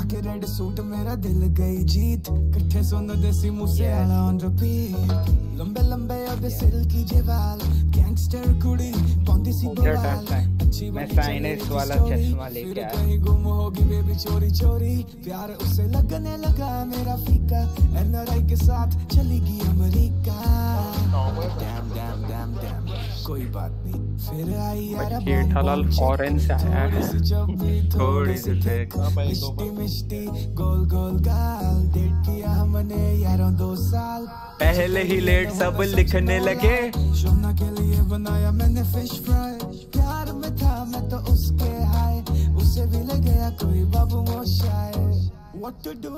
आके red suit मेरा दिल गई जीत कट्ठे सोना देसी मुसे आला ऑन रिपीट लंबे लंबे अब सिल्की जेवाल गैंगस्टर कुड़ी बंदी सी बवाल मैं साइनेस वाला चश्मा लेके आया कहीं गुम होगी बेबी चोरी चोरी प्यार उसे लगने लगा मेरा फीका एनआरआई के साथ चली गई America dam dam dam dam कोई बात नहीं फिर आई यार जेठालाल फॉरेन से आया है थोड़ी सी देख मिष्टी गोल गोल गाल डेट किया हमने यारों 2 साल पहले ही लेट सब लिखने लगे शोना के लिए बनाया मैंने फिश फ्राई प्यार में था मैं तो उसके हाय उसे भी लग गया कोई बाबू वो शाय व्हाट टू डू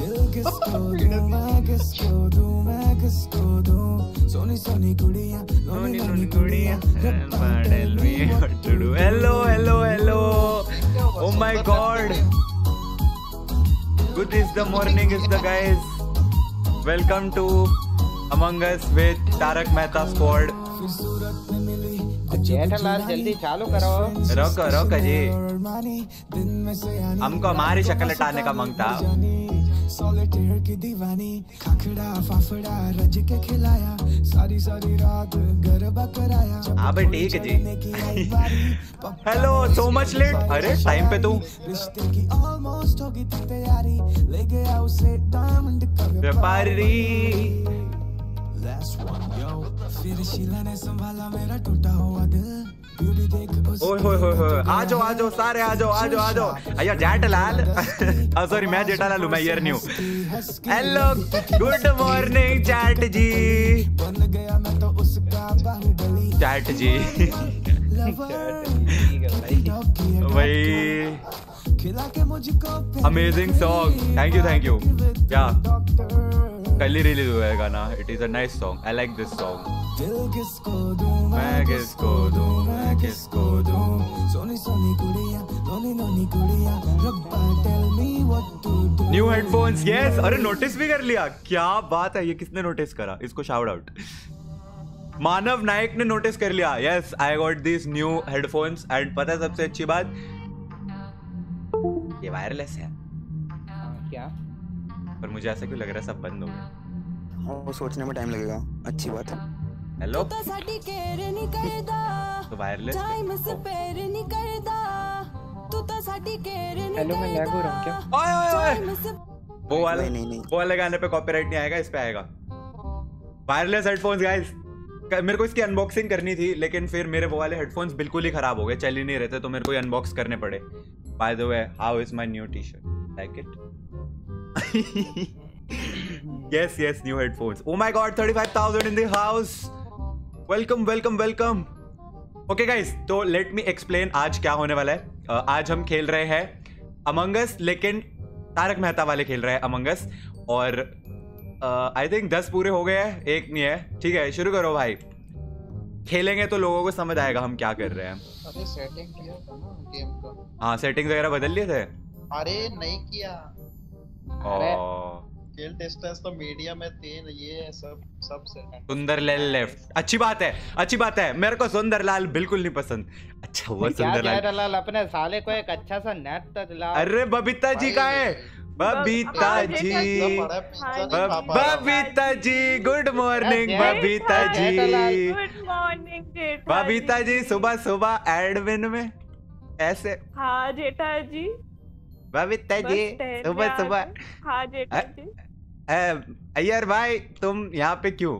दिल किसको दूं मैं किसको दूं मैं किसको दूं सोनी सोनी गुड़िया सोनी सोनी गुड़िया tell me what to do hello hello hello oh my god good is the morning is the guys welcome to among us with Tarak Mehta squad. Jethalal जल्दी चालू करो। रोको रोको जी, हमको हमारी शक्ल हटाने का मांगता। सॉलिटेयर की दीवानी खखड़ा फाफड़ा रज के खिलाया सारी सारी रात गरबा कराया। हां भाई ठीक है जी। हेलो सो मच लेट, अरे टाइम पे तू रिश्ते की ऑलमोस्ट होगी तैयारी ले गया उसे डायमंड का व्यापारी। लास्ट वन यो फिर शीला ने संभाला मेरा टूटा हुआ दिल। ओए होए होए आ जाओ सारे आ जाओ अयो जेठालाल सॉरी मैं जेठालाल हूं मैं here new. Hello good morning chat जी बन गया मैं तो उसका बाहुबली चैट जी भाई खिला के मुझको अमेजिंग सॉन्ग थैंक यू या कल ही रिलीज हुआ है गाना it is a nice song I like this song. दिल किसको दूं मैं किसको दूं मैं किसको दूं सोनी सोनी गुड़िया नोनी नोनी गुड़िया रब्बा tell me what to do. New headphones yes, अरे नोटिस भी कर लिया, क्या बात है, ये किसने नोटिस करा, इसको शाउट आउट। मानव नायक ने नोटिस कर लिया। Yes I got this new headphones and पता है सबसे अच्छी बात ये वायरलेस है क्या, पर मुझे ऐसा क्यों लग रहा है सब बंद हो गया, वो सोचने में टाइम लगेगा। अच्छी बात है। हेलो तो साडी केयर नहीं करदा तो वायरलेस टाइम से पैर नहीं करदा तू तो साडी केयर नहीं। हेलो मैं लैग हो रहा हूं क्या? ओए ओए वो वाला वो वाले गाने पे कॉपीराइट नहीं आएगा, इस पे आएगा। वायरलेस हेडफोन्स गाइस, मेरे को इसकी अनबॉक्सिंग करनी थी लेकिन फिर मेरे वो वाले हेडफोन्स बिल्कुल ही खराब हो गए, चल ही नहीं रहे थे तो मेरे को अनबॉक्स करने पड़े। By the way how is my new T-shirt, like it? Yes yes new headphones. Oh my god 35000 in the house. Welcome welcome welcome. Okay guys तो लेट मी एक्सप्लेन आज क्या होने वाला है। आज हम खेल रहे हैं अमंग अस, लेकिन तारक मेहता वाले खेल रहे हैं अमंग अस और आई थिंक 10 पूरे हो गए हैं, एक नहीं है। ठीक है शुरू करो भाई, खेलेंगे तो लोगों को समझ आएगा हम क्या कर रहे हैं। अरे सेटिंग किया था ना गेम का? हाँ सेटिंग वगैरह बदल लिए थे। अरे नहीं किया, खेल टेस्टर्स तो मीडिया में तीन ये सब सुंदरलाल लेफ्ट। अच्छी बात है अच्छी बात है, मेरे को सुंदरलाल बिल्कुल नहीं पसंद। अच्छा हुआ सुंदरलाल अपने साले को एक अच्छा सा नेट तो दिला। अरे बबीता जी का है, Babita ji Babita ji good morning Babita ji, good morning Babita ji. सुबह सुबह एडमिन में ऐसे, हाँ जेठा जी बबीता जी सुबह सुबह, हाँ जेठा जी। अय्यर भाई तुम यहाँ पे क्यों?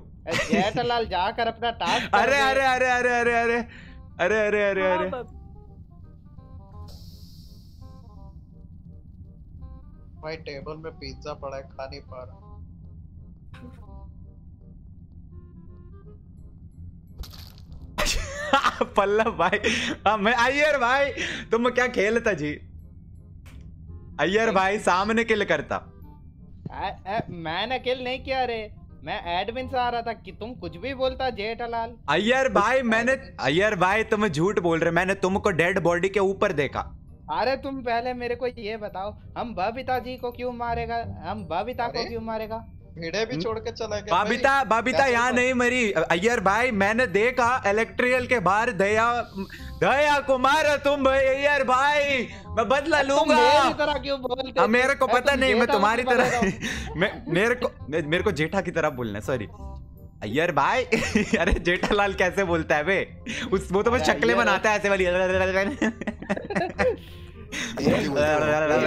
जेठालाल जाकर अपना टास्क। अरे अरे अरे अरे अरे अरे अरे अरे अरे अरे भाई टेबल में पिज्जा पड़ा है, खा नहीं पा रहा। पल्ला भाई मैं अय्यर भाई तुम क्या खेलता जी? अय्यर भाई सामने किल करता। मैंने किल नहीं किया रे, मैं एडमिन से आ रहा था कि तुम कुछ भी बोलता जेठालाल। अय्यर भाई मैंने, अय्यर भाई तुम झूठ बोल रहे, मैंने तुमको डेड बॉडी के ऊपर देखा। अरे तुम पहले मेरे को ये बताओ हम बबीता जी को क्यों मारेगा, हम बबीता को क्यों मारेगा? भिड़े भी छोड़ के चला गया। बबीता यहाँ नहीं मरी अय्यर भाई, मैंने देखा इलेक्ट्रियल के बाहर दया को मारा तुम भाई। अय्यर भाई मैं बदला लूंगा। मेरी तरह क्यों बोलते? मेरे को पता नहीं, मैं तुम्हारी तरह मेरे को जेठा की तरह बोलना है, सॉरी अय्यर भाई। अरे जेठालाल कैसे बोलता है बे, उस वो तो बस शक्लें बनाता है ऐसे वाली।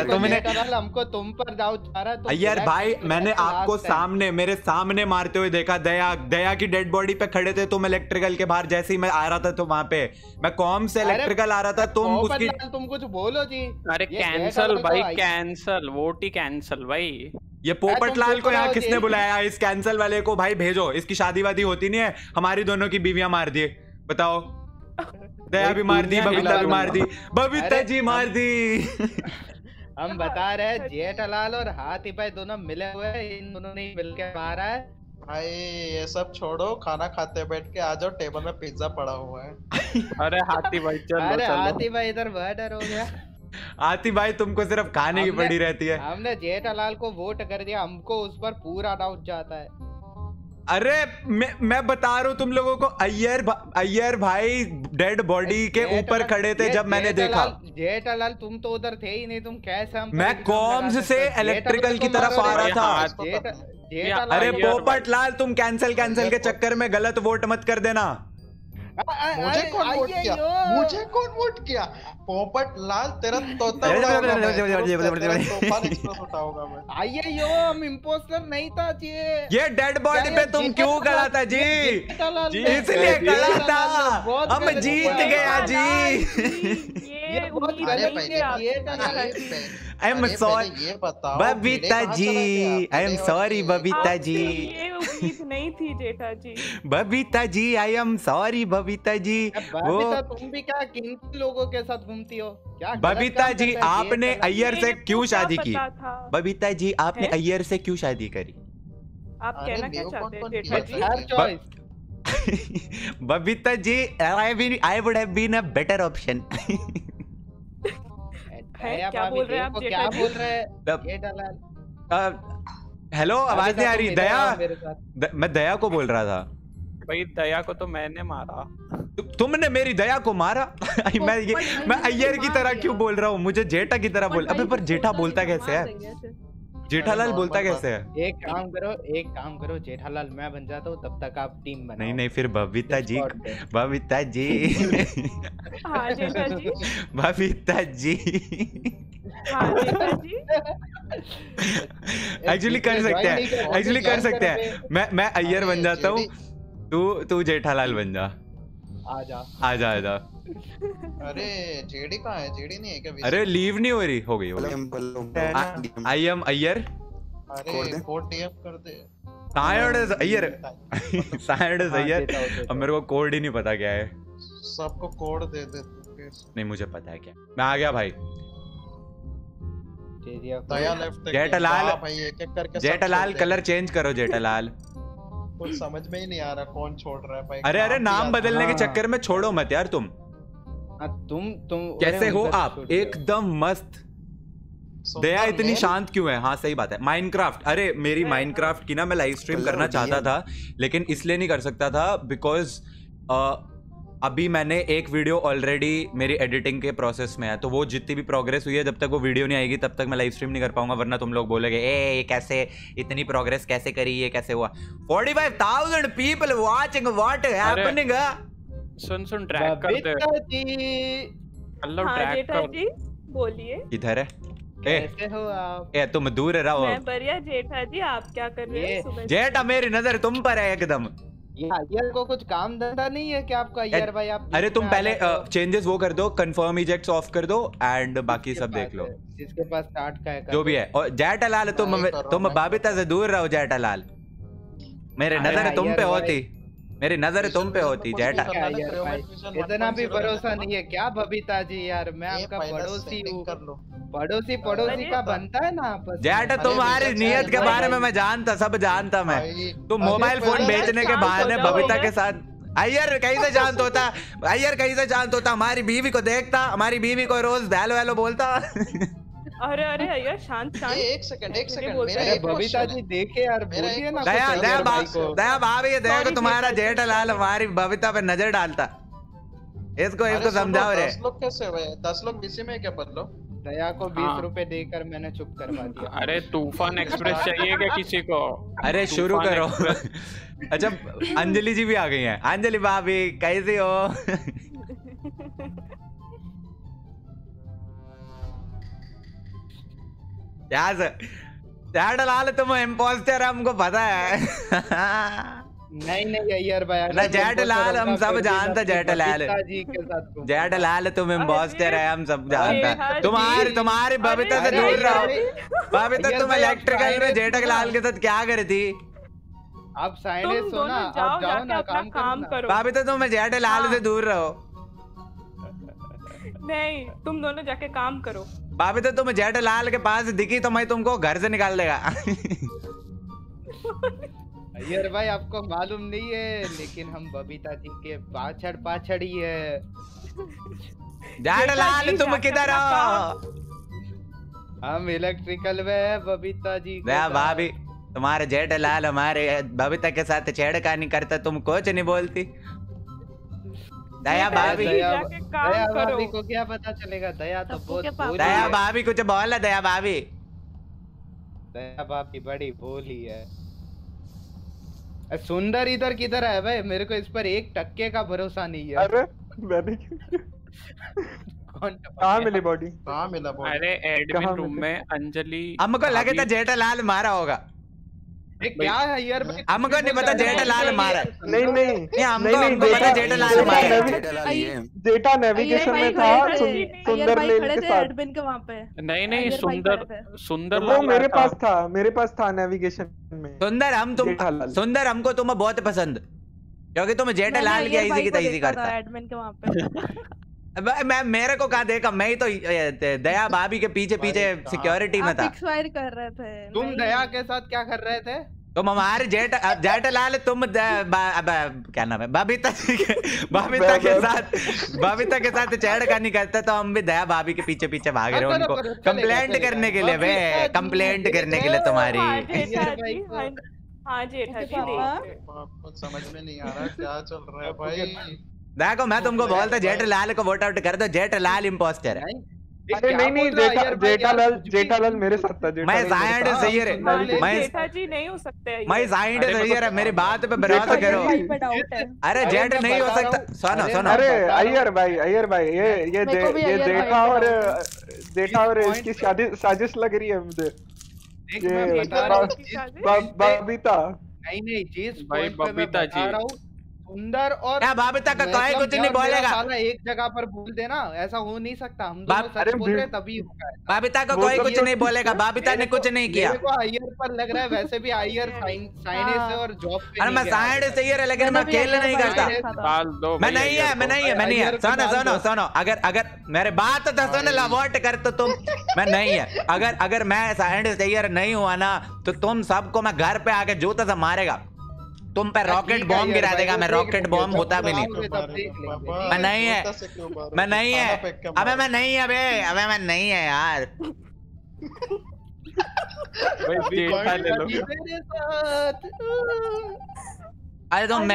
तुमने हमको तुम पर दाव चारा। अय्यर भाई मैंने आपको सामने मेरे सामने मारते हुए देखा। दया की डेड बॉडी पे खड़े थे तुम इलेक्ट्रिकल के बाहर। जैसे ही मैं आ रहा था तो वहाँ पे मैं कॉम से इलेक्ट्रिकल आ रहा था। तुम उसकी तुम कुछ बोलो जी। अरे कैंसल भाई, कैंसल वोट ही कैंसल भाई। ये पोपटलाल को यहाँ किसने बुलाया? इस कैंसल वाले को भाई भेजो, इसकी शादी वादी होती नहीं है। हमारी दोनों की बीवियां मार दिए, बताओ। दया भी मार दी, बबीता भी मार दी, बबीता जी मार दी। हम बता रहे हैं जेठालाल और हाथी भाई दोनों मिले हुए हैं, इन दोनों ने मिलके मारा है भाई। ये सब छोड़ो, खाना खाते बैठ के आ जाओ, टेबल में पिज्जा पड़ा हुआ है। अरे हाथी भाई चलो, अरे हाथी भाई इधर मर्डर हो गया। हाथी भाई तुमको सिर्फ खाने की पड़ी रहती है। हमने जेठालाल को वोट कर दिया, हमको उस पर पूरा डाउट जाता है। अरे मैं बता रहा हूँ तुम लोगों को, अय्यर भाई डेड बॉडी के ऊपर खड़े थे जब मैंने देखा। जेठालाल तुम तो उधर थे ही नहीं, तुम कैसे? मैं कॉम्स से इलेक्ट्रिकल की तरफ आ रहा था। अरे पोपटलाल तुम कैंसल के चक्कर में गलत वोट मत कर देना। मुझे कौन वोट किया? पोपटलाल तेरा तोता उड़ा। आइयो हम इंपोस्टर नहीं था जी। ये डेड बॉडी पे तुम क्यों गड़ा था जी? इसलिए गड़ा था, हम जीत गया जी। Babita ji I am sorry, Babita ji नहीं थी Jetha ji. Babita ji I am sorry Babita ji. Babita तुम भी क्या किन लोगों के साथ घूमती हो? क्या बबीता जी आपने अय्यर से क्यों शादी की? बबीता जी आपने अय्यर से क्यों शादी करी? आप कहना क्या चाहते हैं? Babita ji I would have been a better option. क्या बोल रहे हैं आप? क्या बोल रहे हैं? हेलो आवाज नहीं आ रही। दया, मैं दया को बोल रहा था भाई। दया को तो मैंने मारा। तुमने मेरी दया को मारा? मैं अय्यर की तरह क्यों बोल रहा हूँ? मुझे जेठा की तरह बोल। अबे पर जेठा बोलता कैसे है? जेठालाल बोलता कैसे है? एक काम करो जेठालाल मैं बन जाता हूँ, तब तक आप टीम बनाओ। नहीं फिर बबीता जी हाँ जेठा जी, बबीता जी एक्चुअली कर सकते हैं। मैं अय्यर बन जाता हूँ, तू जेठालाल बन जा। आजा। अरे जेडी कहाँ है? जेडी नहीं है क्या? अरे लीव नहीं हो रही, हो गई होगी। I am Iyer. अरे कोड टीएफ कर दे। Tired is Iyer. अब मेरे को कोड ही नहीं पता क्या है। सबको कोड दे दे। नहीं मुझे पता है क्या। मैं आ गया भाई। जेठालाल कलर चेंज करो। जेठालाल कुछ समझ में ही नहीं आ रहा कौन छोड़ रहा है भाई। अरे नाम बदलने के चक्कर में छोड़ो मत यार। तुम कैसे हो आप? एकदम मस्त। दया इतनी शांत क्यों है? हाँ सही बात है। माइनक्राफ्ट, अरे मेरी माइनक्राफ्ट की ना मैं लाइव स्ट्रीम करना चाहता था, लेकिन इसलिए नहीं कर सकता था बिकॉज अभी मैंने एक वीडियो ऑलरेडी मेरी एडिटिंग के प्रोसेस में है, तो वो जितनी भी प्रोग्रेस हुई है जब तक वो वीडियो नहीं आएगी तब तक मैं लाइव स्ट्रीम नहीं कर पाऊंगा, वरना तुम लोग बोलोगे ये कैसे इतनी प्रोग्रेस कैसे करी, ये कैसे हुआ। 45,000 पीपल वाचिंग, व्हाट हैपनिंग। सुन ट्रैक कर दे ट्रैक कर। बोलिए किधर है? कैसे हो आप? तुम दूर रहो। मैं बढ़िया जेठा जी, आप क्या कर रहे हो? जेठा मेरी नजर तुम पर है एकदम। अय्यर को कुछ काम धंधा नहीं है क्या आपका? अय्यर भाई आप अरे तुम पहले चेंजेस वो कर दो, कंफर्म इजेक्ट्स ऑफ कर दो एंड बाकी सब देख लो जिसके पास स्टार्ट का है जो भी है। और जेठालाल तुम बबीता से दूर रहो। जेठालाल मेरे नजर तुम पे होती, मेरी नजर तुम पे होती जेठा। इतना भी भरोसा नहीं है क्या बबीता जी? यार मैं आपका पड़ोसी हूँ, पड़ोसी का बनता है ना आपस। जेठा तुम्हारी नियत के बारे में मैं जानता, सब जानता मैं। तुम मोबाइल फोन बेचने के बहाने बबीता के साथ। अय्यर कहीं से जानता होता, हमारी बीवी को देखता, हमारी बीवी को रोज हेलो हेलो बोलता। अरे अरे यार शांत शांत एक सेकंड मेरा बबीता जी देखे यार बोलिए ना दया को तुम्हारा जेठालाल हमारी बबीता पे नजर डालता इसको समझाओ रे 10 लोग कैसे हुए 10 लोग बीसी में क्या बदलो दया को 20 रुपए देकर मैंने चुप करवा दिया। अरे तूफान एक्सप्रेस चाहिए क्या किसी को? अरे शुरू करो। अच्छा अंजलि जी भी आ गई हैं। अंजलि भाभी कैसे हो? यार जेठालाल तुम इम्पोस्टर हमको पता है। नहीं नहीं यार भाई जेठालाल हम सब जानते जेठालाल तुम इम्पोस्टर है हम सब जानते हैं। तुम्हारी बबीता से दूर रहो। बबीता तुम इलेक्ट्रिकल में जेठालाल के साथ क्या करी थी? आप साइलेंस हो ना, आप जाओ ना काम करो। बबीता तुम जेठालाल से दूर रहो। नहीं तुम दोनों जाके काम करो। बबीता तुम जेठालाल के पास दिखी तो मैं तुमको घर से निकाल देगा। यार भाई आपको मालूम नहीं है लेकिन हम बबीता जी के पाछड़ ही है। जेठालाल तुम किधर हो? हम इलेक्ट्रिकल में है बबीता जी। भाभी तुम्हारे जेठालाल हमारे बबीता के साथ छेड़खानी करता तुम कुछ नहीं बोलती। दया भाभी को क्या पता चलेगा? दया तो बहुत दया भाभी कुछ बोला। दया भाभी बड़ी बोली है। सुंदर इधर किधर है भाई? मेरे को इस पर 1% का भरोसा नहीं है। अरे मैंने कहाँ मिली बॉडी? अरे एडमिन रूम में अंजलि हमको लगे था जेठालाल मारा होगा। क्या है यार हमको नहीं पता जेठालाल मारा। नहीं हमको पता जेठालाल मारा। जेठा नेविगेशन में था सुंदर लेन के साथ। नहीं सुंदर वो मेरे पास था नेविगेशन में। सुंदर हमको तुम बहुत पसंद क्योंकि तुम जेठालाल की ऐसी की तैसी करता एडमिन के वहां पे। मैं मेरे को कहा देखा मैं ही तो दया भाभी के पीछे पीछे सिक्योरिटी में था। कर रहे थे तुम दया के साथ क्या कर रहे थे? तुम हमारे जेठालाल तुम क्या नाम है बबीता के साथ छेड़खानी करते तो हम भी दया भाभी के पीछे पीछे भाग रहे हैं उनको कंप्लेंट करने के लिए। वे कंप्लेंट करने के लिए तुम्हारी। हाँ जेठा जी समझ में नहीं आ रहा क्या चल रहा है भाई। देखो मैं तुमको बोलता जेठालाल को वोट आउट कर दो। जेठालाल इम्पोस्टर है। अरे नहीं जेठालाल मेरे साथ था। मैं साइड सही है। मैं जेठा जी नहीं हो सकते। मैं साइड सही है मेरी बात पे भरोसा करो। अरे जेठ नहीं हो सकता। सुनो अरे अय्यर भाई ये जेठा और इसकी साजिश लग रही है मुझे। बबीता नहीं चीज भाई बबीता जी सुंदर और बबीता का कोई कुछ नहीं बोलेगा। साला एक जगह पर बोल देना ऐसा हो नहीं सकता। हम दोनों सच बोल रहे तभी होगा। बबीता का कोई कुछ नहीं बोलेगा। बबीता ने कुछ नहीं किया। मेरे को आयर पर लग रहा है। वैसे भी आयर साइनेस है और जॉब पे। अरे मैं साइनेस सही है लेकिन मैं खेल नहीं करता। मैं नहीं है। सुनो अगर मेरे बात तो सुन ला वोट कर तो तुम मैं नहीं है। अगर मैं साइनेस सही है नहीं हुआ ना तो तुम सबको मैं घर पे आके जूता से मारेगा। तुम पे रॉकेट बॉम्ब गिरा देगा। मैं रॉकेट बॉम्ब होता भी नहीं। मैं नहीं है। अबे मैं नहीं है यार। अरे तुम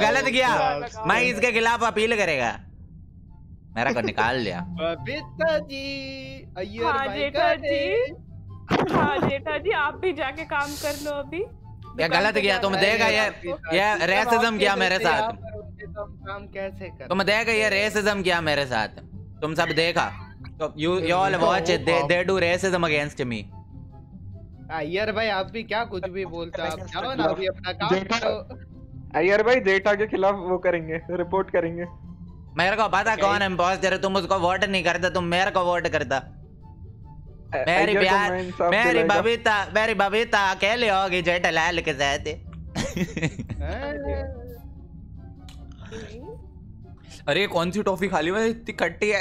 गलत किया। मैं इसके खिलाफ अपील करेगा। मेरा को निकाल लिया। हाँ जेठा जी आप भी जाके काम कर लो। अभी ये गलत किया तुम देगा। ये रेसिज्म किया मेरे साथ। तुम देगा ये रेसिज्म किया मेरे साथ। तुम सब देखा तो you all watch they do racism against me. Iyer भाई आप भी क्या कुछ भी बोलता आप जाओ ना अभी अपना काम। अय्यर भाई जेठा के खिलाफ वो करेंगे रिपोर्ट करेंगे। मेरे को पता कौन इम्पोस्टर है। तुम उसको वोट नहीं करता तुम मेरे को वोट करता। मेरी बबीता अकेले होगी जेठालाल के साथ। अरे कौन सी टॉफी खाली में इतनी खट्टी है?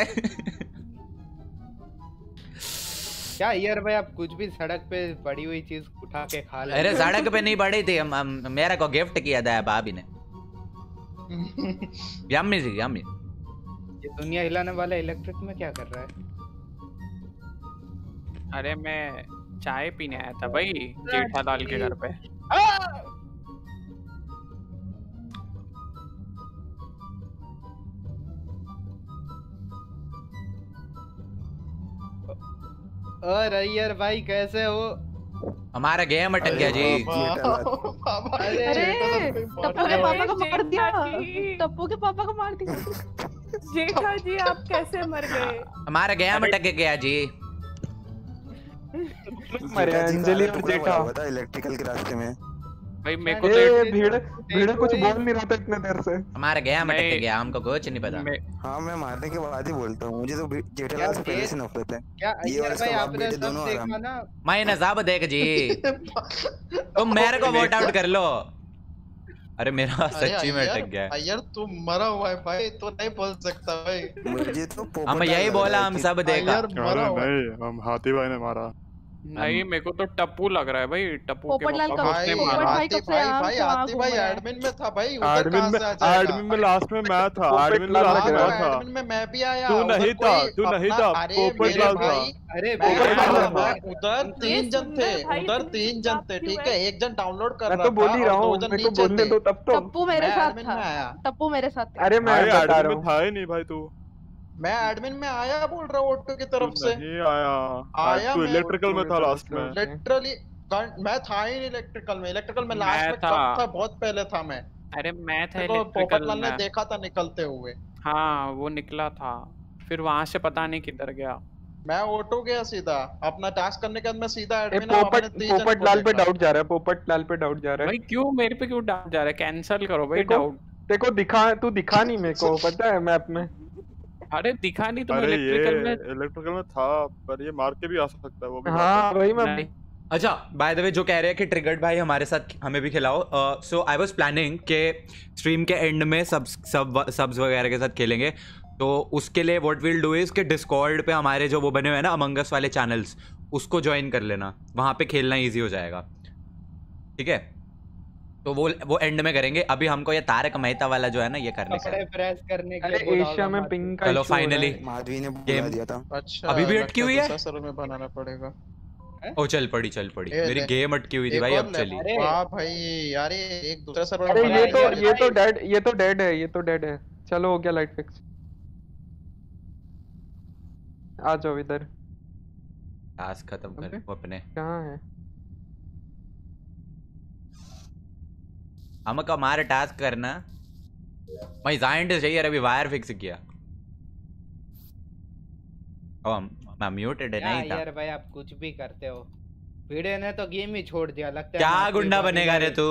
क्या यार भाई आप कुछ भी सड़क पे पड़ी हुई चीज उठा के खा ले। अरे सड़क पे नहीं पड़ी थी। मेरा को गिफ्ट किया था भाभी ने। यम्मी। ये दुनिया हिलाने वाला इलेक्ट्रिक में क्या कर रहा है? अरे मैं चाय पीने आया था भाई जेठालाल के घर पे। अरे यार भाई कैसे हो? हमारा गेम अटक गया जी। टप्पू के पापा को मार दिया। जेठा जी आप कैसे मर गए? हमारा गेम अटक गया जी। अंजलि और जेठा इलेक्ट्रिकल के रास्ते में भाई मेरे को तो भीड़ कुछ बोल नहीं रहा था इतने देर से। हमारा गेम अटक गया, हमको कुछ नहीं पता। हां मैं मारने के बाद ही बोलता हूं, मुझे तो जेठालाल से पहले से नफरत है। क्या भाई आपने दोनों देखा ना? मैं नजाब देख जी तुम मेरे को वोट आउट कर लो। अरे मेरा सच्ची में अटक गया यार। तू मरा हुआ है भाई, तो नहीं बोल सकता भाई। मुझे तो हम यही बोला, हम सब देखा। अरे नहीं, हम हाथी भाई ने मारा नहीं, मेरे को तो टप्पू लग रहा है भाई। टप्पू के भाई आती भाई एडमिन में था भाई। एडमिन में लास्ट में मैं था। एडमिन में मैं भी आया। तू नहीं था। उधर 3 जन थे, ठीक है? 1 जन डाउनलोड कर रहा था, बोल ही रहा हूँ। टप्पू मेरे साथ था। अरे मैं एडमिन में था ही नहीं भाई। तू मैं एडमिन में आया बोल रहा हूँ ऑटो की तरफ से। नहीं आया तो इलेक्ट्रिकल में था लास्ट में। लिटरली मैं था ही नहीं इलेक्ट्रिकल में लास्ट में था, बहुत पहले था मैं। अरे मैं था इलेक्ट्रिकल में, देखा था निकलते हुए। हाँ वो निकला था, फिर वहां से पता नहीं किधर गया। मैं ऑटो गया सीधा अपना टास्क करने के बाद। मैं सीधा एडमिन पोपटलाल पे डाउट जा रहा है। भाई क्यों मेरे पे क्यों डाउट जा रहा है? कैंसिल करो भाई डाउट। देखो तू दिखा नहीं मेरे को, पता है मैप में। अरे दिखा नहीं तुम्हें। इलेक्ट्रिकल में था, पर ये मार के भी आ सकता है वो भी। हाँ वही मैं। अच्छा बाय द वे जो कह रहे हैं कि ट्रिगर्ड भाई हमारे साथ हमें भी खिलाओ, सो आई वाज प्लानिंग के स्ट्रीम के एंड में सब्स वगैरह के साथ खेलेंगे। तो उसके लिए what we will do is कि डिस्कॉर्ड पे हमारे जो वो बने हुए हैं ना अमंग अस वाले चैनल्स, उसको ज्वाइन कर लेना। वहाँ पे खेलना ईजी हो जाएगा, ठीक है? तो वो एंड में करेंगे। अभी हमको ये तारक मेहता वाला जो है ना ये करने का। एशिया में पिंक का चलो फाइनली माधवी ने गेम दिया था। अच्छा अभी भी अटकी हुई है। सर में बनाना पड़ेगा। ओ चल पड़ी मेरी गेम अटकी हुई थी भाई। अब चली। वाह भाई अरे एक दूसरा सर्वर। अरे ये तो डेड है। चलो हो गया लाइट फिक्स। आ जाओ इधर। टास्क खत्म कर अपने। कहां है हमको? हमारा टास्क करना भाई जाइंट चाहिए। अभी वायर फिक्स किया। मैं म्यूटेड है नहीं था यार। भाई आप कुछ भी करते हो। भीड़े ने तो गेम ही छोड़ दिया लगता है। क्या गुंडा बनेगा रे तू?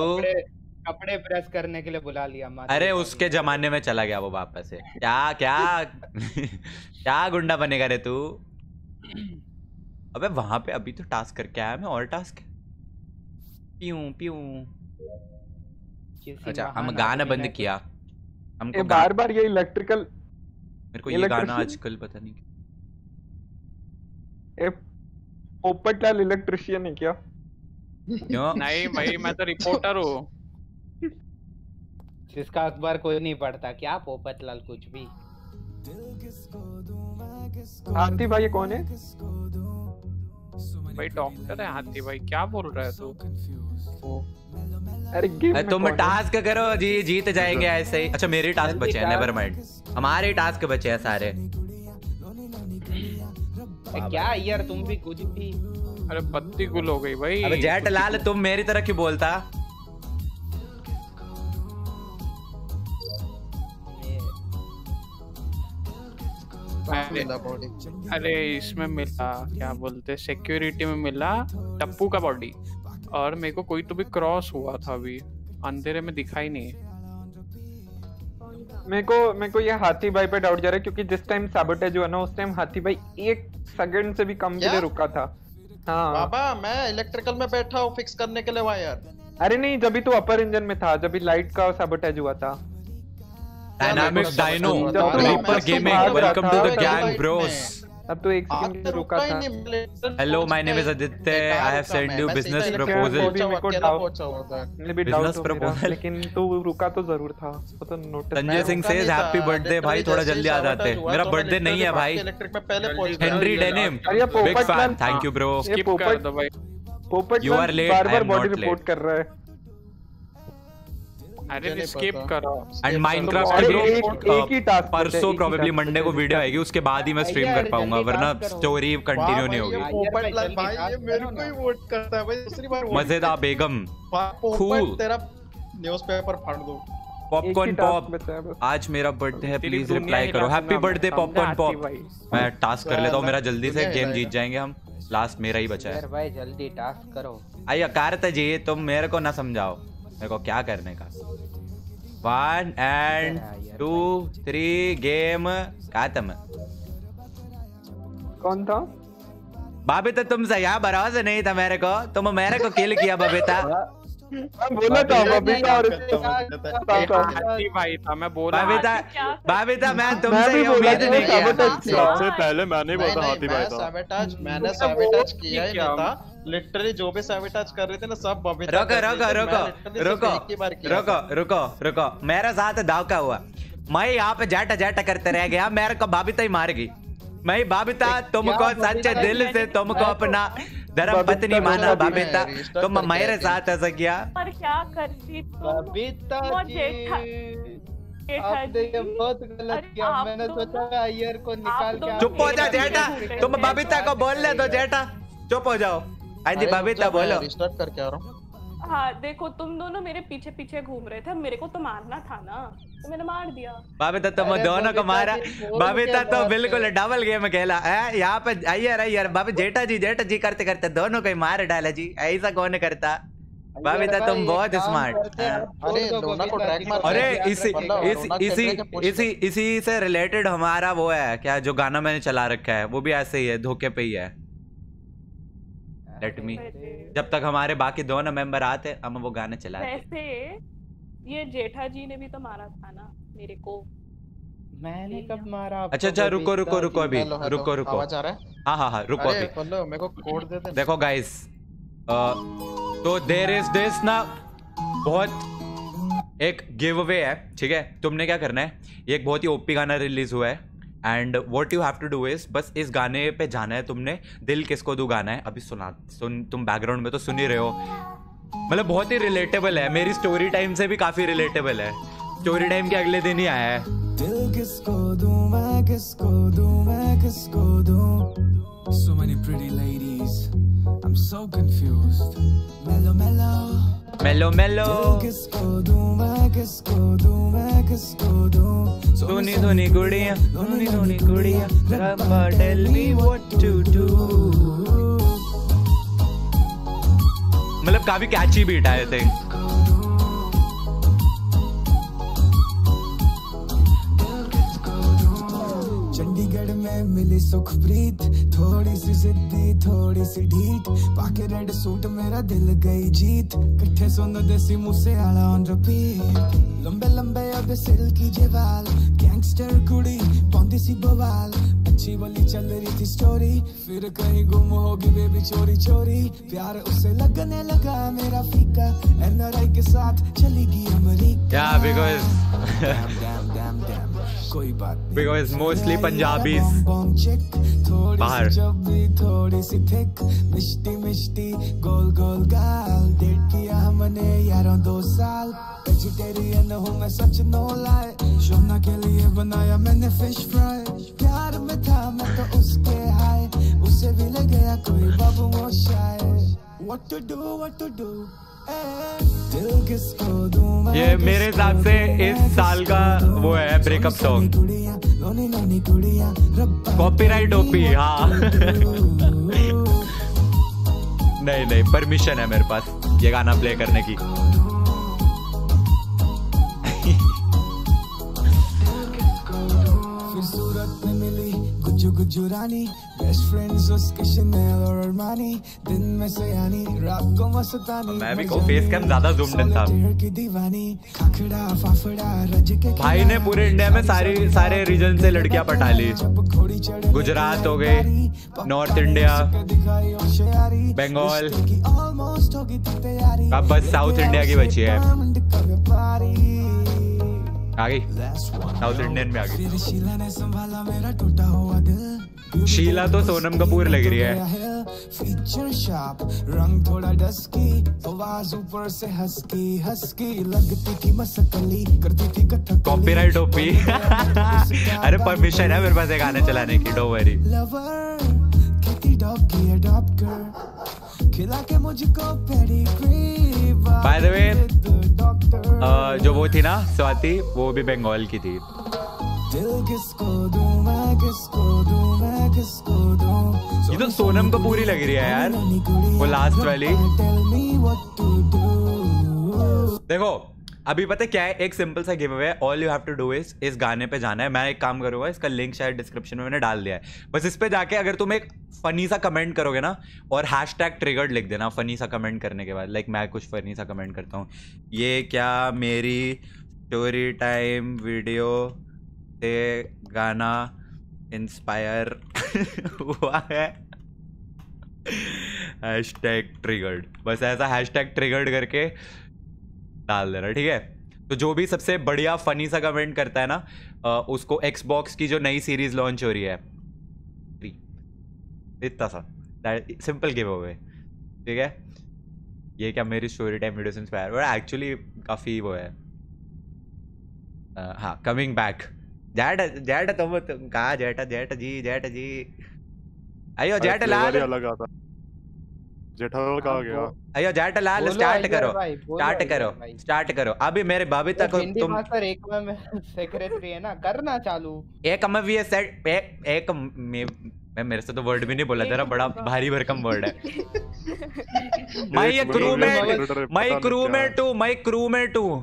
कपड़े प्रेस करने के लिए बुला लिया। अरे उसके जमाने में चला गया वो वापस से। क्या क्या गुंडा बनेगा रे तू? अबे वहां पे अभी तो टास्क करके आया मैं, और टास्क अच्छा हम गाना बंद किया। हमको बार ये इलेक्ट्रिकल मेरे को ये गाना आजकल पता नहीं क्या। पोपटलाल इलेक्ट्रिशियन है क्या? नहीं भाई मैं तो रिपोर्टर हूँ। जिसका अखबार कोई नहीं पढ़ता क्या? पोपटलाल कुछ भी। हाथी भाई कौन है भाई? डॉक्टर है हाथी भाई। क्या बोल रहा है तू तो? अरे तुम टास्क करो जी, जीत जाएंगे ऐसे ही। अच्छा मेरे टास्क बचे हैं, नेवर माइंड। हमारे टास्क बचे हैं सारे। क्या यार तुम भी कुछ भी। अरे बत्ती गुल हो गई भाई। अबे जेठलाल तुम मेरी तरह क्यों बोलता? अरे इसमें मिला क्या बोलते सिक्योरिटी में मिला टप्पू का बॉडी, और मेरे को कोई तो भी क्रॉस हुआ था। अभी अंधेरे में दिखाई नहीं। मेरे को ये हाथी भाई पे डाउट जा रहा है, क्योंकि जिस टाइम सैबोटेज हुआ ना उस टाइम हाथी भाई 1 सेकंड से भी कम के लिए रुका था। हाँ बाबा मैं इलेक्ट्रिकल में बैठा हूँ फिक्स करने के लिए वायर। अरे नहीं जब भी तू अपर इंजन में था, जब भी लाइट का सैबोटेज हुआ था। Dynamic dyno reaper gaming welcome to the gang bros. अब तो एक सेकंड के रुका था। Hello my name is Aditya, I have send you business proposal. Business proposal लेकिन तू रुका तो जरूर था, पता notice. Sanjay Singh says happy birthday भाई, थोड़ा जल्दी आ जाते। मेरा बर्थडे नहीं है भाई। इलेक्ट्रिक में पहले पहुंच गया Henry Denim, big fan, thank you bro. Skip कर दो भाई, पोपट बार-बार बॉडी रिपोर्ट कर रहा है। अरे स्किप करो। एंड माइनक्राफ्ट एक ही टास्क परसों प्रोबेबली मंडे को वीडियो आएगी, उसके बाद ही मैं स्ट्रीम कर पाऊंगा, वरना स्टोरी कंटिन्यू नहीं होगी। मजेदार बेगम तेरा न्यूज़पेपर फाड़ दो। पॉपकॉर्न पॉप, आज मेरा बर्थडे है, प्लीज रिप्लाई करो हैप्पी बर्थडे पॉपकॉर्न पॉप। मैं टास्क कर लेता हूँ, मेरा जल्दी से गेम जीत जाएंगे हम, लास्ट मेरा ही बचा है भाई, जल्दी टास्क करो। आइए कार्तिक जी, तुम मेरे को ना समझाओ मेरे को क्या करने का। 1 and 2 3 गेम खत्म। कौन था? बबीता, तुमसे यहाँ भरोसा नहीं था मेरे को, तुम मेरे को किल किया बबीता। मैं बोला था बबीता और हट्टी भाई था, मैं बोला बबीता मैं तुमसे ये उम्मीद नहीं किया। सबसे पहले मैंने बोला हाथी भाई था, मैंने सैबोटाज किया ही था लिटरली। जो भी सैबोटाज कर रहे थे ना सब बबीता। रुको, मेरा साथ धोखा हुआ, मैं यहाँ पे जाटा करते रह गया, मेरे को बबीता ही मार गई। मैं बबीता तुमको सच्चे दिल से तुमको अपना धर्म पत्नी माना बबीता, तुम मेरे साथ ऐसा किया। पर क्या करती बबीता जी, आपने ये बहुत गलत किया। मैंने सोचा अय्यर को निकाल के। चुप हो जा जेठा, तुम बबीता को बोलने दो जेठा, चुप हो जाओ। आंटी बबीता बोलो। रिस्टार्ट करके आ रहा हूँ। हाँ देखो, तुम दोनों मेरे पीछे पीछे घूम रहे थे, मेरे को तो मारना था ना, तो मैंने मार दिया। बबीता तुम दोनों को मारा, बबीता तो बिल्कुल डबल गेम खेला है यहाँ पे। अय्यर बाबी जेठा जी करते दोनों को ही मार डाला जी, ऐसा कौन करता। बबीता तुम बहुत स्मार्ट। अरे इसी से रिलेटेड हमारा वो है क्या, जो गाना मैंने चला रखा है वो भी ऐसे ही है, धोखे पे ही है। Let me, जब तक हमारे बाकी दोनों मेंबर आते हम वो गाने चलाते। वैसे ये जेठा जी ने भी तो मारा था ना मेरे को। मैंने कब मारा? अच्छा रुको अभी, रुको आवाज आ रहा है? हाँ रुको अभी, मेरे को कोड दे। देखो गाइस, तो देयर इज दिस ना, बहुत एक गिव अवे है, ठीक है। तुमने क्या करना है, ये एक बहुत ही ओपी गाना रिलीज हुआ है and what you have to do is, बस इस गाने पे जाना है तुमने। दिल किसको दू गाना है, अभी सुन तुम बैकग्राउंड में तो सुन ही रहे हो। मतलब बहुत ही रिलेटेबल है, मेरी स्टोरी टाइम से भी काफी रिलेटेबल है, स्टोरी टाइम के अगले दिन ही आया है। दिल किसको दूं, so many pretty ladies, I'm so confused, mellow किसको दूं, सोनी गुड़िया रब्बा tell me what to do. मतलब काफी कैची बीट आई थिंक। मिली सुखप्रीत, थोड़ी सी जिद्दी थोड़ी सी ढीठ, पाके रेड सूट मेरा दिल गई जीत, कट्ठे सुनो देसी मुसे आला ऑन रिपीट, लंबे लंबे अब सिल्की जवाल, गैंगस्टर कुड़ी पौंदी सी बवाल, अच्छी वाली चल रही थी स्टोरी, फिर कहीं गुम होगी बेबी चोरी चोरी, प्यार उसे लगने लगा मेरा फीका, एनआरआई के साथ चली गई अमेरिका। कोई बात नहीं, बिकॉज मोस्टली पंजाबी बाहर। थोड़ी सी थिक मिष्टी मिष्टी गोल गोल गाल, डेट किया हमने यारों 2 साल, वेजिटेरियन हूँ मैं सच नो लाए, शोभना के लिए बनाया मैंने फिश फ्राई, प्यार में था मैं तो उसके हाय, उसे भी ले गया कोई बाबू वो शाय, what to do ये मेरे हिसाब से इस साल का वो है ब्रेकअप सॉन्ग, कॉपीराइट ओपी। हाँ नहीं परमिशन है मेरे पास ये गाना प्ले करने की। जुगजुरानी बेस्ट फ्रेंड्स उसके शनेल और अरमानी दिन में सयानी रात को मस्तानी मैं भी को फेस कैम ज्यादा ज़ूम इन था। भाई ने पूरे इंडिया में सारे रीजन से लड़कियां पटा ली। गुजरात हो गई, नॉर्थ इंडिया, बंगाल, अब बस साउथ इंडिया की बची है। आ गई साउथ इंडियन में आ गई। शीला तो सोनम कपूर लग रही है। फीचर शार्प, रंग थोड़ा डस्की, आवाज ऊपर से हस्की हस्की, लगती थी मस्कली, करती थी कथक। Copyright OP. अरे परमिशन है मेरे पास ये गाना चलाने की, don't worry. By the way जो वो थी ना स्वाति, वो भी बंगाल की थी। ये तो सोनम कपूर ही लग रही है यार, वो लास्ट वाली। देखो अभी पता क्या है, एक सिंपल सा गेम है। All you have to do is इस गाने पे जाना है। मैं एक काम करूंगा, इसका लिंक शायद डिस्क्रिप्शन में मैंने डाल दिया है। बस इस पे जाके अगर तुम एक फनी सा कमेंट करोगे ना, और हैशटैग ट्रिगर्ड लिख देना फनी सा कमेंट करने के बाद। लाइक मैं कुछ फनी सा कमेंट करता हूँ, ये क्या मेरी स्टोरी टाइम वीडियो से गाना इंस्पायर हुआ है, हैशटैग ट्रिगर्ड। बस ऐसा हैशटैग ट्रिगर्ड करके डाल दे रहा, ठीक है। तो जो भी सबसे बढ़िया फनी सा कमेंट करता है ना, उसको एक्सबॉक्स की जो नई सीरीज लॉन्च हो रही है फ्री, इतना सा सिंपल गिव अवे, ठीक है। ये क्या मेरी स्टोरी टाइम वीडियो से इंस्पायर, और एक्चुअली काफ़ी वो है। हाँ, कमिंग बैक जैट जैट, तुम कहा जैट जैट जी, जैट जी आइयो, जेठलाल कहा गया। अयो जेठलाल स्टार्ट करो, स्टार्ट करो, स्टार्ट करो अभी। मेरे बबीता को तुम एक में सेक्रेटरी है ना, करना चालू। एक में भी सेट एक मैं मेरे से तो वर्ड भी नहीं बोला, जरा बड़ा भारी भरकम वर्ड है। माय क्रू में टू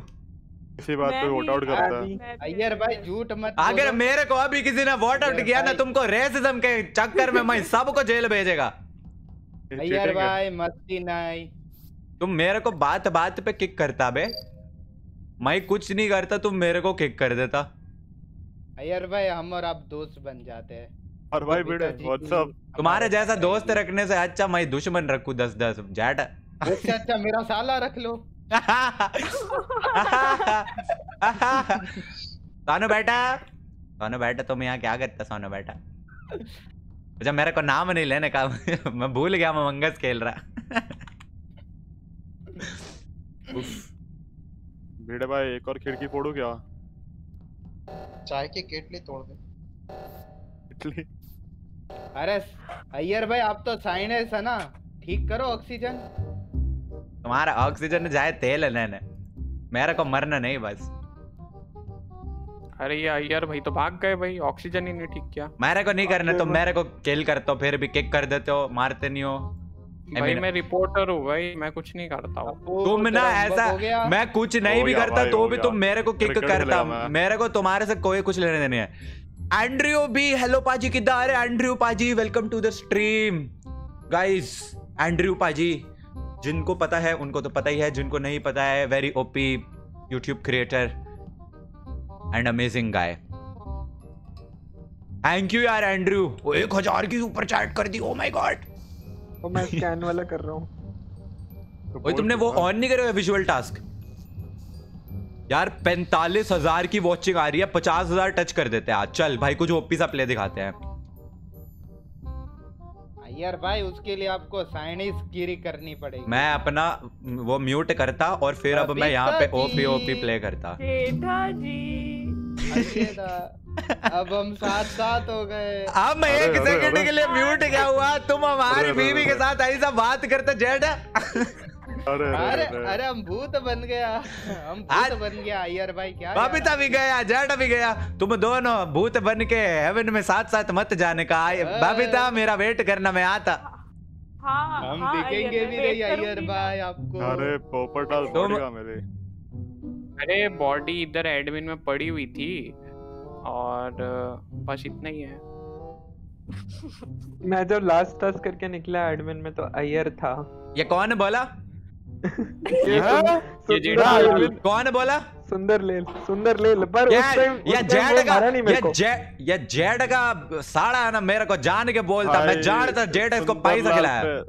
इसी बात पे वोट आउट करता है। अय्यर भाई झूठ मत, अगर मेरे को अभी किसी ने वोट आउट किया ना तुमको रेसिज्म के चक्कर में, मैं सबको जेल भेजेगा। अय्यर भाई मस्ती नहीं, तुम मेरे को बात बात पे किक करता बे। मैं कुछ नहीं करता, तुम मेरे को किक कर देता। अय्यर भाई हम और आप दोस्त बन जाते हैं। और भाई बेटे व्हाट्सएप, तुम्हारे जैसा दोस्त रखने से अच्छा मैं दुश्मन रखूं 10-10 जैट। अच्छा मेरा साला रख लो। सोनू बेटा तुम यहाँ क्या करता सोनू बेटा? जब मेरे को नाम नहीं लेने का, मैं भूल गया मैं Among Us खेल रहा। भीड़ भाई एक और खिड़की फोड़ू क्या? चाय के केटली तोड़ दे। अरे अय्यर भाई आप तो साइनस है ना, ठीक करो ऑक्सीजन। तुम्हारा ऑक्सीजन जाए तेल लेने, मेरे को मरना नहीं बस। अरे यार भाई तो भाग गए भाई, ऑक्सीजन ही नहीं ठीक क्या? मेरे को नहीं करना, तुम तो मेरे को किल करते हो फिर भी किक कर देते हो, मारते नहीं हो। भाई मैं रिपोर्टर हूँ भाई, मैं कुछ नहीं करता हूँ। तुम ना ऐसा, मैं कुछ नहीं भी करता तो भी तुम मेरे को किक करता। मेरे को तुम्हारे से कोई कुछ लेने देने है। एंड्रयू भी, हेलो पाजी किधर है? एंड्रयू पाजी welcome to the stream guys. Andrew पाजी, जिनको पता है उनको तो पता ही है, जिनको नहीं पता है, very OP YouTube creator and amazing guy. Thank you यार एंड्रयू, वो 1000 की सुपर चैट कर दी। ओ माय गॉड, वो मैं स्कैन वाला कर रहा हूं। ओए तुमने वो ऑन नहीं करे विजुअल टास्क यार। 45,000 की वॉचिंग आ रही है, 50,000 टच कर देते हैं आज। चल भाई कुछ ओपी सा प्ले दिखाते हैं यार भाई, उसके लिए आपको साइनिस गिरी करनी पड़ेगी। मैं अपना वो म्यूट करता और फिर अब मैं यहाँ पे ओपी प्ले करता। अब हम साथ हो गए। हम एक सेकंड के लिए म्यूट क्या हुआ? तुम हमारी बीवी के साथ ऐसा बात करते जेड? अरे हम भूत बन गया, हम भूत बन गया अय्यर भाई। क्या बबीता भी गया, जेड भी गया, तुम दोनों भूत बन के हेवन में साथ साथ मत जाने का। बबीता मेरा वेट करना, मैं आता। हाँ, हम दिखेंगे भी नहीं अय्यर भाई आपको। अरे पोपटा तोड़ेगा मेरे। अरे बॉडी इधर एडमिन में पड़ी हुई थी और बस इतना ही है। मैं जब लास्ट टच करके निकला एडमिन में तो अयर था। ये कौन बोला? कौन बोला? सुंदर लेल पर या जेड का साड़ा है ना, मेरे को जान के बोलता, मैं जानता जेड इसको पैसा खिलाया।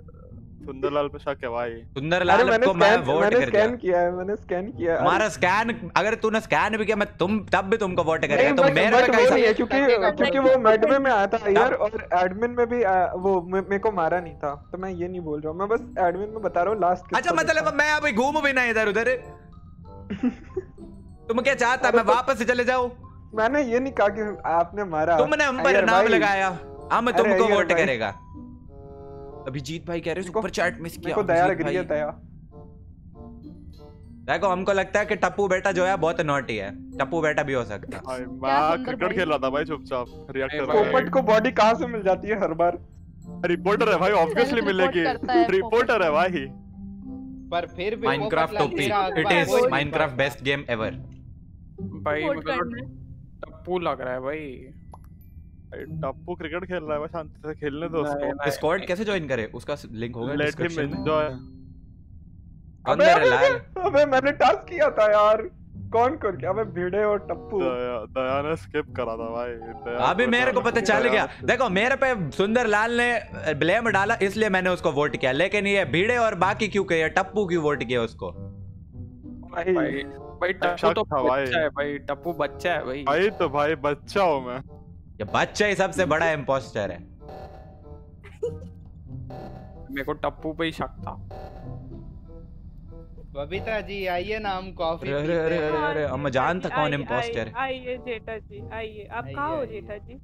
सुंदरलाल पे शक है भाई। सुंदरलाल को मैं वोट कर दिया। मैंने स्कैन किया। हमारा स्कैन, अगर तूने स्कैन भी किया मैं तब भी तुमको वोट करेगा। तो मेरे पे कैसा है क्योंकि वो मैडवे में आया था यार, और एडमिन में भी वो मेरे को मारा नहीं था, तो मैं ये नहीं बोल रहा हूं, मैं बस एडमिन में बता रहा हूं लास्ट। अच्छा मतलब मैं अभी घूमूं भी ना इधर उधर, तुम क्या चाहता मैं वापस से चले जाऊं? मैंने ये नहीं कहा कि आपने मारा, तुमने हम पर नाम लगाया, हम तुमको वोट करेगा। अभिजीत भाई कह रहे सुपर चैट मिस किया, दया लग रही है, दया। देखो हमको लगता है कि टप्पू बेटा जो है बहुत नॉटी है, टप्पू बेटा भी हो सकता है। मैं क्रिकेट खेल रहा था भाई चुपचाप, रिएक्ट कर। पोपट को बॉडी कहां से मिल जाती है हर बार? रिपोर्टर है भाई, ऑब्वियसली मिलेगी, रिपोर्टर है भाई। पर फिर भी माइनक्राफ्ट टॉपी, it is Minecraft best game ever भाई। टप्पू लग रहा है भाई, टप्पू क्रिकेट खेल रहा है, शांति से खेलने दो उसको। स्क्वाड कैसे ज्वाइन करे, उसका लिंक होगा डिस्क्रिप्शन में। अंदर लाल, अबे मैंने टास्क किया था यार, कौन करके? अबे भिड़े और टप्पू, दया ने स्किप करा था भाई। अभी मेरे को पता चल गया, देखो मेरे पे सुंदर लाल ने ब्लेम डाला इसलिए मैंने उसको वोट किया, लेकिन ये भिड़े और बाकी क्यों किया, टप्पू क्यों वोट किया उसको? भाई टप्पू तो बच्चा है भाई, टप्पू बच्चा है भाई। भाई तो भाई बच्चा हूं मैं, ये बच्चा ही सबसे बड़ा इंपोस्टर है। मेरे को टप्पू पे ही शक था। बबीता जी आइए ना, हम कॉफी पीते हैं। अरे हम जानता कौन इंपोस्टर है। आइए जेठा जी, आइए। आप कहाँ हो जेठा जी?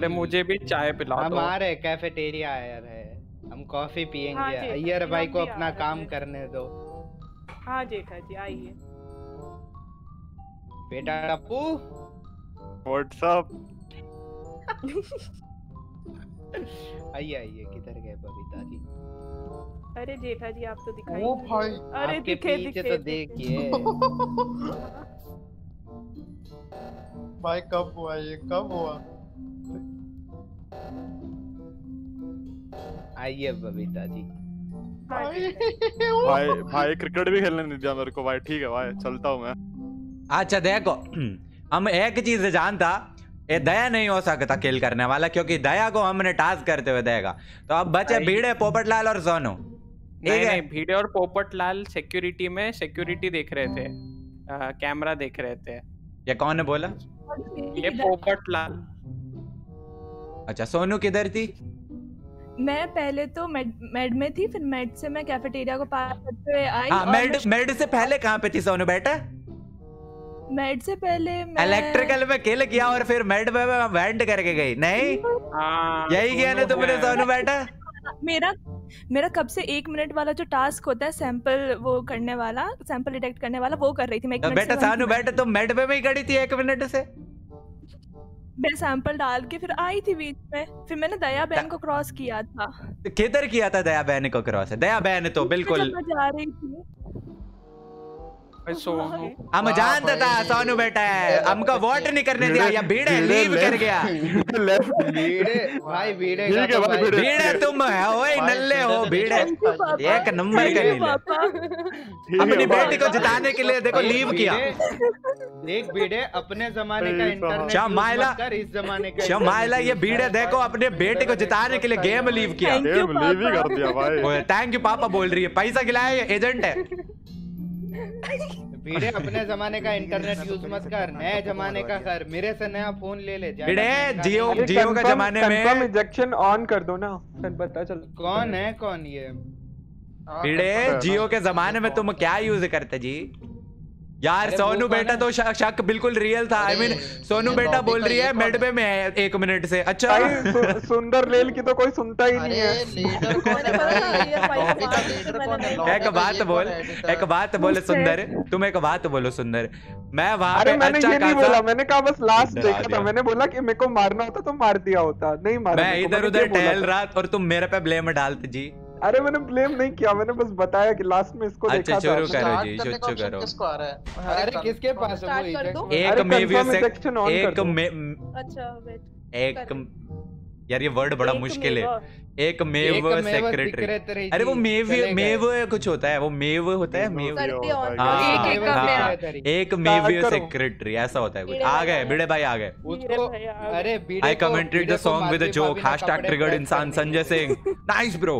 अरे मुझे भी चाय पिला दो। हमारे कैफेटेरिया आयर है, हम कॉफी पियेंगे। अय्यर भाई को अपना काम करने दो। हाँ जेठा जी आइए। बेटा टप्पू व्हाट्सअप, आइए आइए। किधर गए बबीता जी? अरे जेठा जी आप तो दिखाई, ओ भाई अरे दिखे दिखे तो देखिए भाई। कब हुआ ये, कब हुआ? आइए बबीता जी। भाई भाई क्रिकेट भी खेलने नहीं दिया मेरे को भाई। ठीक है भाई चलता हूँ मैं। अच्छा देखो हम एक चीज जानता, ये दया नहीं हो सकता किल करने वाला, क्योंकि दया को हमने टास्क करते हुए देगा। तो अब बचे भीड़े, पोपटलाल और सोनू। नहीं भीड़े और पोपटलाल सिक्योरिटी में सिक्योरिटी देख रहे थे, कैमरा देख रहे थे। ये कौन ने बोला? ये पोपटलाल। अच्छा सोनू किधर थी? मैं पहले तो मेड में थी, फिर मेड से मैं कैफेटेरिया को पार करते हुए आई। मेड से पहले कहाँ पे थी सोनू बेटा? मेड से पहले मैं इलेक्ट्रिकल में किल किया और फिर मेड में वेंट करके गई। नहीं यही किया ना तुमने सोनू बेटा? मेरा कब से 1 मिनट वाला जो टास्क होता है, सैंपल वो करने वाला, सैंपल डिटेक्ट करने वाला, वो कर रही थी मैं। तो बेटा सोनू बेटा तुम मेड में ही खड़ी थी 1 मिनट से। मैं सैंपल डाल के फिर आई थी बीच में, फिर मैंने दया बहन को क्रॉस किया था। किधर किया था दया बहन को क्रॉस? दया बहन तो बिल्कुल जा रही थी। हम जानता था सोनू बेटा है, हमको वोट नहीं करने दिया। या भीड़े लीव कर गया। भीड़े तुम हो नल्ले हो, भीड़े एक नंबर का नीले। अपनी बेटी को जिताने के लिए देखो लीव किया। देख भीड़े अपने जमाने का इंटरनेट, इस जमाने का शमाइला। ये भीड़े देखो अपने बेटे को जिताने के लिए गेम लीव किया। थैंक यू पापा बोल रही है, पैसा खिलाया एजेंट है। भिड़े अपने जमाने का इंटरनेट यूज मत कर, नए जमाने का कर, मेरे से नया फोन ले ले। भिड़े जियो का जमाने में इंजेक्शन ऑन कर दो ना, पता चल कौन है कौन। ये भिड़े जियो के जमाने में तुम क्या यूज करते जी? यार सोनू बेटा तो शक बिल्कुल रियल था। आई मीन सोनू बेटा बोल रही है मेडबे में है 1 मिनट से। अच्छा सुंदर लेल की तो कोई सुनता ही नहीं है। लीडर कौन है? एक बात बोले सुंदर, तुम एक बात बोलो सुंदर। मैं वहाँ पे अच्छा खासा, मैंने कहा बस लास्ट देखा था, मैंने बोला कि मेरे को मारना होता तो मार दिया होता, नहीं मारा। मैं इधर उधर टहल रहा और तुम मेरे पे ब्लेम डालते जी। अरे मैंने ब्लेम नहीं किया, मैंने बस बताया कि लास्ट में इसको देखा था। शुरू करो जी, शुरू करो। किसको आ रहा है? अरे किसके पास है वो? एक में भी सेक्शन ऑन कर दो। एक में, अच्छा वेट, एक यार ये वर्ड बड़ा मुश्किल है। एक मेव सेक्रेटरी, अरे वो मेव मेव कुछ होता है, वो मेव होता है मेव, एक मेव सेक्रेटरी ऐसा होता है कुछ। आ गए भिड़े भाई आ गए। अरे I commented the song with a joke hashtag triggered इंसान। Sanjay Singh nice bro,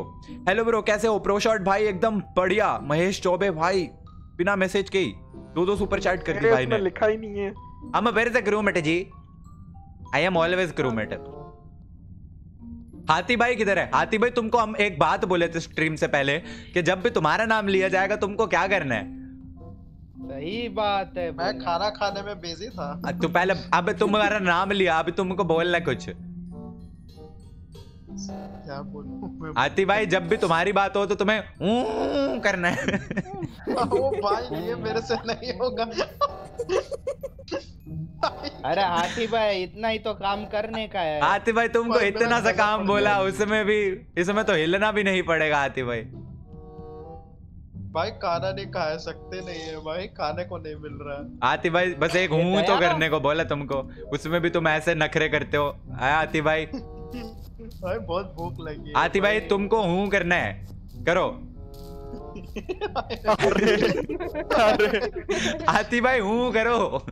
hello bro कैसे हो? प्रो शॉट भाई एकदम बढ़िया। महेश चौबे भाई बिना मैसेज के ही दो सुपर चैट कर दी भाई ने, लिखा ही नहीं है। I'm a very crewmate ji, I am always crewmate। हाथी भाई किधर है? हाथी भाई तुमको हम एक बात बोले थे स्ट्रीम से पहले कि जब भी तुम्हारा नाम लिया जाएगा तुमको क्या करना है। सही बात है, मैं खाना खाने में बिजी था। तो पहले अब तुम्हारा नाम लिया, अभी तुमको बोलना कुछ। क्या बोलूं हाथी भाई, जब भी तुम्हारी बात हो तो तुम्हें ऊ करना है। ओ भाई ये मेरे से नहीं होगा। अरे हाथी भाई इतना ही तो काम करने का है। हाथी भाई तुमको इतना सा काम बोला, उसमें भी इसमें तो हिलना भी नहीं पड़ेगा। हाथी भाई भाई खाना नहीं खा सकते नहीं है भाई, खाने को नहीं मिल रहा है। हाथी भाई बस एक हूँ तो करने को बोला तुमको, उसमें भी तुम ऐसे नखरे करते हो। आया हाथी भाई, भाई बहुत भूख लगी। हाथी भाई तुमको हूँ करना है, करो। हाथी भाई हूँ करो।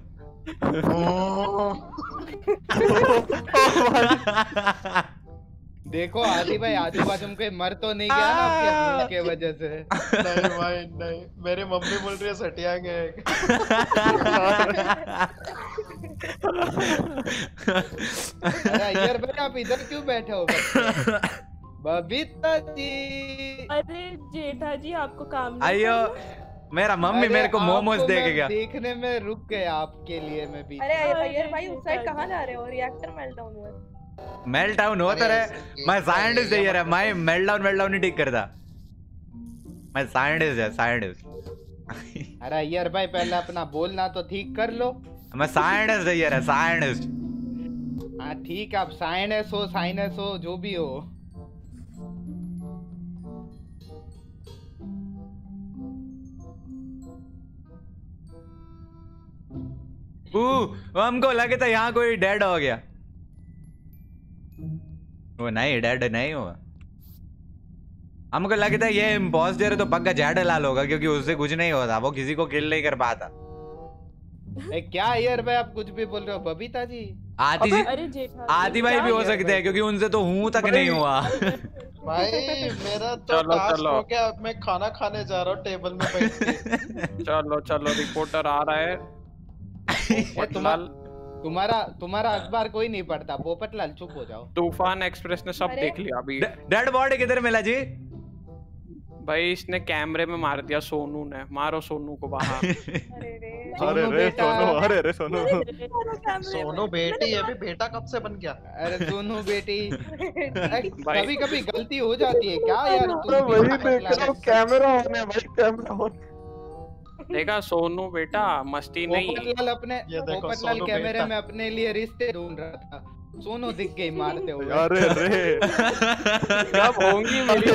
देखो आदि भाई आजू बाजू में मर तो नहीं गया ना आपके के वजह से? नहीं भाई नहीं, मेरे मम्मी बोल रही है सटिया गए। यार भाई आप इधर क्यों बैठे हो? बबीता जी, अरे जेठा जी आपको काम नहीं आया। मेरा मम्मी मेरे को मोमोज दे के गया, देखने में रुक गए आपके लिए मैं भी। अरे यार भाई उस साइड कहां जा रहे हो? रिएक्टर मेल्टडाउन हो रहा है। मेल्टडाउन होता रहे, मैं साइंटिस्ट है यार, मैं मेल्टडाउन ही ठीक करता, मैं साइंटिस्ट है साइंटिस्ट। अरे यार भाई पहले अपना बोलना तो ठीक कर लो। मैं साइंटिस्ट है यार साइंटिस्ट। हां ठीक है, आप साइंटिस्ट हो जो भी हो। हमको लगे था यहाँ कोई डेड हो गया, वो नहीं डेड नहीं हुआ। हमको लगे था ये इम्पोस्टर है तो पक्का जेठलाल होगा, क्योंकि उससे कुछ नहीं होता, वो किसी को किल नहीं कर पाता। क्या यार भाई आप कुछ भी बोल रहे हो? बबीता जी आदि भाई भी हो सकते हैं, क्योंकि उनसे तो हूँ तक नहीं हुआ। भाई मेरा तो टास्क हो गया, अब मैं खाना खाने जा रहा हूँ टेबल में बैठ के। चलो चलो रिपोर्टर आ रहा है। तुम्हारा अखबार कोई नहीं पढ़ता पोपटलाल, चुप हो जाओ। तूफान एक्सप्रेस ने सब देख लिया। अभी डेड बॉडी किधर मिला जी? भाई इसने कैमरे में मार दिया, सोनू ने। मारो सोनू को बाहर। सोनू बेटी, अभी बेटा कब से बन गया? अरे सोनू बेटी, कभी कभी गलती हो जाती है। क्या यार कैमरा ऑन है भाई, कैमरा ऑन। देखा सोनू बेटा मस्ती नहीं। पोपटलाल कैमरे में अपने लिए रिश्ते ढूंढ रहा था, सोनू दिख गई मारते हुए। अरे रे कब होंगी मेरी।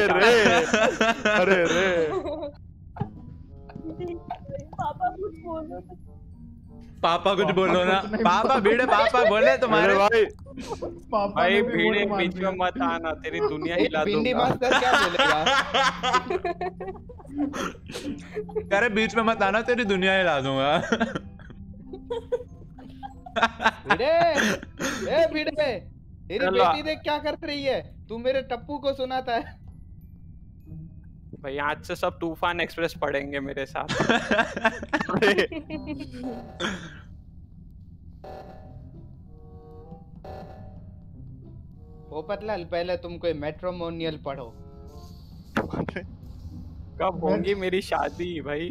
अरे रे पापा कुछ बोलो ना, पापा भीड़े पापा बोले तुम्हारे भाई भीड़े बीच में मत आना, तेरी दुनिया हिला दूंगा। क्या बोलेगा? अरे बीच में मत आना, तेरी दुनिया हिला दूंगा। भीड़े तेरी बेटी देख क्या कर रही है, तू मेरे टप्पू को सुनाता है। भाई आज से सब तूफान एक्सप्रेस पढ़ेंगे मेरे साथ। पोपटलाल पहले तुम कोई मैट्रिमोनियल पढ़ो। कब होंगी मेरी शादी भाई?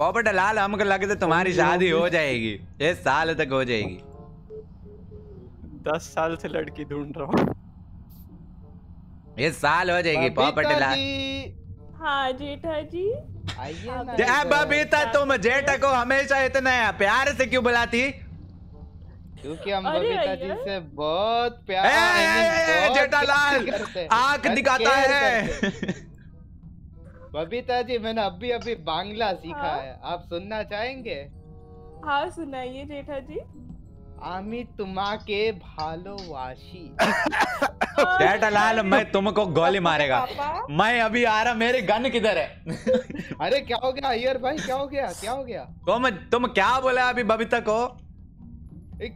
पोपटलाल हमको लगे तो तुम्हारी शादी हो जाएगी, 6 साल तक हो जाएगी। 10 साल से लड़की ढूंढ रहा हूँ, 6 साल हो जाएगी। पोपटलाल हाँ जेठा जी आइए ना। जय बबीता, तुम जेठा को हमेशा इतना प्यार से क्यों बुलाती? क्योंकि हम बबीता जी से बहुत प्यार करते। जेठालाल आंख दिखाता है। बबीता जी मैंने अभी अभी बांग्ला सीखा है, आप सुनना चाहेंगे? हाँ सुनाइए जेठा जी। आमी तुम्हा के भालोवाशी। जेठालाल मैं तुमको गोली मारेगा। मैं अभी आ रहा, मेरे गन किधर है? अरे क्या हो गया यार भाई, क्या हो गया, क्या हो गया? तुम क्या बोला अभी बबीता को?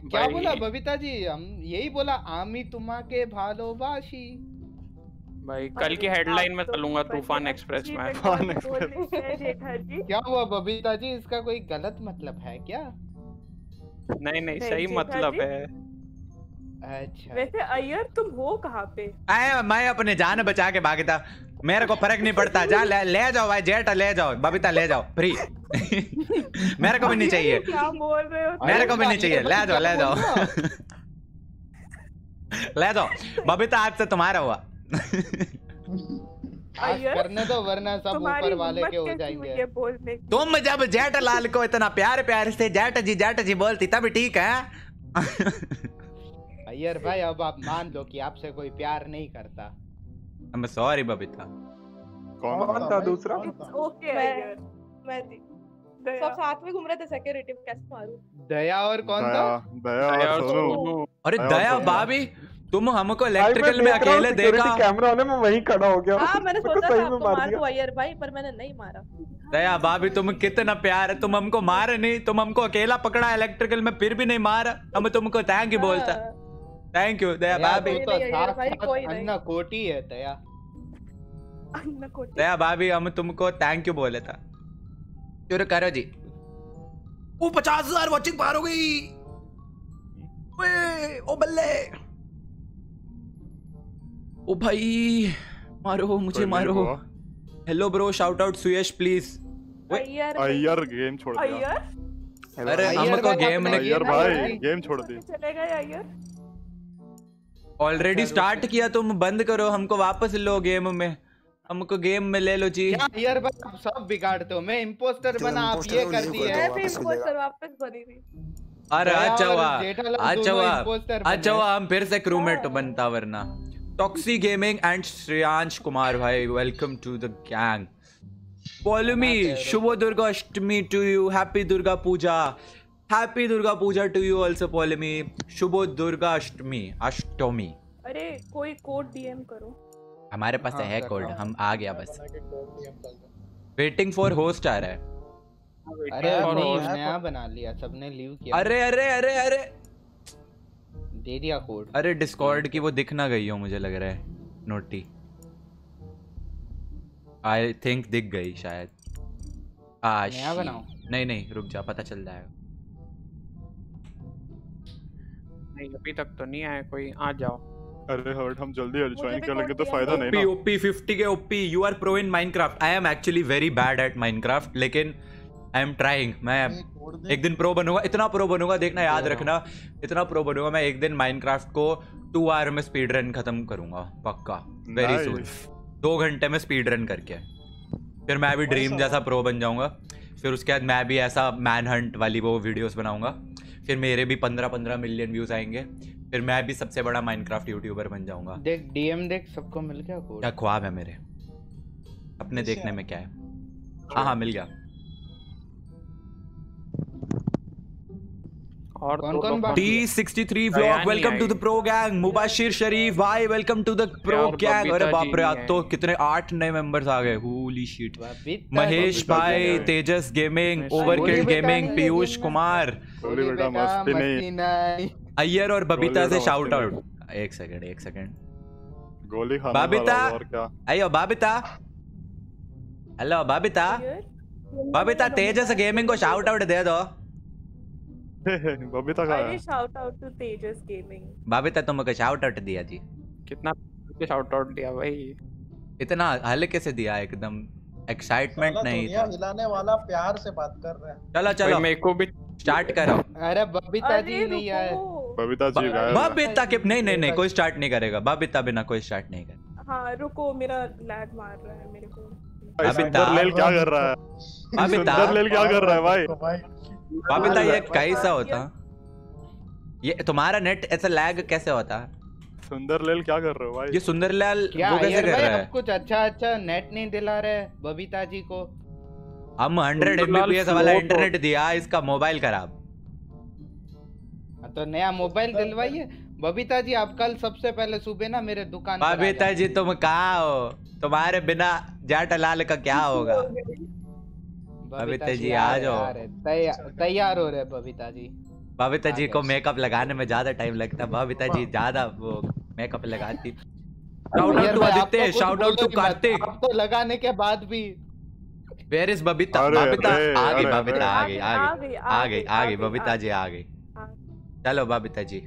क्या बोला बबीता जी? हम यही बोला, आमी तुम्हा के भालोवाशी। भाई कल की हेडलाइन में चलूंगा तूफान एक्सप्रेस में। क्या हुआ बबीता जी, इसका कोई गलत मतलब है क्या? नहीं नहीं सही मतलब है। अच्छा वैसे अय्यर तुम हो कहाँ पे? मैं अपने जान बचा के भागी था, मेरे को फर्क नहीं पड़ता। जा ले जाओ भाई, जेठ ले जाओ, बबीता ले जाओ, फ्री। मेरे को भी नहीं चाहिए, क्या बोल रहे हो? मेरे को भी नहीं चाहिए, ले जाओ ले जाओ ले जाओ। बबीता आज से तुम्हारा हुआ। करने दो वरना सब ऊपर वाले के हो जाएंगे। तुम जब जेठलाल को इतना प्यार प्यार से जेठ जी बोलती तभी ठीक है। अय्यर भाई अब आप मान लो कि आपसे कोई प्यार नहीं करता। I'm sorry Babita. कौन था दूसरा? ओके मैं सब साथ में घूम रहे थे, सिक्योरिटी कैसे मारूं? दया और कौन था? दया और, अरे दया भाभी तुम हमको इलेक्ट्रिकल में अकेले देखा? कैमरा वाले में वहीं खड़ा हो गया। मैंने सोचा था आपको मार दूं अय्यर भाई, पर मैंने नहीं मारा। दया भाभी तुम कितना प्यार है, तुम हमको मारे नहीं, तुम हमको अकेला पकड़ा इलेक्ट्रिकल में फिर भी नहीं मारा। हम तुमको थैंक यू बोलता, थैंक यू दया भाभी। अन्ना कोटी है दया, अन्ना कोटी। दया भाभी हम तुमको थैंक यू बोले था। शुरू करो जी। वो 50,000 वॉचिंग पार हो गई। ओ बल्ले, ओ भाई मारो मुझे मारो। Hello bro, shout out Suyash please. Iyer game छोड़ दिया। अरे हमको गेम ने अय्यर भाई गेम छोड़ दी। चलेगा अय्यर, ऑलरेडी स्टार्ट किया, तुम बंद करो, हमको वापस लो गेम में, हमको गेम में ले लो जी। अय्यर भाई आप सब बिगाड़ते हो, मैं इंपोस्टर बना, आप ये कर दिया। मैं भी इंपोस्टर वापस बनी थी। अरे अच्छा हुआ, अच्छा हुआ, अच्छा हुआ, हम फिर से क्रूमेट बनता वरना। Taxi gaming and Shreyansh Kumar भाई, welcome to the gang. Follow me. शुभ Durga Ashtami to you, happy Durga Puja, happy Durga Puja to you also. Follow me. शुभ दुर्गा अष्टमी, अष्टमी। अरे कोई कोड डीएम करो, हमारे पास है कोड, हम आ गया बस। वेटिंग फॉर होस्ट आ रहा है। अरे नया बना लिया सबने, लीव किया। अरे अरे अरे अरे दे दिया कोड। अरे डिस्कॉर्ड की वो दिख ना गई हो, मुझे लग रहा है नोटी। आई थिंक दिख गई शायद। नया बनाओ। नहीं नहीं रुक जा, पता चल जाएगा। नहीं अभी तक तो नहीं आया कोई, आ जाओ। अरे हर्ट हम जल्दी ज्वाइन कर लेंगे तो फायदा नहीं ना। ओपी 50 के OP, you are pro in Minecraft. I am actually very bad at Minecraft, लेकिन आई एम ट्राइंग। मैं एक दिन प्रो बनूंगा, इतना प्रो बनूंगा देखना, याद रखना, इतना प्रो बनूंगा मैं एक दिन माइनक्राफ्ट को 2 आवर में स्पीड रन खत्म करूंगा पक्का, वेरी सून। 2 घंटे में स्पीड रन करके फिर मैं भी ड्रीम जैसा प्रो बन जाऊंगा। फिर उसके बाद मैं भी ऐसा मैन हंट वाली वो वीडियोस बनाऊंगा, फिर मेरे भी 15-15 मिलियन व्यूज आएंगे, फिर मैं भी सबसे बड़ा माइनक्राफ्ट यूट्यूबर बन जाऊंगा। देख डीएम देख, सबको मिल गया कोड। क्या ख्वाब है मेरे अपने, देखने में क्या है। हाँ हाँ मिल गया। और D63 vlog welcome to the pro gang. Mubashir Sharif भाई welcome to the pro gang. अरे बाप रे आज तो कितने 8 नए मेंबर्स आ गए, होली शिट। महेश भाई, Tejas gaming, overkill gaming, Piyush Kumar, Iyer और बबीता से शाउट आउट। एक सेकंड गोली खाना बबीता। आयो बबीता, हेलो बबीता, बबीता तेजस गेमिंग को शाउट आउट दे दो। बबीता का shout out to Tejas gaming. Babita तुमको शाउट आउट दिया जी। कितना शाउट आउट दिया भाई, इतना हल्के से दिया, एकदम एक्साइटमेंट नहीं था। हिलाने वाला प्यार से बात कर रहा है। चलो चलो मेरे को भी स्टार्ट करो। अरे बबीता जी नहीं आए, बबीता जी गायब। बबीता के नहीं कोई स्टार्ट नहीं करेगा, बबीता बिना कोई स्टार्ट नहीं करेगा। हां रुको मेरा लैग मार रहा है मेरे को। सुंदर लेल क्या कर रहा है? बबीता सुंदर लेल क्या कर रहा है भाई? बबीता ये कैसा होता, ये तुम्हारा नेट ऐसा लैग कैसे होता? सुंदरलाल क्या कर रहे हो भाई? ये सुंदरलाल वो कैसे कर रहा है? कुछ अच्छा अच्छा नेट नहीं दिला रहे बबीता जी को। हम 100 Mbps वाला इंटरनेट दिया, इसका मोबाइल खराब। तो नया मोबाइल दिलवाइए। बबीता जी आप कल सबसे पहले सुबह ना मेरे दुकान। बबीता जी तुम कहाँ हो, तुम्हारे बिना जेठालाल का क्या होगा। बबीता जी आ जाओ, तैयार हो रहे बबीता जी। बबीता जी को मेकअप लगाने में ज्यादा टाइम लगता है, बबीता जी ज्यादा वो मेकअप लगाती। Shout out to Kartik. अब तो लगाने के बाद भी वेयर इज बबीता। बबीता आ गई, बबीता आ गई, आ गई बबीता जी आ गई। चलो बबीता जी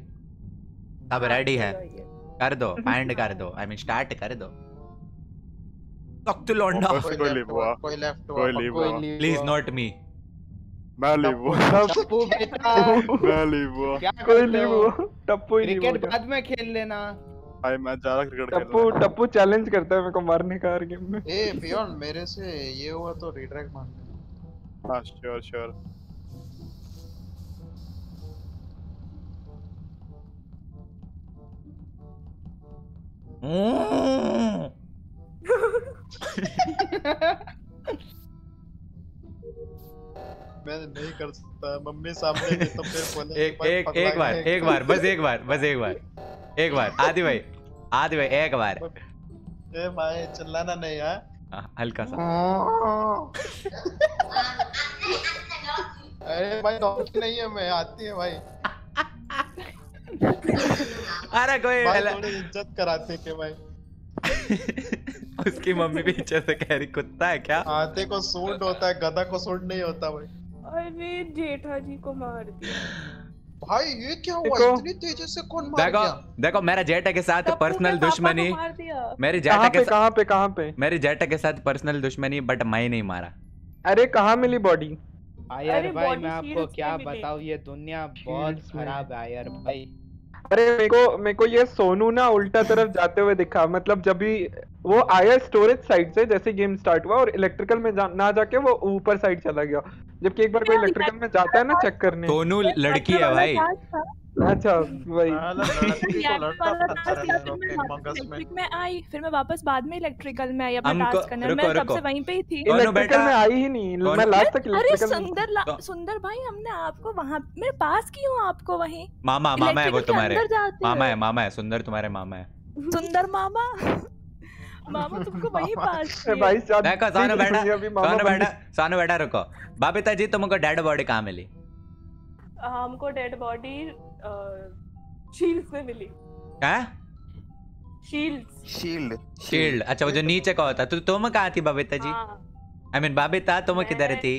अब रेडी है, कर दो फाइंड कर दो, आई मीन स्टार्ट कर दो। प्लीज नॉट मी, मैं टप्पू क्रिकेट बाद में खेल लेना। भाई मैं ज्यादा क्रिकेट खेलता हूं। टप्पू चैलेंज करता है मेरे को मारने का हर गेम में। ए पियोन मेरे से ये हुआ तो रिट्रैक्ट मार दे। हां श्योर मैं नहीं कर सकता, मम्मी सामने है तो फिर बोले एक बार आदि भाई एक बार। ए भाई चिल्लाना नहीं है हल्का सा। अरे भाई डॉक्टर नहीं है, मैं आती है भाई। अरे कोई थोड़ी इज्जत कराते के भाई। उसकी मम्मी पीछे से कह रही कुत्ता है क्या। आते को सूट होता है, गधा को सूट नहीं होता भाई। अरे जेठा जी को मार दिया भाई, ये क्या हुआ इतनी तेजी से कौन मार गया। देखो मेरा जेठा के साथ पर्सनल दुश्मनी, मेरी जेठा के कहां पे मेरी जेठा के साथ पर्सनल दुश्मनी, बट मैं नहीं मारा। अरे कहां मिली बॉडी। यार भाई मैं आपको क्या बताऊं, ये दुनिया बहुत खराब है यार भाई। अरे मेरे को ये सोनू ना उल्टा तरफ जाते हुए दिखा, मतलब जब भी वो आया स्टोरेज साइड से जैसे गेम स्टार्ट हुआ और इलेक्ट्रिकल में ना जाके वो ऊपर साइड चला गया। जबकि एक बार कोई इलेक्ट्रिकल में जाता है ना चेक करने। सोनू लड़की है भाई। अच्छा भाई मैं आई, फिर मैं वापस बाद में इलेक्ट्रिकल में आई अपना टास्क करने। मैं तब से वहीं पे ही थी, इलेक्ट्रिकल में आई ही नहीं मैं लास्ट तक। अरे सुंदर भाई हमने आपको वहाँ मेरे पास की हूँ आपको वहीं। मामा है वो तुम्हारे, मामा है सुंदर तुम्हारे मामा है। सुंदर मामा तुमको वहीं पास भाई। सानो बैठा रुको। बबीता जी तुमको डेड बॉडी कहाँ मिली। हमको डेड बॉडी शील्ड्स में मिली। क्या शील्ड अच्छा वो जो नीचे का होता। तो तुम कहाँ थी बबीता जी, आई मीन बबीता तुम किधर थी।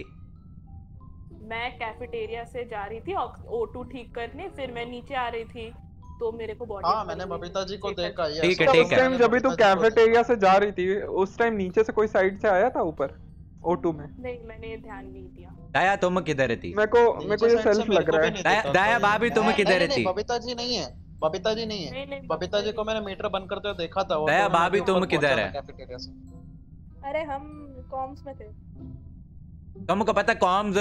मैं कैफेटेरिया से जा रही थी O2 ठीक करने, फिर मैं नीचे आ रही थी तो मेरे को बॉडी। हाँ मैंने बबीता जी को देखा। ठीक है उस टाइम जब भी तुम कैफेटेरिया से जा रही थी उस टाइम नीचे से कोई साइड से आया था ऊपर O2 में। नहीं मैंने ध्यान नहीं दिया। दाया तुम किधर थी। मेरे को ये सेल्फ लग रहा है। दाया भाभी तुम किधर थी। बबीता जी नहीं है। बबीता जी को मैंने मीटर बंद करते हुए देखा था। दाया भाभी तुम किधर है। अरे हम कॉम्स में थे। तुमको पता कॉम्स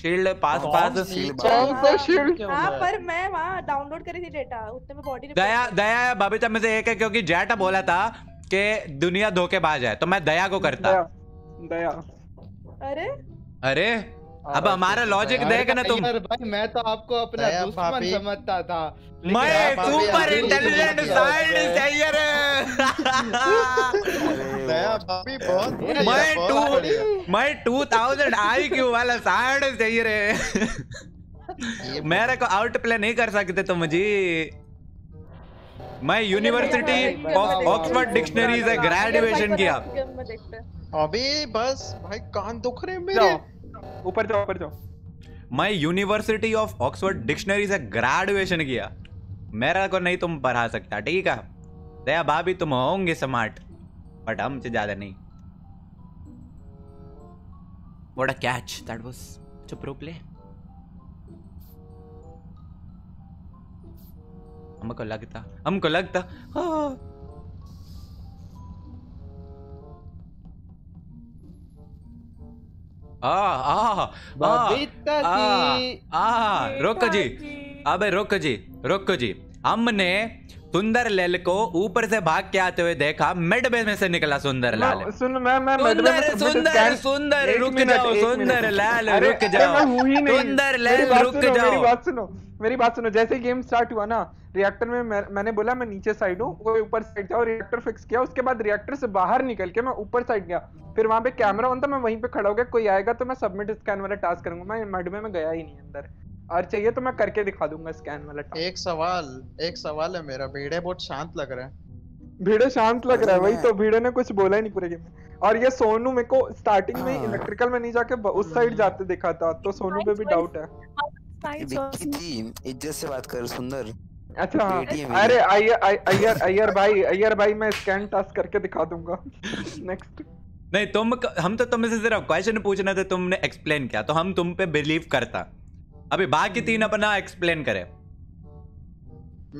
शील्ड पास शील्ड पर मैं वहाँ डाउनलोड करी थी डेटा उतने में बॉडी। दया बबीता में से एक है क्योंकि जेठा बोला था कि दुनिया धोखेबाज है तो मैं दया को करता। दया अरे अब हमारा लॉजिक देख ना तुम। भाई मैं तो आपको अपना दुश्मन समझता था। मैं सुपर इंटेलिजेंट साइंटिस्ट। मैं 2000 IQ वाला साइंटिस्ट चाहिए रे। मेरे को आउटप्ले नहीं कर सकते तुम जी। मैं यूनिवर्सिटी ऑक्सफोर्ड डिक्शनरी से ग्रेजुएशन किया। अबे बस भाई कान दुख रहे मेरे। ऊपर जाओ। मैं यूनिवर्सिटी ऑफ ऑक्सफोर्ड डिक्शनरी से ग्रेजुएशन किया। मेरा को नहीं तुम पढ़ा सकता। ठीक है दया भाभी तुम होंगे स्मार्ट बट हमसे ज्यादा नहीं। What a catch that was. चुप रो प्ले। हमको लगता रोको जी, अबे रोको जी हमने सुंदरलाल को ऊपर से भाग के आते हुए देखा, मिड बेस में से निकला सुंदरलाल। सुंदरलाल मेरी बात सुनो, जैसे गेम स्टार्ट हुआ ना रिएक्टर में मैंने बोला मैं नीचे साइड हूँ, वो ऊपर साइड था और रिएक्टर फिक्स किया। उसके बाद रिएक्टर से बाहर निकल के मैं ऊपर साइड गया, फिर वहाँ पे कैमरा ऑन था, मैं वहीं पे खड़ा हो गया, कोई आएगा तो मैं सबमिट स्कैन वाला टास्क करूंगा। मैं मड में गया ही नहीं अंदर, और चाहिए तो मैं करके दिखा दूंगा स्कैन वाला टास्क। एक सवाल है मेरा, भीड़े बहुत शांत लग रहा है। भीड़े शांत लग रहा है, वही तो, भीड़े ने कुछ बोला ही नहीं पूरे गेम में। और ये सोनू मेरे को स्टार्टिंग में इलेक्ट्रिकल में नहीं जाके उस साइड जाते देखा था, तो सोनू पे भी डाउट है। इज्जत से बात कर सुंदर। अच्छा हाँ। अरे अय्यर भाई मैं स्कैन टास्क करके दिखा दूंगा। नेक्स्ट नहीं, हम तो तुमसे सिर्फ क्वेश्चन पूछना था, तुमने एक्सप्लेन किया तो हम तुम पे बिलीव करता। अभी बाकी तीन अपना एक्सप्लेन करे।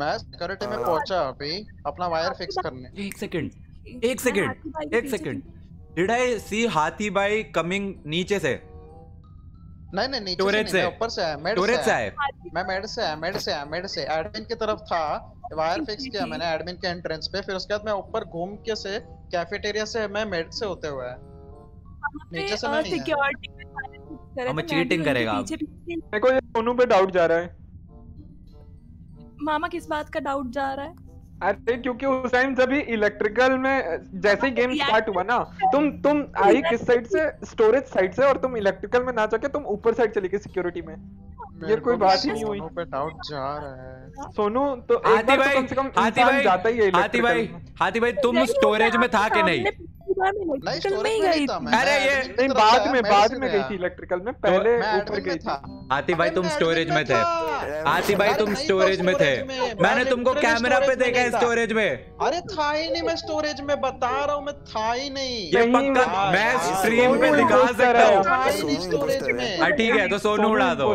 मैं सिक्योरिटी में पहुंचा अभी अपना वायर फिक्स करने। एक सेकंड डिड आई सी हाथी भाई कमिंग नीचे से? नहीं नीचे टोरेट से, ऊपर से आया, टोरेट से आया। मैं मेड से एडमिन की तरफ था, वायर फिक्स किया मैंने एडमिन के एंट्रेंस पे, फिर उसके बाद मैं ऊपर घूम के से कैफेटेरिया से मैं मेड से होते हुए नीचे से। मैं सिक्योरिटी में वायर फिक्स कर रहा हूं, मैं चीटिंग करेगा। मेरे को ये सोनू पे डाउट जा रहा है। मामा किस बात का डाउट जा रहा है? अरे क्योंकि उस टाइम जब ही इलेक्ट्रिकल में जैसे ही गेम स्टार्ट हुआ ना, तुम आई किस साइड से? स्टोरेज साइड से, और तुम इलेक्ट्रिकल में ना जाके तुम ऊपर साइड चली गई सिक्योरिटी में। ये कोई बात ही नहीं हुई। सोनू तो हाथी भाई तुम स्टोरेज में था कि नहीं? अरे ये बाद में गई थी इलेक्ट्रिकल में, पहले ऊपर गई था। हाथी भाई तुम स्टोरेज में थे, हाथी भाई तुम स्टोरेज में थे, मैंने तुमको कैमरा पे देखा है स्टोरेज में। अरे था ही नहीं, मैं स्टोरेज में बता रहा हूँ, मैं था ही नहीं। ये पक्का मैं स्ट्रीम पे दिखा सकता हूँ स्टोरेज में। ठीक है तो सोनू उड़ा दो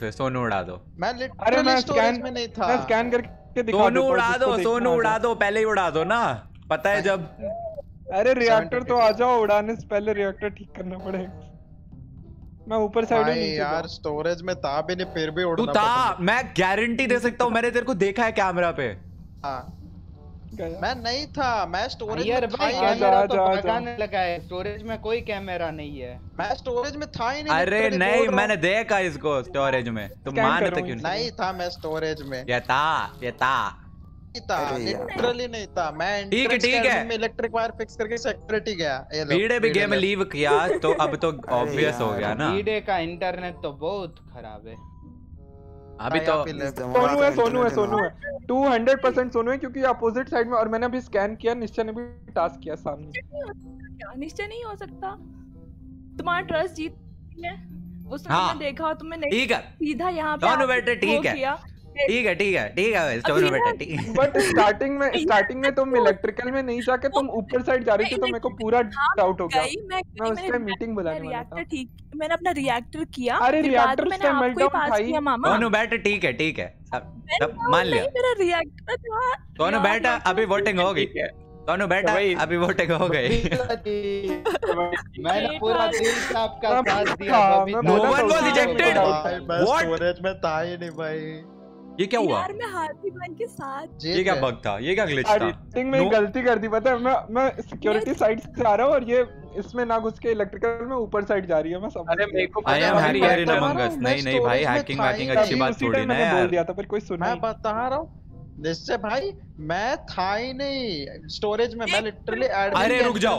फिर, सोनू उड़ा दो। मैं लिटरली स्टोरेज में नहीं था, स्कैन करके दिखा दो। सोनू उड़ा दो पहले ही उड़ा दो ना, पता है जब। अरे रिएक्टर तो आ जाओ, उड़ाने से पहले रिएक्टर ठीक करना पड़ेगा। मैं ऊपर साइड हूं यार, स्टोरेज में था भी नहीं, फिर भी उड़ना था। मैं गारंटी दे सकता हूं, मैंने तेरे को देखा है कैमरा पे। हां मैं नहीं था, मैं स्टोरेज में था। कैमरा तो लगाने लगा है, स्टोरेज में कोई कैमरा नहीं है। मैं स्टोरेज में था ही नहीं। अरे नहीं, मैंने देखा इसको स्टोरेज में, तुम मानते क्यों नहीं? था मैं स्टोरेज में, ये था लिटरली नहीं था मैं। ठीक है इलेक्ट्रिक वायर फिक्स करके सेक्रेटरी गया, भीड़े भी गेम लीव किया तो अब तो ऑब्वियस हो गया ना। भीड़े का इंटरनेट तो बहुत खराब है अभी तो। सोनू है 200% सोनू है, क्योंकि अपोजिट साइड में। और मैंने अभी स्कैन किया, निश्चय ने भी टास्क किया सामने। निश्चय नहीं हो सकता, तुम्हारा ट्रस्ट जीत है वो तुमने देखा, तुमने नहीं सीधा यहाँ पे। ठीक है स्टोरी बेटा ठीक। बट स्टार्टिंग में तुम इलेक्ट्रिकल में नहीं जाके तुम ऊपर साइड जा रही थी, तो मेरे को पूरा डाउट हो गया। मैं उससे मीटिंग बुलाने वाला था। ठीक, मैंने अपना रिएक्टर किया। अरे रिएक्टर से मेल्टडाउन भाई। दोनों बेटा ठीक है सब मान लिया। मेरा रिएक्टर था। दोनों बेटा अभी वोटिंग हो गई, दोनों बेटा अभी वोटिंग हो गए। मैंने पूरा दिल से आपका साथ दिया। No one was rejected. Storage में था ही नहीं भाई। ये क्या हुआ यार, मैं हाथी बन के साथ। ये क्या बग था, ये क्या ग्लिच था? एडिटिंग में गलती कर दी पता है। मैं सिक्योरिटी साइड से आ रहा हूं, और ये इसमें ना घुस के इलेक्ट्रिकल में ऊपर साइड जा रही है। मैं समझ। अरे मेरे को I am Harry Harry among अस। नहीं भाई, हैकिंग अच्छी बात थोड़ी ना है। बोल दिया था पर कोई सुना नहीं। मैं बता रहा हूं निश्चय भाई, मैं था ही नहीं स्टोरेज में, मैं लिटरली एडमिन। अरे रुक जाओ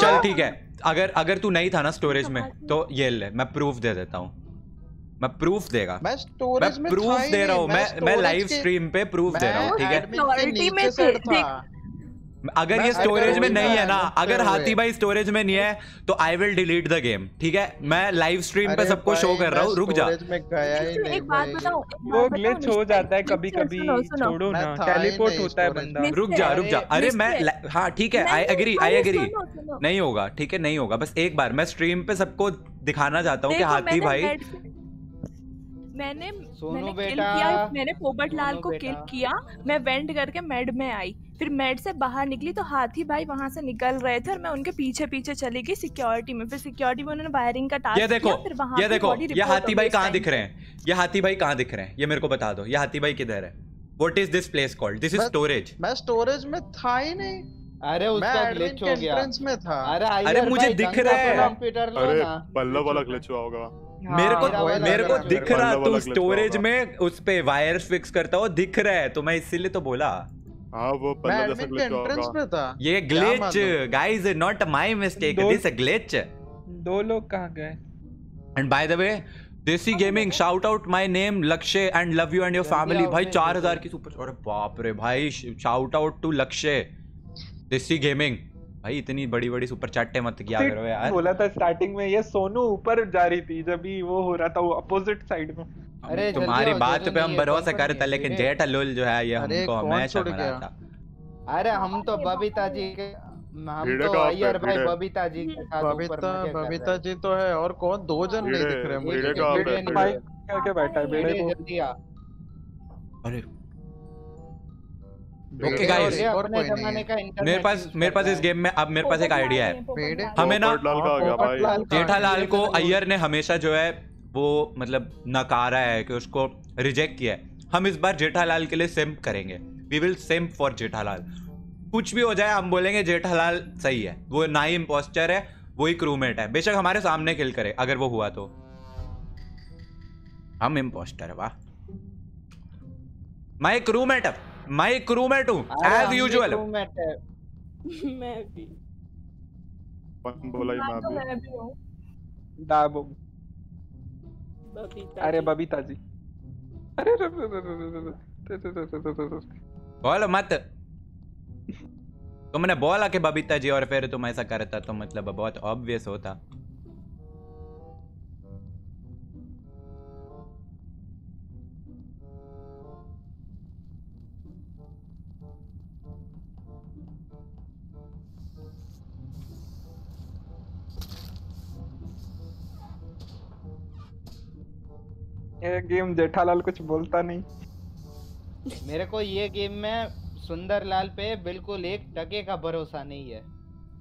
चल ठीक है, अगर तू नहीं था ना स्टोरेज में तो ये ले, मैं प्रूफ दे देता हूं। मैं प्रूफ दे रहा हूँ मैं लाइव स्ट्रीम पे प्रूफ दे रहा हूँ। ठीक है, अगर ये स्टोरेज में नहीं है ना, अगर हाथी भाई स्टोरेज में नहीं है तो I will delete the game. ठीक है, मैं लाइव स्ट्रीम पे सबको शो कर रहा हूँ। रुक जा, एक बात बताऊं, वो ग्लिच हो जाता है कभी कभी, छोड़ो ना, टेलीपोर्ट होता है बंदा। रुक जा। अरे मैं, हाँ ठीक है, आई एग्री नहीं होगा। ठीक है, नहीं होगा। बस एक बार मैं स्ट्रीम पे सबको दिखाना चाहता हूँ कि हाथी भाई मैंने किल किया, मैंने पोपटलाल को किल किया। मैं वेंट करके मेड में आई, फिर मेड से बाहर निकली तो हाथी भाई वहां से निकल रहे थे, और मैं उनके पीछे चली गई सिक्योरिटी में। फिर सिक्योरिटी में उन्होंने वायरिंग का टास्क किया। फिर वहां ये हाथी भाई कहाँ दिख रहे हैं, ये मेरे को बता दो। ये हाथी भाई किधर है? What is this place called? This is storage. मैं storage में था ही नहीं। अरे उसका glitch हो गया। में था। अरे मुझे दिख रहा है। अरे पल्लव वाला glitch हुआ होगा। मेरे को दिख रहा तुम स्टोरेज में उसपे वायर्स फिक्स करता हो, दिख रहा है तो मैं इसीलिए तो बोला। हाँ वो पल्लव जैसा glitch होगा। ये glitch guys not my mistake, this is a glitch। दो लोग कहाँ गए? And by the way Desi Gaming shout out my name Lakshay and love you and your family। भाई 4000 की सुपर। अरे बाप रे भाई shout out to Lakshay Desi Gaming। भाई इतनी बड़ी बड़ी सुपर चैटे मत किया करो यार। बोला था स्टार्टिंग में ये सोनू ऊपर जा रही थी जब भी वो हो रहा था वो अपोजिट साइड में। अरे तुम्हारी बात पे हम भरोसा करते लेकिन जेठालाल जो है ये हमको हमेशा मनाता। अरे हम तो बबीताजी के यार भाई बबीताजी के साथ बबीताजी तो है और कौन दो जन नहीं दिख रहे मुझे भाई क्या बैठा है बेड़े को। अरे ओके गाइस मेरे पास इस गेम में अब मेरे पास एक आइडिया है। हमें ना जेठालाल को अय्यर ने हमेशा जो है वो मतलब नकारा है कि उसको रिजेक्ट किया है। हम इस बार जेठालाल के लिए सिम्प करेंगे। We will simp for Jethalal. कुछ भी हो जाए हम बोलेंगे जेठालाल सही है, वो ना ही इम्पोस्टर है वो ही क्रूमेट है, बेशक हमारे सामने किल करे अगर वो हुआ तो हम इम्पोस्टर है। वाह मैं क्रूमेट हूँ एज यूजुअल। मैं भी बोला ही मैं भी हूँ दाबू बबीता। अरे बबीता जी अरे बोलो मत। तुमने बोला कि बबीता जी और फिर तुम ऐसा करता तो मतलब बहुत ऑब्वियस होता। ये गेम जेठालाल कुछ बोलता नहीं। मेरे को ये गेम में सुंदरलाल पे बिल्कुल एक टके का भरोसा नहीं है।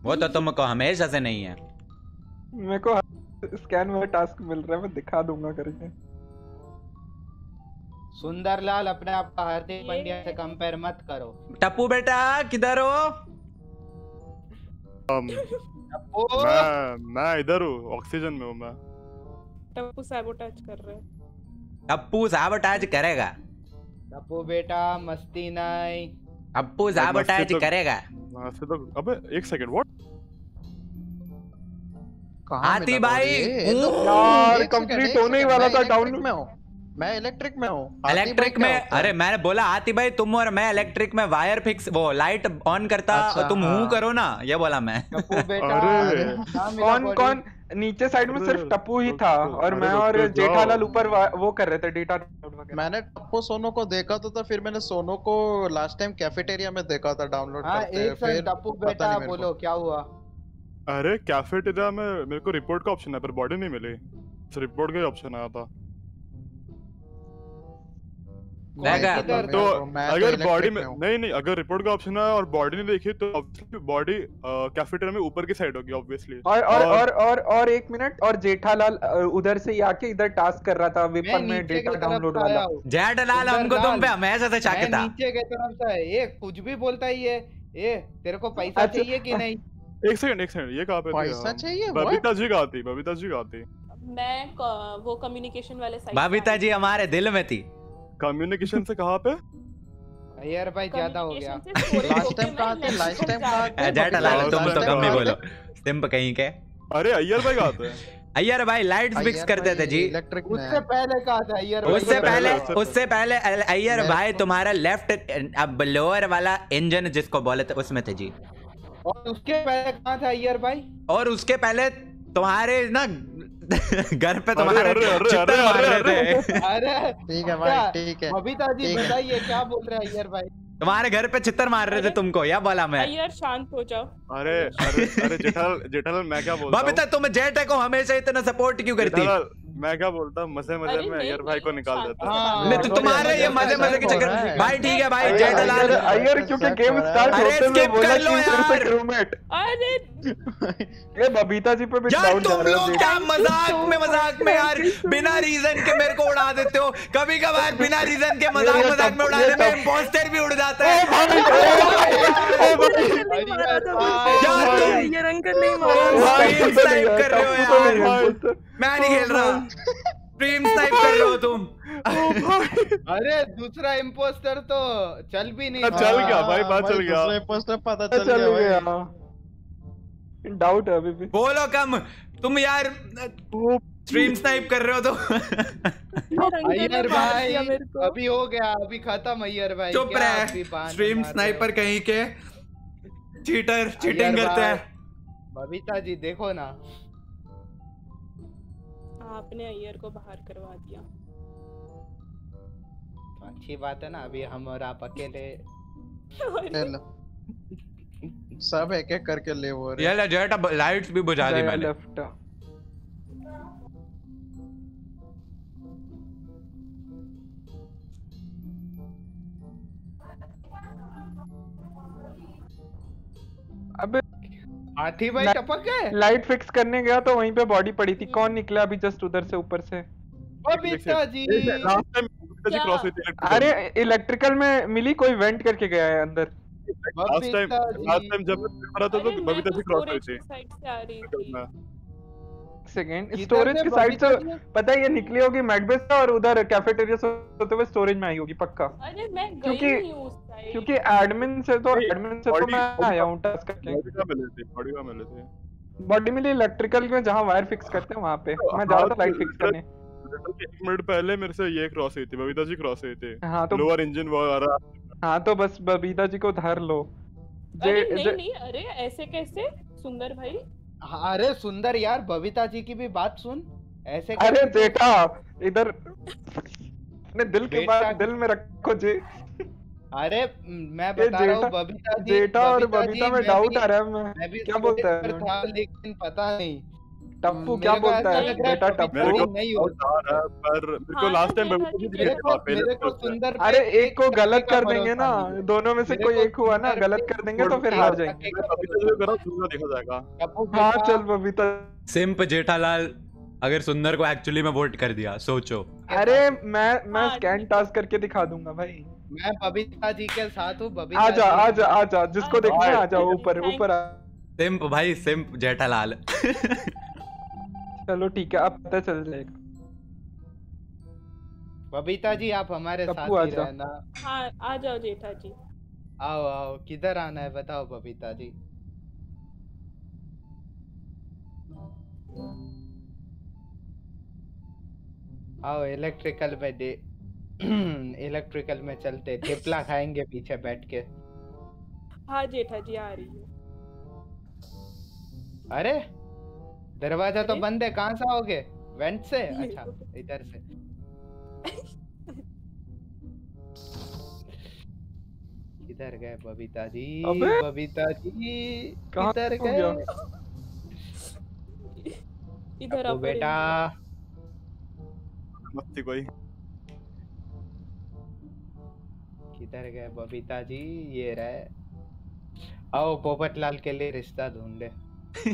वो तो तुमको हमेशा से नहीं है। मेरे को स्कैन में टास्क मिल रहा है मैं दिखा दूंगा करके। सुंदरलाल अपने आप का हार्दिक पांड्या से कंपेयर मत करो। टप्पू बेटा किधर हो? मैं इधर हूँ ऑक्सीजन में हूँ मैं। टप्पू सैबोटाज कर रहा है। टप्पू सैबोटाज करेगा। टप्पू बेटा मस्ती नहीं। अब्बू साबोटाज करेगा। अबे एक सेकंड व्हाट? हाथी भाई यार कंप्लीट होने ही वाला था। डाउन में हूँ मैं इलेक्ट्रिक में हूँ। इलेक्ट्रिक में अरे मैंने बोला हाथी भाई तुम और मैं इलेक्ट्रिक में वायर फिक्स वो लाइट ऑन करता तुम हूँ करो ना ये बोला मैं। कौन कौन नीचे साइड में सिर्फ टप्पू ही था और मैं और जेठालाल ऊपर वो कर रहे थे डेटा। मैंने टप्पू सोनो को देखा तो फिर मैंने सोनो को लास्ट टाइम कैफेटेरिया में देखा था डाउनलोड करते फिर टप्पू बेटा बोलो क्या हुआ। अरे कैफेटेरिया में मेरे को रिपोर्ट का ऑप्शन है पर बॉडी नहीं मिली तो रिपोर्ट का ऑप्शन आया था। तो अगर बॉडी में नहीं अगर रिपोर्ट का ऑप्शन है और बॉडी नहीं देखी तो ऑब्वियसली बॉडी कैफेटेरिया में ऊपर की साइड होगी ऑब्वियसली। और एक मिनट और जेठालाल उधर से ही आके इधर टास्क कर रहा था वेपन में डेटा डाउनलोड वाला। जेठालाल हमको तुम पे हमेशा से चाहता था। नीचे की तरफ से ये कुछ भी बोलता ही है। ए तेरे को पैसा चाहिए कि नहीं? एक सेकंड ये कहां पे पैसा चाहिए? बबीता जी का आती। मैं वो कम्युनिकेशन वाले साइड। बबीता जी हमारे दिल में थी। कम्युनिकेशन से कहाँ पे? यार भाई ज़्यादा हो गया। लास्ट टाइम कहाँ थे? जेठालाल तुम तो कम ही बोलो। सिंप कहीं के? अरे अय्यर भाई कहाँ थे? अय्यर भाई लाइट्स फिक्स करते थे जी। उससे पहले कहाँ थे अय्यर भाई? उससे पहले अय्यर भाई तुम्हारा लेफ्ट अब लोअर वाला इंजन जिसको बोले थे उसमें थे जी। और उसके पहले कहाँ था अय्यर भाई? और उसके पहले तुम्हारे ना घर पे तुम्हारे चिट्टे मार रहे थे। अरे ठीक है भाई ठीक है। बबीता जी बताइए क्या बोल रहे हैं अय्यर भाई? तुम्हारे घर पे चित्तर मार रहे थे तुमको या बोला मैं? अय्यर शांत हो जाओ। अरे जेठालाल मैं क्या बोल रहा हूं? बबीता तुम जेठ को हमेशा इतना सपोर्ट क्यों करती? मैं क्या बोलता हूँ मजे मजे में अय्यर भाई को निकाल देता हूँ। नहीं तो तुम्हारे ये मजे मजे के चक्कर भाई। ठीक है भाई जेठालाल अय्यर क्योंकि गेम स्टार्ट होते में बोला कि रूममेट। अरे ये बबीता जी पे भी डाउन तुम लोग क्या मजाक में यार बिना रीजन के मेरे को उड़ा देते हो। कभी कभार बिना रीजन के मजाक में उड़ाने में इम्पोस्टर भी उड़ जाता है। मैं नहीं खेल रहा प्रेम टाइप कर रहे हो तुम। अरे दूसरा इम्पोस्टर तो चल भी नहीं चल गया भाई बात चल गया इम्पोस्टर पता चल गया। डाउट है अभी भी बोलो कम तुम यार स्ट्रीम स्नाइप कर रहे हो तो अय्यर भाई अभी हो गया अभी खत्म अय्यर भाई चुप रहे। स्ट्रीम स्नाइपर कहीं के चीटर चीटिंग करते हैं। बबीता जी देखो ना आपने अय्यर को बाहर करवा दिया अच्छी बात है ना। अभी हम और आप अकेले सब एक एक करके ले हो रहे। ये जेट अब लाइट्स भी बुझा दी मैंने। अबे हाथी भाई टपक गए। लाइट फिक्स करने गया तो वहीं पे बॉडी पड़ी थी। कौन निकला अभी जस्ट उधर से ऊपर से? Babita ji last time Babita ji cross हुई थी। अरे इलेक्ट्रिकल में मिली कोई वेंट करके गया है अंदर। लास्ट टाइम जब मरा था तो बबीता जी क्रॉस हुई थी साइड से आ रही थी। सेकंड स्टोरेज की साइड से पता है ये निकली होगी मैडबेस से और उधर कैफेटेरिया से होते हुए स्टोरेज में आई होगी पक्का। अरे मैं गई नहीं उस साइड क्योंकि एडमिन से तो मैं आया हूं टास्क करके। बॉडी मिले थे बॉडी मिली इलेक्ट्रिकल में जहां वायर फिक्स करते हैं वहां पे। मैं जा रहा था लाइट फिक्स करने। 1 मिनट पहले मेरे से ये क्रॉस हुई थी बबीता जी क्रॉस हुई थी। हां तो लोअर इंजन वो आ रहा। हां तो बस बबीता जी को धर लो। नहीं अरे ऐसे कैसे सुंदर भाई। अरे सुंदर यार बबीता जी की भी बात सुन ऐसे। अरे बेटा इधर अपने दिल के पास दिल में रखो जी। अरे मैं बता रहा हूँ बबीता जी में डाउट आ रहा है। मैं क्या बोलता है लेकिन पता नहीं टप्पू क्या बोलता है बेटा। टप्पू नहीं होता पर मेरे को लास्ट टाइम बबीता जी मेरे को सुंदर। अरे एक को गलत कर देंगे ना दोनों में से कोई एक हुआ ना गलत कर देंगे तो फिर हार जाएंगे। देखा जाएगा हाँ चल बबीता सिंप जेठालाल अगर सुंदर को एक्चुअली में वोट कर दिया सोचो। अरे मैं स्कैन टास्क करके दिखा दूंगा भाई। मैं बबीता जी के साथ हूँ। आजा जिसको देखना है आजा ऊपर ऊपर। सिंप भाई सिंप जेठालाल। चलो ठीक है आप पता चल जाएगा। बबीता जी आप हमारे साथ ही रहना। हाँ आ जाओ जेठा जी आओ किधर आना है बताओ बबीता जी। आओ इलेक्ट्रिकल में चलते टिपला खाएंगे पीछे बैठ के। हाँ जेठा जी आ रही है। अरे दरवाजा तो बंद है कहाँ से आओगे? वेंट से? अच्छा इधर से। किधर गए बबीता जी? बबीता जी किधर गए? इधर आओ बेटा। मस्ती कोई किधर गए बबीता जी? ये रहे। आओ पोपटलाल के लिए रिश्ता ढूंढे। अरे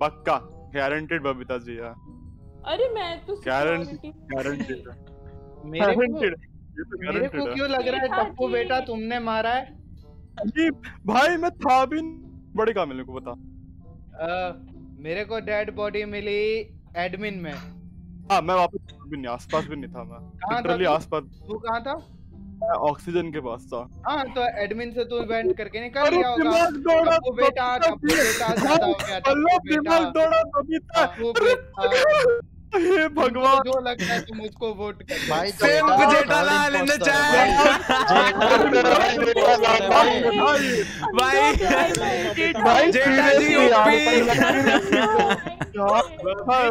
पक्का गारंटेड बबीता जी। अरे मैं तो गारंटेड मेरे को क्यों लग रहा है टप्पू बेटा तुमने मारा है? जी भाई मैं था भी बड़े काम मेरे को बता। मेरे को डेड बॉडी मिली एडमिन में। हाँ मैं वापस भी नहीं आसपास भी नहीं था। मैं लिटरली आसपास। तू कहाँ था? मैं ऑक्सीजन के पास था। हाँ तो एडमिन से तू वेंट करके निकल गया होगा। वो बेटा ये भगवान जो लगता है तुम उसको वोट कर भाई। Simp Jethalal in the chat भाई जेठाजी ओपी आपको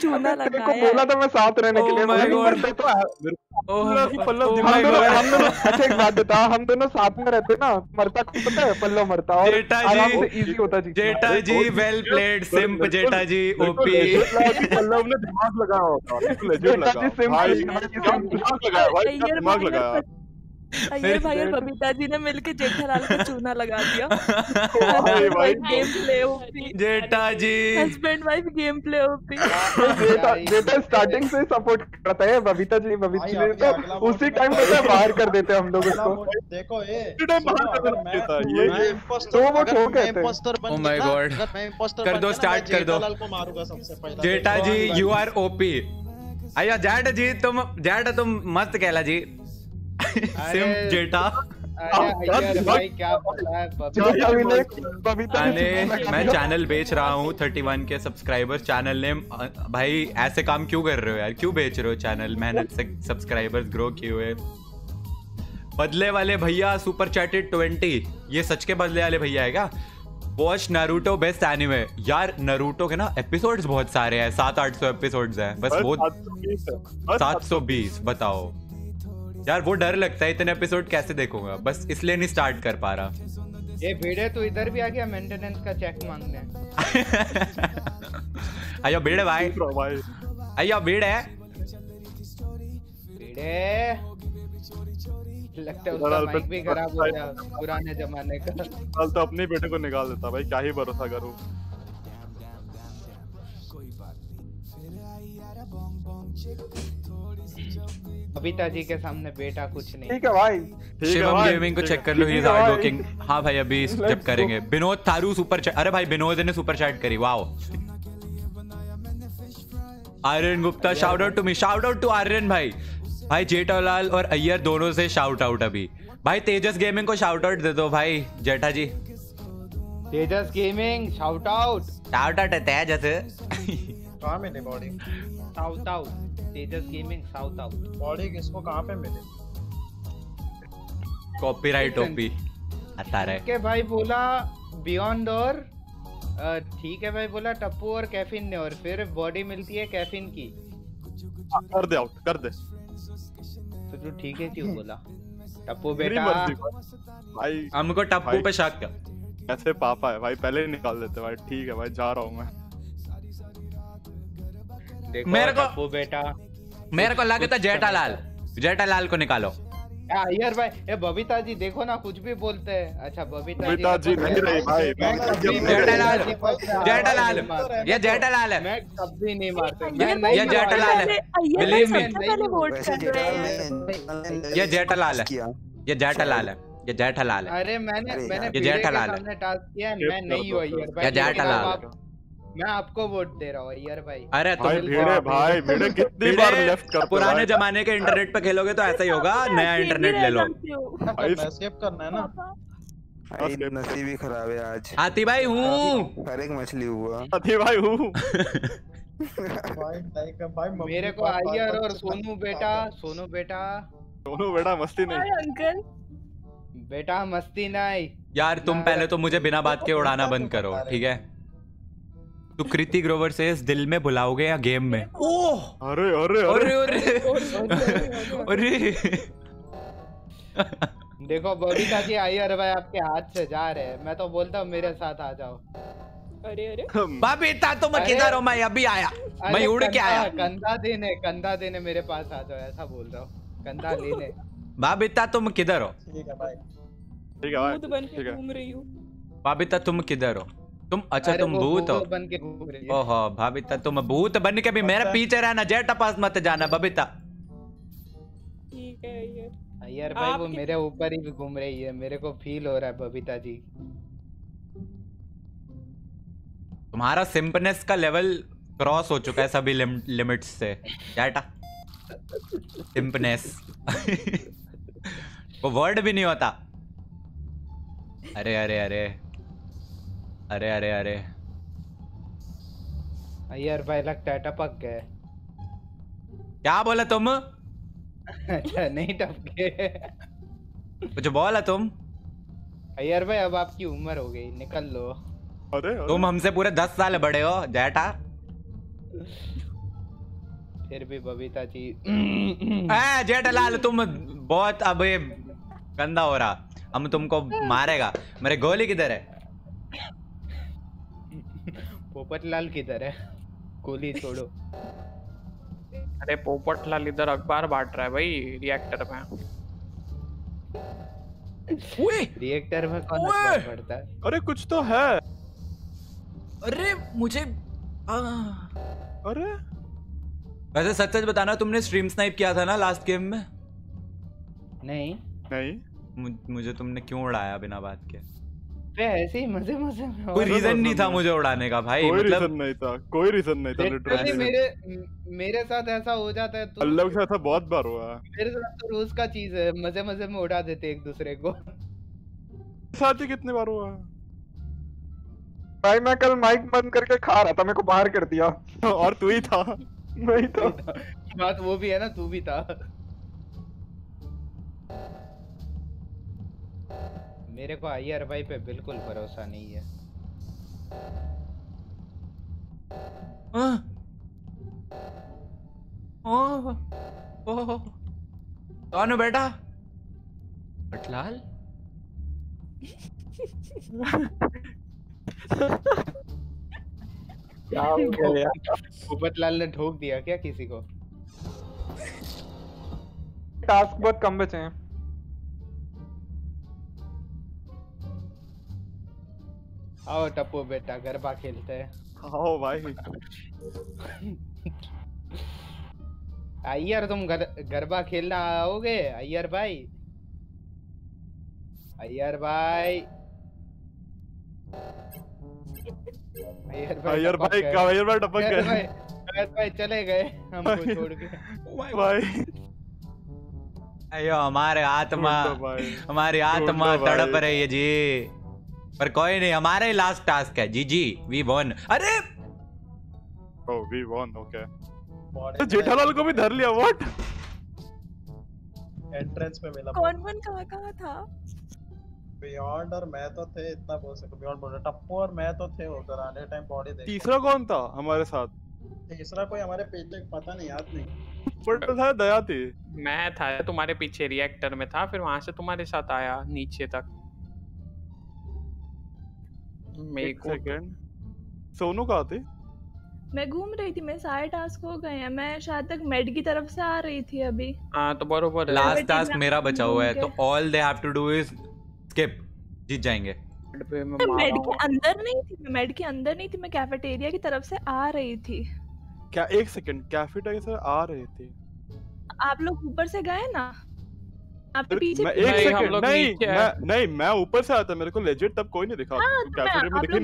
चूना लगा बोला था मैं साथ रहने के लिए, अच्छा एक बात बता, हम दोनों साथ में रहते ना, मरता पता है पल्लव मरता और इजी होता। Jethaji well played simp, Jethaji OP Pallav ने दिमाग लगाया होगा, जेठाजी सिंप दिमाग लगाया अय्यर भाई और बबीताजी ने मिलके जेठालाल को चूना लगा दिया। Game play OP Jethaji, husband wife game play OP. Jetha starting से सपोर्ट करता है बबीताजी, बबीताजी उसी टाइम पे बाहर कर देते हैं हम लोग उसको। देखो ये तो वो ठोक है। ओह माय गॉड, कर दो स्टार्ट कर दो। Jethaji you are OP. आया जेठाजी तुम, जेठा तुम मस्त कहला जी। सिम जेठा भाई क्या बता है, मैं चैनल बेच रहा हूँ 31 के सब्सक्राइबर्स। चैनल नेम भाई ऐसे काम क्यों कर रहे हो यार, क्यों बेच रहे हो चैनल, मेहनत से सब्सक्राइबर्स ग्रो किए हुए। बदले वाले भैया सुपर चैटेड 20, ये सच के बदले वाले भैया है क्या? Watch Naruto best anime. यार नारूटो के ना एपिसोड्स बहुत सारे हैं, 700-800 एपिसोड्स हैं बस। वो 720 बताओ यार, वो डर लगता है इतने एपिसोड कैसे देखूंगा, बस इसलिए नहीं स्टार्ट कर पा रहा। ये बेड़े तो इधर भी आ गया मेंटेनेंस का चेक मांगने। आयो बेड़े भाई, आयो बेड़े बेड़े। लगता है उसका माइक भी खराब हो गया पुराने जमाने का। कल तो अपने बेटे को निकाल देता भाई, क्या ही भरोसा करूं। बबीताजी के सामने बेटा कुछ नहीं। ठीक है भाई, शिवम गेमिंग को चेक कर लो, ही इज हार्ड वर्किंग। हाँ भाई अभी जब करेंगे। विनोद थारू सुपर चैट, अरे भाई विनोद ने सुपर चैट करी, wow. Aryan Gupta shout out to me, shout out to Aryan भाई। भाई जेठालाल और अय्यर दोनों से शाउट आउट। अभी भाई तेजस गेमिंग को शाउट आउट दे दो भाई। Jetha ji Tejas gaming shout out, shout out है तेजस। कहाँ मिले body? Shout out, Tejas gaming shout out. Body किसको कहाँ पे मिले? कॉपीराइट ओपी आता रहे। ठीक है भाई बोला बियॉन्ड और ठीक है भाई बोला टप्पू और कैफीन ने, और फिर बॉडी मिलती है कैफीन की। कर दे आउट, कर दे। तो जो ठीक है क्यों बोला टप्पू बेटा? भाई हमको टप्पू पे शक है, कैसे पापा है भाई, पहले ही निकाल देते भाई। ठीक है भाई जा रहा हूँ मैं। मेरे को बेटा लगे था जेठालाल, जेठालाल को निकालो यार भाई। ये बबीता जी देखो ना कुछ भी बोलते हैं। अच्छा बबीता जी नहीं रही भाई। जेठालाल ये जेठालाल है, मैं कभी नहीं मारता। ये जेठालाल है, बिलीव मी ये जेठालाल है, ये जेठालाल है, ये जेठालाल है। अरे मैंने जेठालाल ने टास्क किया, मैं नहीं हुआ यार। जेठालाल मैं आपको वोट दे रहा हूँ यार भाई। अरे तो भिड़े भाई, भिड़े कितनी बार लेफ्ट कर। पुराने जमाने के इंटरनेट पे खेलोगे तो ऐसा ही होगा, नया इंटरनेट ले लो। स्किप करना है ना। नसीब ही खराब है आज। हाथी भाई हूँ, हर एक मछली हुआ हाथी भाई हूँ। मेरे को अय्यर और सोनू बेटा मस्ती नहीं अंकल, बेटा मस्ती नहीं यार। तुम पहले तो मुझे बिना बात के उड़ाना बंद करो ठीक है। तो कृति ग्रोवर से दिल में बुलाओगे या गेम में? ओह अरे अरे अरे अरे देखो बबीता जी अय्यर भाई आपके हाथ से जा रहे हैं। मैं तो बोलता हूँ मेरे साथ आ जाओ। अरे अरे बबीता तुम किधर हो? मैं अभी आया, मैं उड़ के आया। कंधा देने मेरे पास आ जाओ, ऐसा बोल रहा हूँ, कंधा लेने। बबीता तुम किधर हो? ठीक है भाई, ठीक है। घूम रही हूँ। बबीता तुम किधर हो? तुम अच्छा तुम भूत हो बन के घूम रही हो। ओहो बबीता तुम भूत बन के भी मेरे पीछे रहना, जेठा पास मत जाना बबीता। ठीक है यार भाई वो मेरे ऊपर ही घूम रही है, मेरे को फील हो रहा है बबीता जी। तुम्हारा सिंपनेस का लेवल क्रॉस हो चुका है सभी लिमिट्स से जेठा। सिंपनेस वो वर्ड भी नहीं होता। अरे अरे अरे अरे अरे अरे अय्यर भाई लगता है टपक गए। क्या बोला तुम? अच्छा नहीं टपके कुछ बोला तुम। अय्यर भाई अब आपकी उम्र हो गई, निकल लो। अरे तुम हमसे पूरे 10 साल बड़े हो जैठा। फिर भी बबीता जी जेठालाल तुम बहुत अब ये गंदा हो रहा, हम तुमको मारेगा। मेरे गोली किधर है? पोपटलाल किधर है? गोली छोड़ो। अरे पोपटलाल इधर अखबार बांट रहा है भाई रिएक्टर में। रिएक्टर में कौन पड़ता है? अरे कुछ तो है। अरे मुझे अरे वैसे सच सच बताना, तुमने स्ट्रीम स्नाइप किया था ना लास्ट गेम में? नहीं नहीं, मुझे तुमने क्यों उड़ाया बिना बात के? ऐसे ही मजे मजे में, कोई रीजन नहीं था मुझे उड़ाने का भाई, कोई मतलब रीजन नहीं था, कोई रीजन नहीं था लिटरली। मेरे साथ ऐसा हो जाता है, अल्लाह के साथ बहुत बार हुआ है मेरे साथ, तो रोज का चीज है, मजे मजे में उड़ा देते एक दूसरे को। साथ ही कितने बार हुआ भाई। मैं कल माइक बंद करके खा रहा था, मेरे को बाहर कर दिया। और तू ही था। नहीं था बात वो भी है ना, तू भी था। मेरे को आईआर भाई पे बिल्कुल भरोसा नहीं है। कौन है बेटा? पटलाल। पटलाल ने ठोक दिया क्या किसी को? टास्क बहुत कम बचे हैं। आओ टप्पू बेटा गरबा खेलते हैं। आओ भाई। अय्यर तुम गरबा खेलना आओगे? अय्यर भाई, अय्यर भाई, अय्यर भाई, अय्यर भाई टपक गए, अय्यर भाई चले गए हमको छोड़ के भाई। अयो हमारी आत्मा तड़प रही है जी, पर कोई नहीं, हमारा ही लास्ट टास्क है। G G we won. अरे ओ वी वॉन, ओके। तो जेठालाल को भी धर लिया। व्हाट एंट्रेंस में मिला। कौन कहां था? बियॉन्ड और मैं तो थे, इतना बोल सकते। बियॉन्ड बोल रहा टप्पू और मैं तो थे उधर आने टाइम बॉडी देख। तीसरा कौन था हमारे साथ? तीसरा कोई हमारे पीछे, पता नहीं याद नहीं, बट था दया थी। मैं था तुम्हारे पीछे रिएक्टर में था, फिर वहां से तुम्हारे साथ आया नीचे तक। सोनू कहाँ थी? मैं घूम रही थी, मैं सारे टास्क हो गए हैं, मैं शायद तक मेड की तरफ से आ रही थी अभी। हाँ तो बरोबर है, लास्ट टास्क मेरा बचा हुआ है, तो all they have to do is skip, जीत जाएंगे। मेड के अंदर नहीं थी, मैं मेड के अंदर नहीं थी, मैं कैफेटेरिया की तरफ से आ रही थी। क्या एक सेकंड, कैफेटेरिया से आ रही थी? आप लोग ऊपर से गए ना, आपके पीछे। मैं एक सेकंड नहीं, मैं ऊपर से आया था, मेरे को लेजिट तब कोई नहीं दिखा। हाँ, तो आप लोग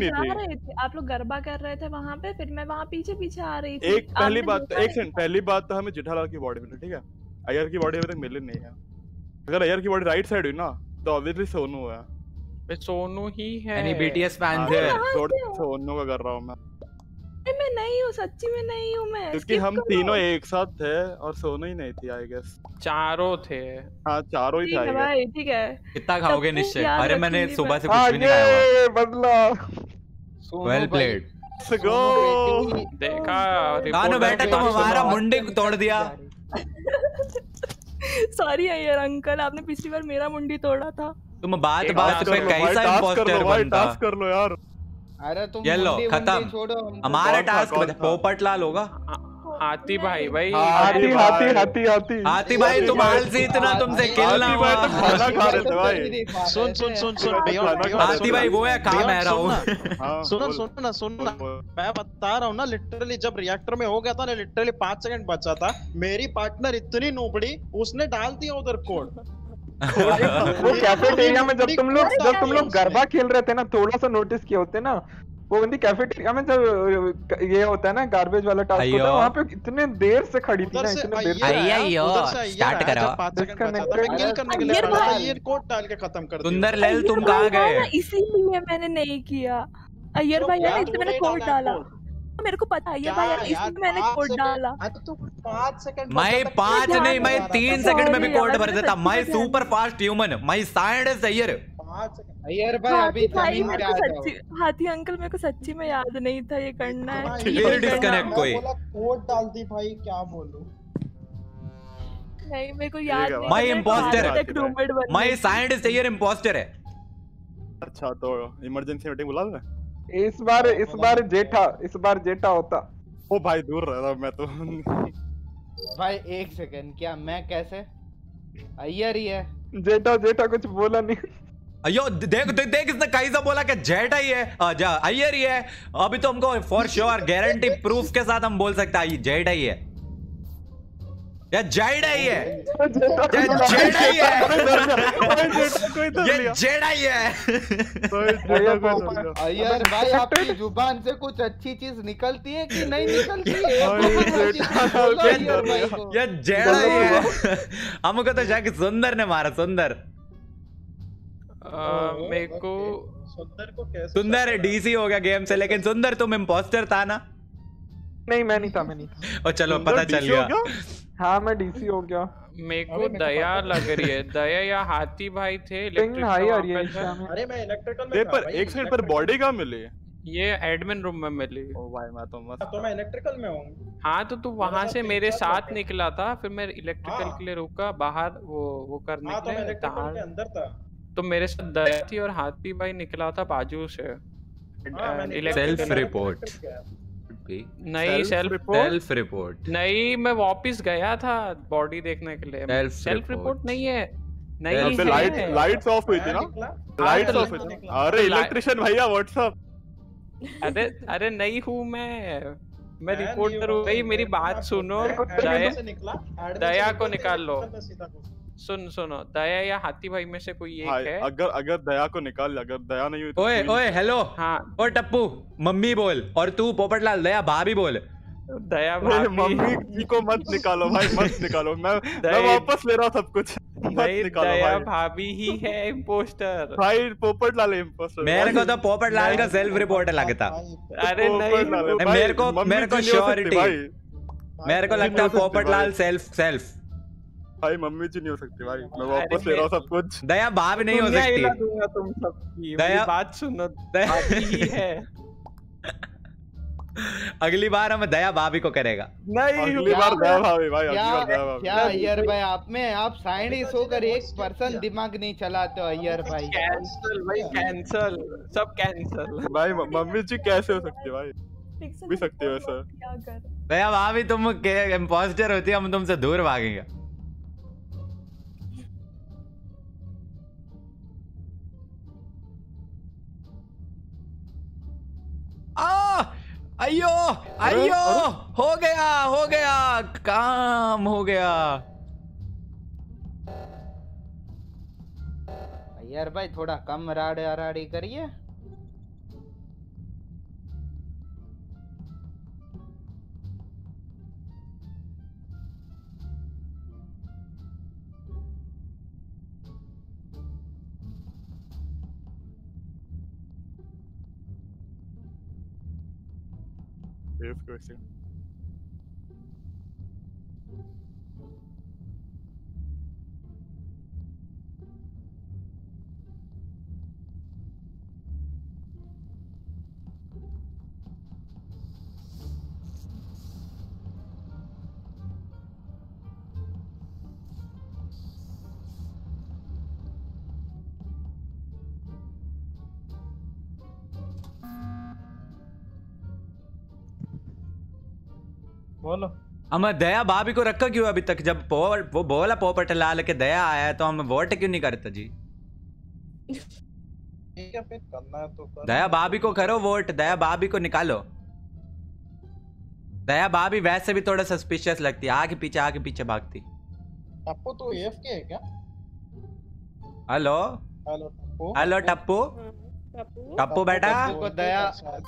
जा रहे थे, आप लोग गरबा कर रहे थे वहाँ पे, फिर मैं वहाँ पीछे पीछे आ रही थी। एक पहली बात, एक सेकंड, पहली बात तो हमें जेठालाल की बॉडी मिली, ठीक है? अय्यर की बॉडी अभी तक मिली नहीं है। अगर अय्यर की बॉडी राइट साइड हुई ना तो ऑब्वियसली सोनू है। मैं सोनू ही है, यानी बीटीएस फैन है। सोनू का कर रहा हूँ मैं नहीं हूँ, सच्ची में नहीं हूँ मैं, क्योंकि हम तीनों एक साथ थे और सोनू ही नहीं थी आई गेस। चारों थे। हाँ चारों ही थे भाई, ठीक है। कितना खाओगे निश्चय? अरे मैंने सुबह से कुछ भी नहीं खाया। बदला, वेल प्लेड। देखा नानू बेटा तुम हमारा मुंडी तोड़ दिया। सॉरी अय्यर अंकल, आपने पिछली बार मेरा मुंडी तोड़ा था। तुम बात बात पे कैसा इंपोस्टर बनता। टास्क कर लो यार। अरे तुम खत्म, छोड़ो हमारा टास्क। पोपटलाल होगा। हाथी भाई भाई, हाथी हाथी हाथी हाथी हाथी भाई, तुम हाल से इतना तुमसे खेलना हुआ। सुन सुन सुन सुन हाथी भाई, वो है कहाँ मैं रहा हूँ। सुनो सुनो ना, सुनो ना, मैं बता रहा हूँ ना, लिटरली जब रिएक्टर में हो गया था ना, लिटरली 5 सेकंड बचा था, मेरी पार्टनर इतनी नूबड़ी, उसने डाल दिया उधर कोड। वो कैफेटेरिया में जब तुम लोग गरबा खेल रहे थे ना, थोड़ा सा नोटिस किए होते ना, वो बंदी कैफेटेरिया में जब ये होता है ना गार्बेज वाला टास्क होता है, वहाँ पे इतने देर से खड़ी थी ना, इतने देर से स्टार्ट करा। सुंदर लैल तुम कहाँ गए? इसीलिए मैंने नहीं किया अय्यर भाई, मैंने कोड डाला। मेरे को पता है ये भाई, इसमें मैंने कोड डाला। तो 5 सेकंड मैं 5 नहीं मैं 3 सेकंड में भी कोड भर देता। मैं सुपर फास्ट ह्यूमन, मैं साइंस सैयर। हाथी अंकल मेरे को सच्ची में याद नहीं था ये करना है। नहीं मेरे को याद नहीं। मैं इम्पोस्टर, मैं साइंटिस्ट है, ये इम्पोस्टर है। अच्छा तो इमरजेंसी मीटिंग बुला ले। इस बार जेठा होता। ओ भाई दूर रहा मैं तो। भाई 1 सेकंड, क्या मैं कैसे? अय्यर ही है। जेठा कुछ बोला नहीं। अयो देख इसने कैसा बोला कि जेठा ही है, अय्यर ही है। अभी तो हमको फॉर श्योर गारंटी प्रूफ के साथ हम बोल सकता है जेठा ही है। ये जेठा ही है, ये जेठा ही है। यार भाई आपकी जुबान से कुछ अच्छी चीज निकलती है कि नहीं निकलती है? ये जेठा ही है। हमको तो जाके सुंदर ने मारा। सुंदर मेरे को सुंदर डीसी हो गया गेम से, लेकिन सुंदर तुम इम्पोस्टर था ना? नहीं मैं नहीं था, मैं नहीं था। चलो पता चल गया। हाँ मैं डीसी हो गया। मेरे को दया लग रही है। दया या हाथी भाई थे। अरे मैं इलेक्ट्रिकल में पर एक साइड पर बॉडी का मिले, ये एडमिन रूम में मिली। ओ भाई मैं तो मस्त। तो मैं इलेक्ट्रिकल में हूँ। हाँ तो तू वहाँ से मेरे साथ निकला था, फिर मैं इलेक्ट्रिकल के लिए रुका बाहर वो करने के लिए। के अंदर था तो मेरे साथ दया थी और हाथी भाई निकला था बाजू से। सेल्फ रिपोर्ट नहीं, सेल्फ रिपोर्ट नहीं, मैं वापस गया था बॉडी देखने के लिए। सेल्फ रिपोर्ट नहीं है, नहीं है। लाइट्स ऑफ हुई थी ना, लाइट्स ऑफ हुई थी। अरे इलेक्ट्रिशियन भैया व्हाट्सएप। अरे नहीं हूँ मैं रिपोर्टर हूँ भाई, मेरी बात सुनो। दया को निकाल लो। सुनो दया या हाथी भाई में से कोई एक है। अगर दया को निकाल, अगर दया नहीं हुई तो ओए हेलो। हाँ ओ टप्पू मम्मी बोल, और तू पोपटलाल दया भाभी बोल। दया भाभी मम्मी को मत निकालो भाई, मत निकालो। मैं वापस ले रहा सब कुछ। दया भाभी ही है इम्पोस्टर भाई, पोपटलाल इम्पोस्टर। मेरे को तो पोपटलाल का सेल्फ रिपोर्ट लगता। अरे नहीं मेरे को श्योरिटी, मेरे को लगता है पोपटलाल सेल्फ। भाई मम्मी जी नहीं हो सकती भाई, मैं वापस ले रहा हूँ सब कुछ। दया भाभी नहीं हो सकती। तुम सबकी बात सुनो, दया ही है। अगली बार हम दया भाभी को करेगा। नहीं अगली बार दया भाभी भाई, अगली बार दया भाभी। क्या अय्यर भाई आप में, आप साइंटिस्ट होकर 1% दिमाग नहीं चलाते हो अय्यर भाई। कैंसल भाई, कैंसल सब कैंसल भाई। मम्मी जी कैसे हो सकती भाई, भी सकती हो सर। दया भाभी तुम इम्पोस्टर होती, हम तुमसे दूर भागेंगे। अयो हो गया काम हो गया। यार भाई थोड़ा कम राड़ी करिए। बोलो हम दया भाभी को रखा क्यों अभी तक? जब वो बोला पोपटलाल के दया आया तो हम वोट क्यों नहीं करते जी? करना तो कर। दया भाभी को करो वोट, दया भाभी को निकालो। दया भाभी वैसे भी थोड़ा सस्पिशियस लगती है, आगे पीछे भागती। टप्पू तो एफके है क्या? हेलो टप्पू बेटा,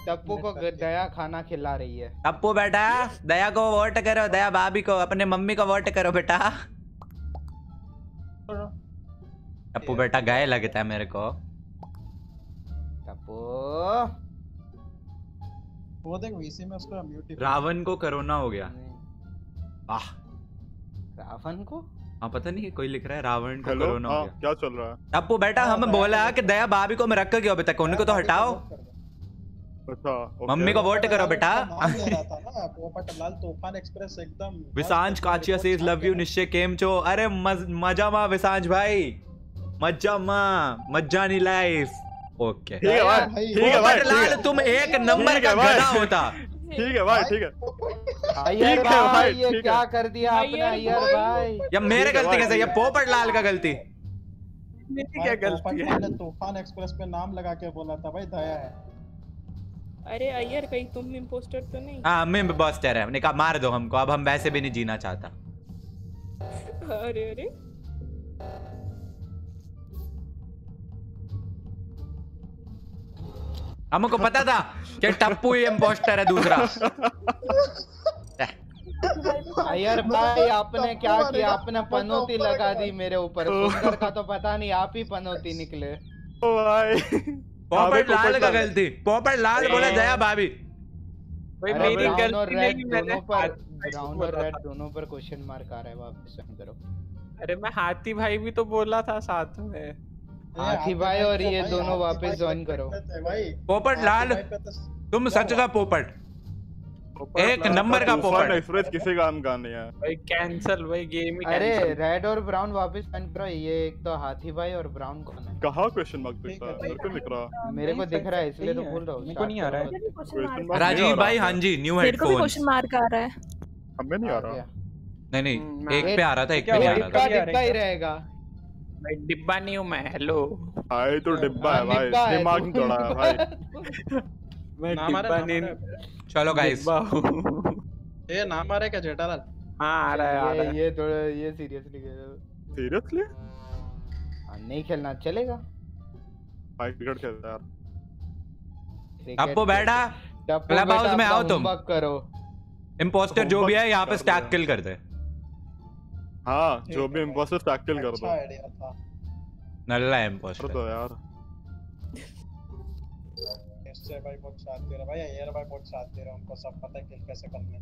टप्पू को दया खाना खिला रही है। टप्पू बेटा दया को वोट करो, दया भाभी को अपने मम्मी को वोट करो बेटा। टप्पू बेटा गाय लगता है मेरे को। टप्पू वो देख वीसी में उसको म्यूट। रावण को कोरोना हो गया। वाह रावण को। हाँ पता नहीं कोई लिख रहा है रावण को कोरोना हो गया। क्या चल रहा है टप्पू बेटा? हमें बोला कि दया भाभी को मैं रख क्यों अभी तक, उनको तो हटाओ। अच्छा मम्मी को वोट करो बेटा। Vishansh Kachiya says love you Nishchay केम चो। अरे मजा मां विशांश भाई, मजा मां, मजा नी लाइफ। ओके ठीक है भाई, तुम एक नंबर का गधा होता। ठीक है भाई ठीक है। अय्यर भाई ये क्या कर दिया आपने अय्यर भाई? ये मेरे गलती कैसे? ये पोपटलाल का गलती। मेरी क्या गलती है? मैंने तूफान एक्सप्रेस पे नाम लगा के बोला था भाई दया है। अरे अय्यर कहीं तुम इम्पोस्टर तो नहीं? हाँ मैं इम्पोस्टर है। मैंने कहा मार दो हमको, अब हम वैसे भी नहीं जीना चाहता। अरे अरे हमको पता था कि टप्पू ही इम्पोस्टर है दूसरा। अय्यर भाई आपने क्या किया? आपने पनौती लगा दी मेरे ऊपर। फुरकर का तो पता नहीं, आप ही पनौती निकले। ओ भाई पोपट लाल का गलती। पोपट लाल बोला दया भाभी। भाई मेरी गलती नहीं, मैंने ब्राउन और रेड दोनों पर क्वेश्चन मार्क आ रहा है वापस से करो। अरे मैं हाथी भाई भी तो बोला था साथ में। हाथी भाई और ये दोनों वापस ज्वाइन करो। पोपट लाल तुम सच का पोपट, एक नंबर का पोपट। एक्सप्रेस किसी काम का नहीं है भाई, कैंसिल भाई गेम ही कैंसिल। अरे रेड और ब्राउन वापस ज्वाइन करो। ये एक तो हाथी भाई और ब्राउन कौन है? कहां क्वेश्चन मार्क दिख रहा है? मेरे को दिख रहा, मेरे को दिख रहा है इसलिए तो बोल रहा हूं। मुझको नहीं आ रहा है। राजीव भाई हां जी न्यू हेडफोन। मेरे को भी क्वेश्चन मार्क आ रहा है। हमें नहीं आ रहा। नहीं नहीं एक पे आ रहा था, एक पे नहीं आ रहा था। दिखता ही रहेगा। मैं डिब्बा नहीं हूं मैं। हेलो भाई तो डिब्बा है भाई, दिमाग में थोड़ा है भाई। मैं डिब्बा नहीं। चलो गाइस ये नाम आ रहा है क्या जेठालाल? हां आ रहा है आ रहा है। ये थोड़ा ये सीरियसली कह रहा है। सीरियसली नहीं खेलना चलेगा भाई, क्रिकेट खेलता है यार। टप्पू बैठा क्लब हाउस में आओ, तुम बक करो। इंपोस्टर जो भी है यहां पे स्टैक किल करते हैं। हां जो भी इंपोस्टर स्टैक किल कर दो। नल्ला इंपोस्टर तो यार भाई बहुत साथ दे रहा भाई। अय्यर भाई बहुत साथ दे रहा, उनको सब पता है किल कैसे करने।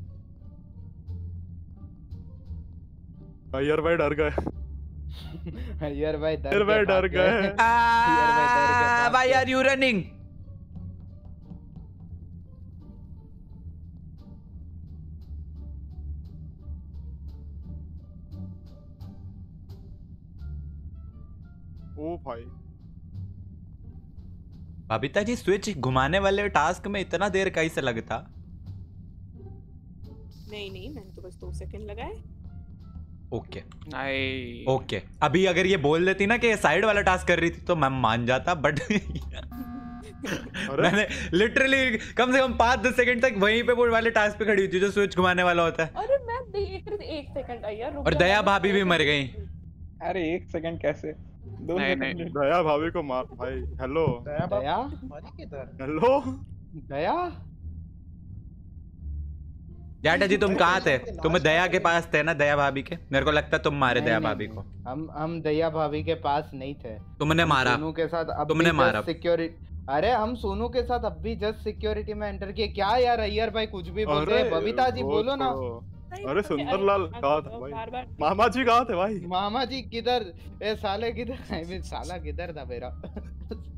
अय्यर भाई डर गए। अय्यर भाई डर गए। भाई आर यू रनिंग? ओ भाई बबीता जी स्विच घुमाने वाले टास्क में इतना देर कैसे लगता? नहीं नहीं मैंने तो बस 2 सेकंड लगाए। ओके नहीं ओके, अभी अगर ये बोल देती ना कि ये साइड वाला टास्क कर रही थी तो मैं मान जाता, बट मैंने लिटरली कम से कम 5-10 सेकंड तक वहीं पे वो वाले टास्क पे खड़ी हुई थी जो स्विच घुमाने वाला होता है। अरे मैं देख रही 1 सेकंड यार। और दया भाभी भी मर गई। अरे 1 सेकंड कैसे? नहीं दया भाभी को मार भाई। हेलो दया दया मारी किधर? हेलो दया जाटा जी तुम कहाँ थे? तुम दया के पास थे ना दया भाभी के? मेरे को लगता तुम मारे दया भाभी को। हम दया भाभी के पास नहीं थे। तुमने मारा सोनू के साथ। अब तुमने मारा सिक्योरिटी। अरे हम सोनू के साथ अब भी जस्ट सिक्योरिटी में एंटर किए। क्या यार अय्यर भाई कुछ भी बोल रहे। बबीता जी बोलो ना। अरे सुंदरलाल कहाँ था भाई? मामा जी कहाँ थे भाई? मामा जी किधर? ए साले किधर? साला किधर था मेरा?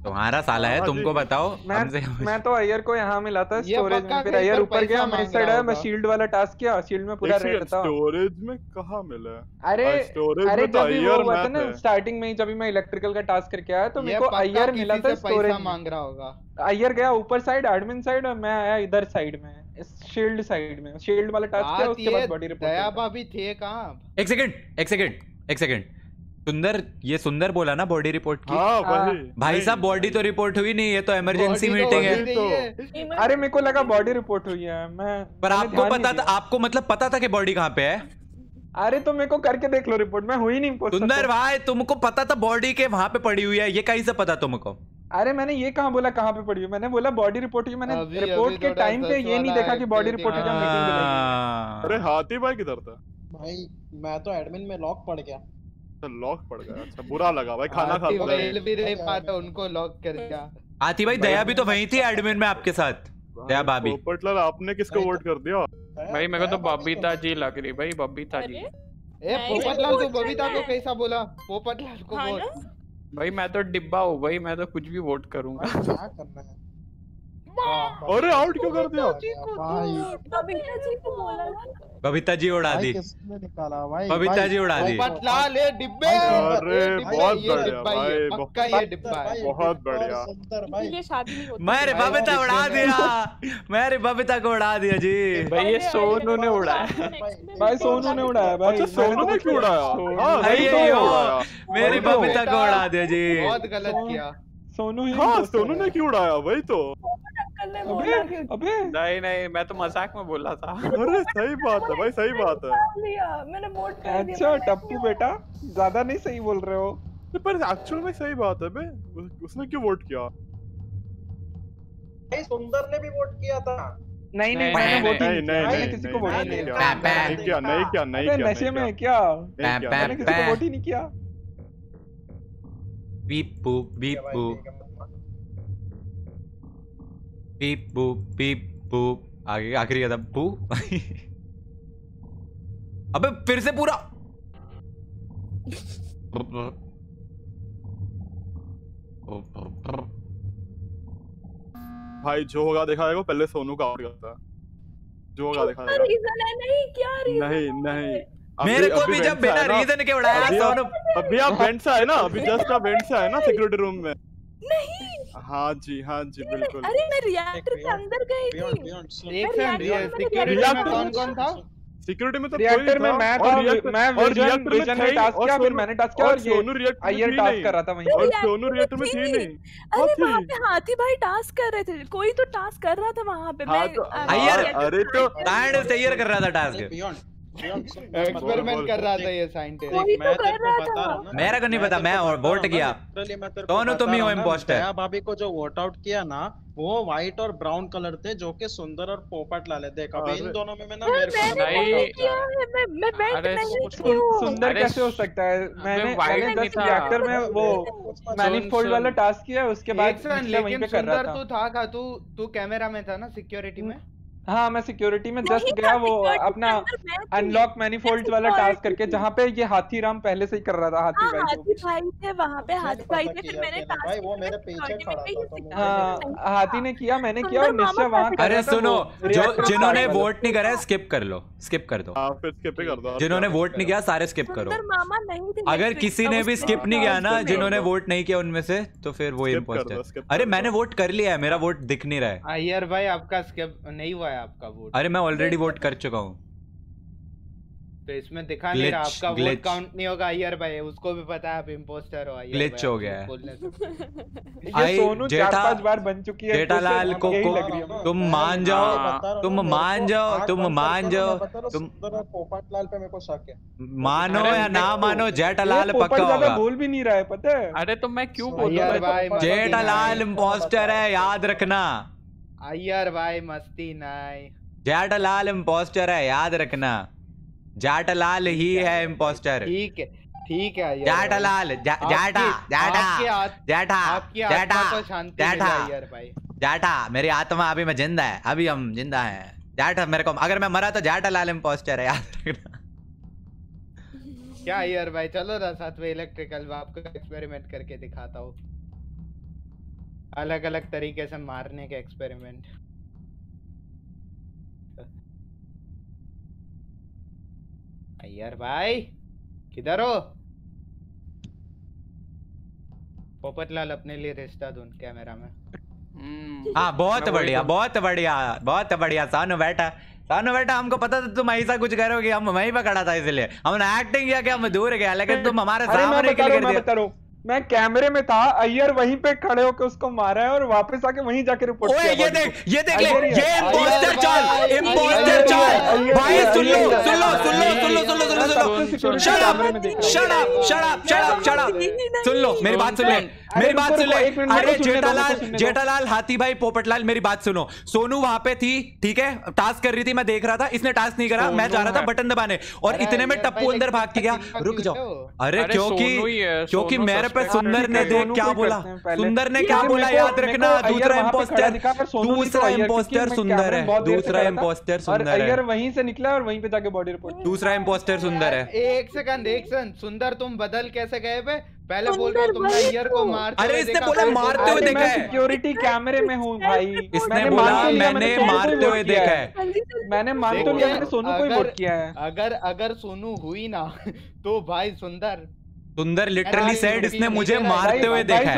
तुम्हारा साला है तुमको बताओ। मैं तो अय्यर को यहाँ मिला था स्टोरेज में, फिर अय्यर ऊपर गया, मैं इस साइड आया, मैं शील्ड वाला टास्क किया, शील्ड में पूरा रेड था। स्टोरेज में कहाँ मिला? अरे जब वो हुआ था ना स्टार्टिंग में ही, जब मैं इलेक्ट्रिकल का टास्क करके आया तो मेरे को अय्यर मिला था स्टोरेज। मांग रहा होगा अय्यर गया ऊपर साइड एडमिन साइड और मैं आया इधर साइड में शील्ड साइड में। शील्ड वाला टास्क किया उसके बाद बॉडी रिपोर्ट। दया भाभी थे कहाँ? एक सेकंड सुंदर, ये सुंदर बोला ना बॉडी रिपोर्ट की। हाँ भाई साहब बॉडी तो रिपोर्ट हुई नहीं, ये तो इमरजेंसी मीटिंग है तो। अरे मेरे को लगा बॉडी रिपोर्ट हुई है। मैं पर आपको पता था, आपको मतलब पता था कि बॉडी कहाँ पे है? अरे तो मेरे को करके देख लो रिपोर्ट, मैं हुई नहीं। सुंदर भाई तुमको पता था बॉडी के वहाँ पे पड़ी हुई है, ये कहीं से पता तुमको? अरे मैंने ये कहाँ बोला कहाँ पे पड़ी हुई? मैंने बोला बॉडी रिपोर्ट हुई। मैंने रिपोर्ट के टाइम पे ये नहीं देखा कि बॉडी रिपोर्ट है। अरे हाथी भाई किधर था भाई? मैं तो एडमिन में लॉक पड़ गया। तो लॉक पड़ गया, अच्छा बुरा लगा भाई। खाना खा भी नहीं पाता, उनको लॉक कर दिया। हाथी भाई दया भी तो वही थी एडमिन में आपके साथ। क्या भाभी पोपटलाल आपने किसको वोट कर दिया भाई? मेरे को तो बबीता जी लग रही भाई, बबीता जी। ए पोपटलाल तू बबीता को कैसा बोला? पोपटलाल को वोट भाई, मैं तो डिब्बा हूँ भाई, मैं तो कुछ भी वोट करूंगा। क्या करना है? अरे आउट क्यों कर दिया? बबीता जी को बोला, बबीता जी उड़ा दी, बबीता जी उड़ा दी। पोपटलाल ये डिब्बे, अरे बहुत बढ़िया भाई, पक्का ये डिब्बा है, बहुत बढ़िया। मेरे बबीता उड़ा दिया, मेरे बबीता को उड़ा दिया जी भाई। ये सोनू ने उड़ाया भाई, सोनू ने उड़ाया भाई। सोनू ने क्यों उड़ाया? मेरी बबीता को उड़ा दिया जी, बहुत गलत किया सोनू। हाँ सोनू ने क्यों उड़ाया भाई? तो अबे अबे नहीं नहीं, मैं तो मजाक में बोला था। अरे सही बात है भाई, सही बात है, मैंने वोट कर दिया। अच्छा टप्पू बेटा ज्यादा नहीं सही बोल रहे हो, पर एक्चुअल में सही बात है बे। उसने क्यों वोट किया? सुंदर ने भी वोट किया था। नहीं नहीं नहीं नहीं, किसी को वोट नहीं किया, नहीं किया, नहीं किया, नशे में क्या वोट ही नहीं किया। Beep boop beep boop beep boop beep boop, आगे आखिरी कदम बू। अबे फिर से पूरा भाई जो होगा देखा जाएगा। पहले सोनू का आउट करता, जो होगा देखा जाएगा। रीजन है नहीं, क्या रीजन? नहीं नहीं, मेरे को भी जब बिना रीजन के उड़ाया सोनू। अभी आप वेंट से आए ना, अभी जस्ट आप वेंट से आए ना सिक्योरिटी रूम में। नहीं हाँ जी, हाँ जी बिल्कुल। अरे मैं रिएक्टर के अंदर गई थी। एक रिएक्टर कौन कौन था सिक्योरिटी में? तो रिएक्टर में मैं रिएक्टर में टास्क किया, फिर मैंने टास्क किया और सोनू रिएक्टर में टास्क कर रहा था वहीं। और सोनू रिएक्टर में थी नहीं। अरे वहां पे हाथी भाई टास्क कर रहे थे, कोई तो टास्क कर रहा था वहां पे। मैं अय्यर, अरे तो टाइम तैयार कर रहा था टास्क, एक्सपेरिमेंट कर रहा था ये साइंटिस्ट। मैं तो पता ना, मेरा को नहीं पता, मैं वोट किया। दोनों तुम ही हो इम्पोस्टर। भाभी को जो वोट आउट किया ना, वो व्हाइट और ब्राउन कलर थे, जो कि सुंदर और पोपटलाल है। देखा इन दोनों में ना सुंदर कैसे हो सकता है? मैंने एक्टर में वो मैनिफोल्ड वाला टास्क किया, उसके बाद सुंदर तू था, तू कैमरा में था ना सिक्योरिटी में? हाँ मैं सिक्योरिटी में जस्ट गया, वो अपना अनलॉक मैनिफोल्ड वाला टास्क करके, जहाँ पे ये हाथी राम पहले से ही कर रहा था। हाथी भाई थे वहाँ पे, हाथी भाई थे। फिर मैंने हाथी ने किया, मैंने किया और निश्चय वहाँ। अरे सुनो, जो जिन्होंने वोट नहीं करा स्किप कर लो, स्किप कर दो। जिन्होंने वोट नहीं किया सारे स्किप करो। अगर किसी ने भी स्किप नहीं किया ना, जिन्होंने वोट नहीं किया उनमें से, तो फिर वो इम्पोस्टर। अरे मैंने वोट कर लिया है, मेरा वोट दिख नहीं रहा है। अय्यर भाई आपका स्किप नहीं हुआ है आपका वोट। अरे मैं ऑलरेडी वोट कर चुका हूँ, तो इसमें दिखा नहीं रहा आपका वोट काउंट नहीं होगा। अय्यर भाई उसको भी पता है आप इम्पोस्टर हो। ग्लिच हो गया है। ये सोनू 4-5 बार बन चुकी है। जेठालाल को तुम मान जाओ, तुम मान जाओ, तुम मान जाओ, तुम पोपटलाल पे मेरे को शक है। मानो या ना मानो जेठालाल पक्का होगा। बोल भी नहीं रहा है पता है। अरे तो मैं क्यों बोल रहा हूँ? जेठालाल इम्पोस्टर है, याद रखना। अय्यर भाई मस्ती नहीं, जेठालाल इम्पोस्टर है, याद रखना। जेठालाल ही है इम्पोस्टर। ठीक है ठीक है। जेठालाल जाटा जाटा जाटा जाटा जाटा जाटा, मेरी आत्मा अभी मैं जिंदा है, अभी हम जिंदा हैं। जाटा मेरे को, अगर मैं मरा तो जेठालाल इम्पोस्टर है, याद रखना। क्या अय्यर भाई चलो ना साथ में इलेक्ट्रिकल, मैं आपको एक्सपेरिमेंट करके दिखाता हूँ, अलग अलग तरीके से मारने के एक्सपेरिमेंट। अय्यर भाई किधर हो? पोपटलाल अपने लिए रिश्ता ढूंढ कैमरा में। हाँ बहुत बढ़िया, बहुत बढ़िया, बहुत बढ़िया। सानू बैठा, सानू बैठा, हमको पता था तुम ऐसा कुछ करोगे, हम वहीं पकड़ा था, इसलिए हमने एक्टिंग किया कि हम दूर गया, लेकिन तुम हमारे सामने निकल गए। मैं कैमरे में था, अय्यर वहीं पे खड़े होकर उसको मारा है और वापस आके वहीं जाके रिपोर्ट किया। ये देख, ये देख ले, ये इम्पोस्टर चाल, इम्पोस्टर चाल भाई। सुन लो सुन लो सुन लो सुन लो सुन लो सुन लो, shut up shut up shut up shut up, सुन लो मेरी बात, सुन ले मेरी बात, सुन ले। अरे जेठालाल, जेठालाल, हाथी भाई, पोपटलाल, मेरी बात सुनो। सोनू वहां पे थी, ठीक है, टास्क कर रही थी, मैं देख रहा था, इसने टास्क नहीं करा, मैं जा रहा था बटन दबाने, और इतने में टप्पू अंदर भाग के गया। रुक जाओ, अरे क्योंकि क्योंकि मेरे पे सुंदर ने देख क्या बोला, सुंदर ने क्या बोला, याद रखना दूसरा इम्पोस्टर सुंदर है, दूसरा इम्पोस्टर सुंदर है, वहीं से निकला और वहीं पे जाके बॉडी रिपोर्ट, दूसरा इम्पोस्टर सुंदर है। एक सेकंड सुंदर तुम बदल कैसे गए बे? पहले बोल रहा हूँ तुमने ईयर को मारते हुए देखा, बोला मारते हुए देखा है, सिक्योरिटी कैमरे में हूँ भाई, इसने बोला मैंने मारते हुए देखा है, मैंने मान तो लिया मैंने सोनू को ही वोट किया है। अगर सोनू हुई ना तो भाई सुंदर लिटरली सेड इसने मुझे मारते हुए देखा है।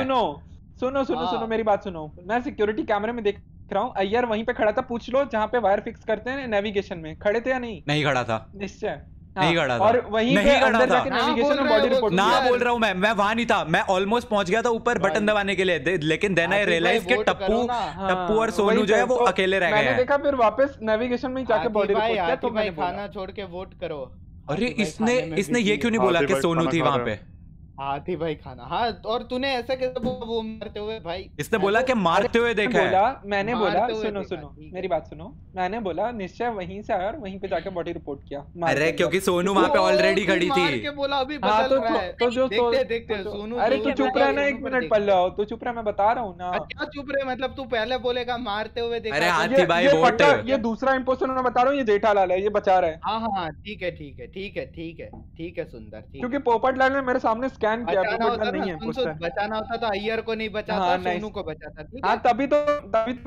सुनो मेरी बात सुनो, मैं सिक्योरिटी कैमरे में देख रहा हूँ, अय्यर वहीं पे खड़ा था, पूछ लो जहाँ पे वायर फिक्स करते हैं नेविगेशन में, खड़े थे या नहीं? नहीं खड़ा था निश्चय, नहीं खड़ा था, और वहीं पे अंदर जाके नेविगेशन में बॉडी रिपोर्ट ना बोल रहा हूँ मैं वहां नहीं था, मैं ऑलमोस्ट पहुंच गया था ऊपर बटन दबाने के लिए, लेकिन देन आई रियलाइज कि टप्पू और सोनू जो है वो अकेले रह गए। मैंने देखा फिर वापस नेविगेशन में जाके बॉडी रिपोर्ट किया, तो मैंने खाना छोड़ के वोट करो। अरे इसने ये क्यों नहीं बोला कि सोनू थी वहां पे? हाथी भाई खाना, हाँ, और तूने ऐसा कैसे वो मारते हुए भाई? इसने बोला कि मारते हुए देखा है। मैंने बोला सुनो मेरी बात सुनो, मैंने बोला निश्चय वहीं से आया और वहीं पे जाके बॉडी रिपोर्ट किया। अरे क्योंकि सोनू वहाँ पे ऑलरेडी खड़ी थी, बोला अभी बदल रहा है तो जो देखते सोनू। अरे तू चुप रहा ना, एक मिनट पल्लव तू चुप रहा, मैं बता रहा हूँ ना। क्या चुप रहे मतलब, तू पहले बोलेगा मारते हुए देखा। अरे हाथी भाई वोट, ये दूसरा इम्पोस्टर मैं बता रहा हूँ, ये जेठालाल है, ये बचा रहा है। हाँ हाँ ठीक है सुंदर, क्योंकि पोपटलाल ने मेरे सामने स्कैन किया, बचाना होता तो अय्यर को नहीं बचाता, सोनू को बचाता। हाँ तभी तो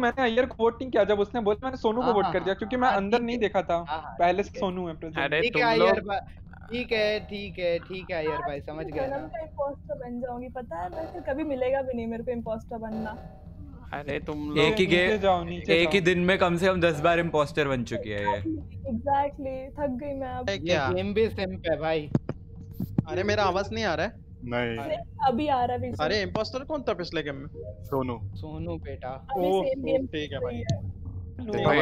मैंने अय्यर को वोट नहीं किया, जब उसने बोला मैंने सोनू को वोट कर दिया, क्योंकि मैं अंदर नहीं देखा था, पहले से सोनू है। ठीक है अय्यर भाई, ठीक है अय्यर भाई समझ गया ना, मैं इम्पोस्टर बन जाऊंगी, पता है मैं कभी मिलेगा भी नहीं मेरे को इम्पोस्टर बनना। अरे तुम एक ही दिन में कम से कम 10 बार इम्पोस्टर बन चुकी है ये। एग्जैक्टली थक गई मैं अब। गेम भी सिंप है भाई। अरे मेरा आवाज नहीं आ रहा है? नहीं अभी आ रहा है। अरे इम्पोस्टर कौन था पिछले गेम में? सोनू बेटा। ठीक है भाई,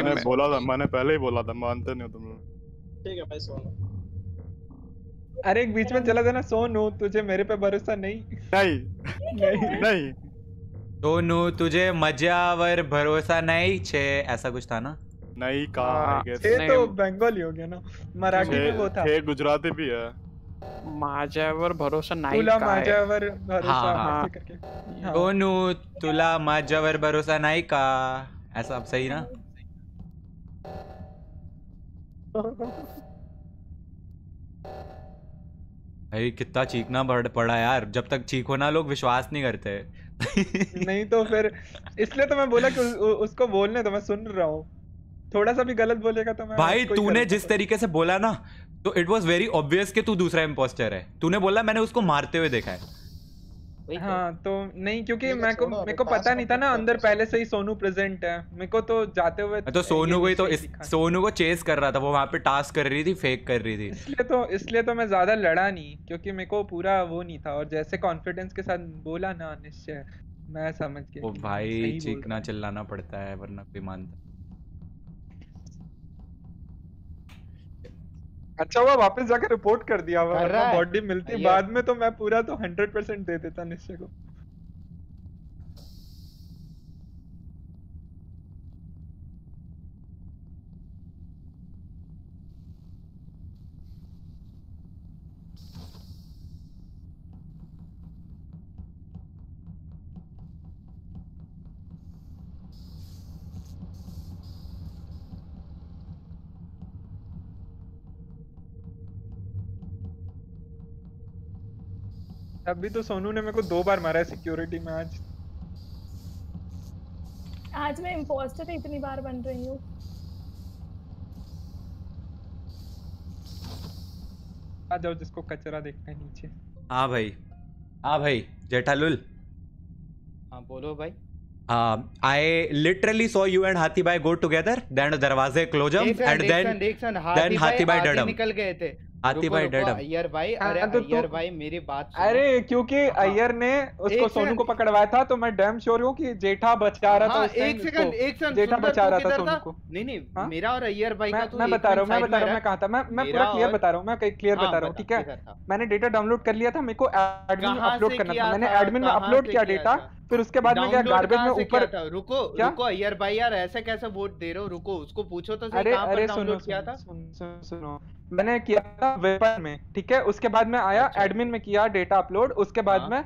मैंने पहले ही बोला था, मानते नहीं हो तुम लोग। ठीक है भाई सोनू। अरे एक बीच में चला जाना सोनू, तुझे मेरे पे भरोसा नहीं। सोनू तुझे मजावर भरोसा नहीं छे, ऐसा कुछ था ना? नहीं कहा, तो बंगाली हो गया ना, मराठी में वो था, गुजराती भी है। माजावर भरोसा नहीं, तुला माजावर भरोसा करके। सोनू तुला माजावर भरोसा नहीं का, ऐसा अब सही ना? भाई कितना चीखना पड़ा यार, जब तक चीखो ना लोग विश्वास नहीं करते। नहीं तो फिर इसलिए तो मैं बोला कि उसको बोलने, तो मैं सुन रहा हूँ, थोड़ा सा भी गलत बोलेगा तो मैं। भाई तूने जिस तरीके से बोला ना, तो इट वाज वेरी ऑब्वियस कि तू दूसरा इम्पोस्टर है। तूने बोला मैंने उसको मारते हुए देखा है। हाँ तो नहीं, क्योंकि मेरे को पता नहीं था ना, अंदर पहले से ही सोनू प्रेजेंट है। मेरे को तो जाते हुए तो सोनू को ही तो सोनू को चेस कर रहा था, वो वहाँ पे टास्क कर रही थी, फेक कर रही थी, इसलिए तो मैं ज्यादा लड़ा नहीं, क्योंकि मेरे को पूरा वो नहीं था। और जैसे कॉन्फिडेंस के साथ बोला ना निश्चय, मैं समझ गया। वो भाई चीखना चिल्लाना पड़ता है, वरना कोई मानता। अच्छा हुआ वापस जाकर रिपोर्ट कर दिया, वरना बॉडी मिलती बाद में, तो मैं पूरा तो 100% दे देता निश्चय को। अभी तो सोनू ने मेरे को 2 बार मारा है सिक्योरिटी में। आज मैं इम्पोस्टर इतनी बार बन रही हूँ। आ जाओ, जिसको कचरा देखना है नीचे। हाँ भाई जेठालाल। हाँ बोलो भाई। I literally saw you and Hathi Bhai go together, then दरवाजे close up, and then Hathi Bhai डडम निकल गए थे। हाथी भाई डडम। अय्यर भाई मेरी बात सुनो। अरे क्योंकि अय्यर ने उसको सोनू को पकड़वाया था, तो मैं डैम श्योर हूँ कि जेठा बचा रहा था। एक सेकंड जेठा बचा रहा था सोनू को। नहीं मेरा और अय्यर भाई का तो मैं बता रहा हूँ, मैं कहाँ था, मैं पूरा क्लियर बता रहा हूँ, ठीक है। मैंने डेटा डाउनलोड कर लिया था, मेरे को एडमिन में अपलोड करना था, मैंने एडमिन में अपलोड किया डेटा, फिर उसके बाद में क्या गार्बेज में ऊपर। रुको अय्यर भाई यार, ऐसे कैसे वोट दे रहे हो? रुको उसको पूछो तो सही कहां पर डाउनलोड किया था। सुनो मैंने किया था वेपर में, ठीक है। उसके बाद में आया एडमिन में किया डेटा अपलोड, उसके बाद में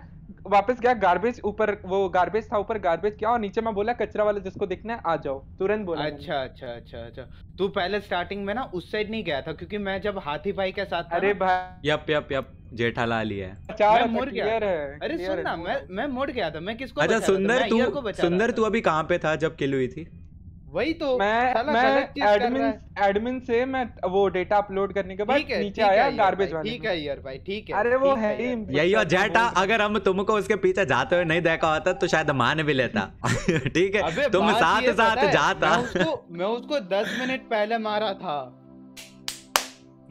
वापस गया गार्बेज ऊपर, वो गार्बेज था ऊपर, गार्बेज क्या और नीचे मैं बोला कचरा वाला जिसको देखना है आ जाओ, तुरंत बोला। अच्छा अच्छा अच्छा अच्छा, तू पहले स्टार्टिंग में ना उस साइड नहीं गया था क्योंकि मैं जब हाथी भाई के साथ था। अरे भाई यप यप यप जेठालाल ही है, मैं मुड़ गया। अरे सुन ना, मैं मुड़ गया था, मैं किसको बचा रहा था? सुंदर तू अभी कहाँ पे था जब किल हुई थी? वही तो मैं एडमिन से मैं वो डेटा अपलोड करने के बाद नीचे आया गार्बेज वाले। ठीक है यार भाई, ठीक है। अरे वो है यही और जेठा, अगर हम तुमको उसके पीछे जाते हुए नहीं देखा होता तो शायद मान भी लेता। ठीक है, तुम साथ साथ जाता। मैं उसको 10 मिनट पहले मारा था,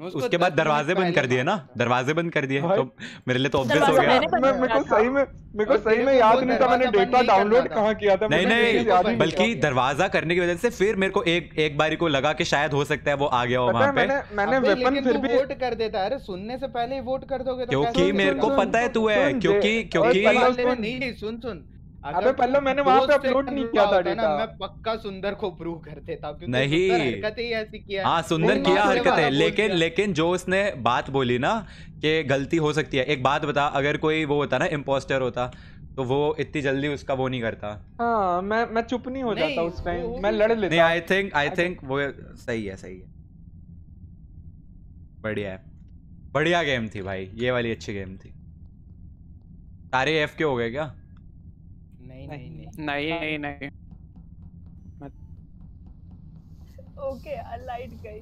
उसके बाद दरवाजे बंद कर दिए ना, दरवाजे बंद कर दिए तो मेरे लिए तो ऑब्वियस हो गया। मेरे को सही में याद नहीं था मैंने डेटा डाउनलोड कहाँ किया था। नहीं, बल्कि दरवाजा करने की वजह से फिर मेरे को एक बारी को लगा कि शायद हो सकता है वो आ गया हो वहाँ पे। मैंने वेपन फिर भी वोट कर देता है। अरे सुनने से पहले वोट कर दोगे क्योंकि मेरे को पता है तू है, क्योंकि सुन अबे पल्लो मैंने वहाँ पे अपलोड नहीं किया था डेटा। मैं पक्का सुंदर को प्रूव कर देता क्योंकि नहीं हरकतें ही ऐसी किया। हाँ सुंदर किया हरकतें, लेकिन जो उसने बात बोली ना कि गलती हो सकती है। एक बात बता, अगर कोई वो होता ना इम्पोस्टर होता तो वो इतनी जल्दी उसका वो नहीं करता। हाँ मैं चुप नहीं हो जाता उस टाइम, मैं लड़ लेता। नहीं आई थिंक वो सही है। बढ़िया गेम थी भाई, ये वाली अच्छी गेम थी। सारे एफ के हो गए क्या? नहीं। ओके लाइट गई।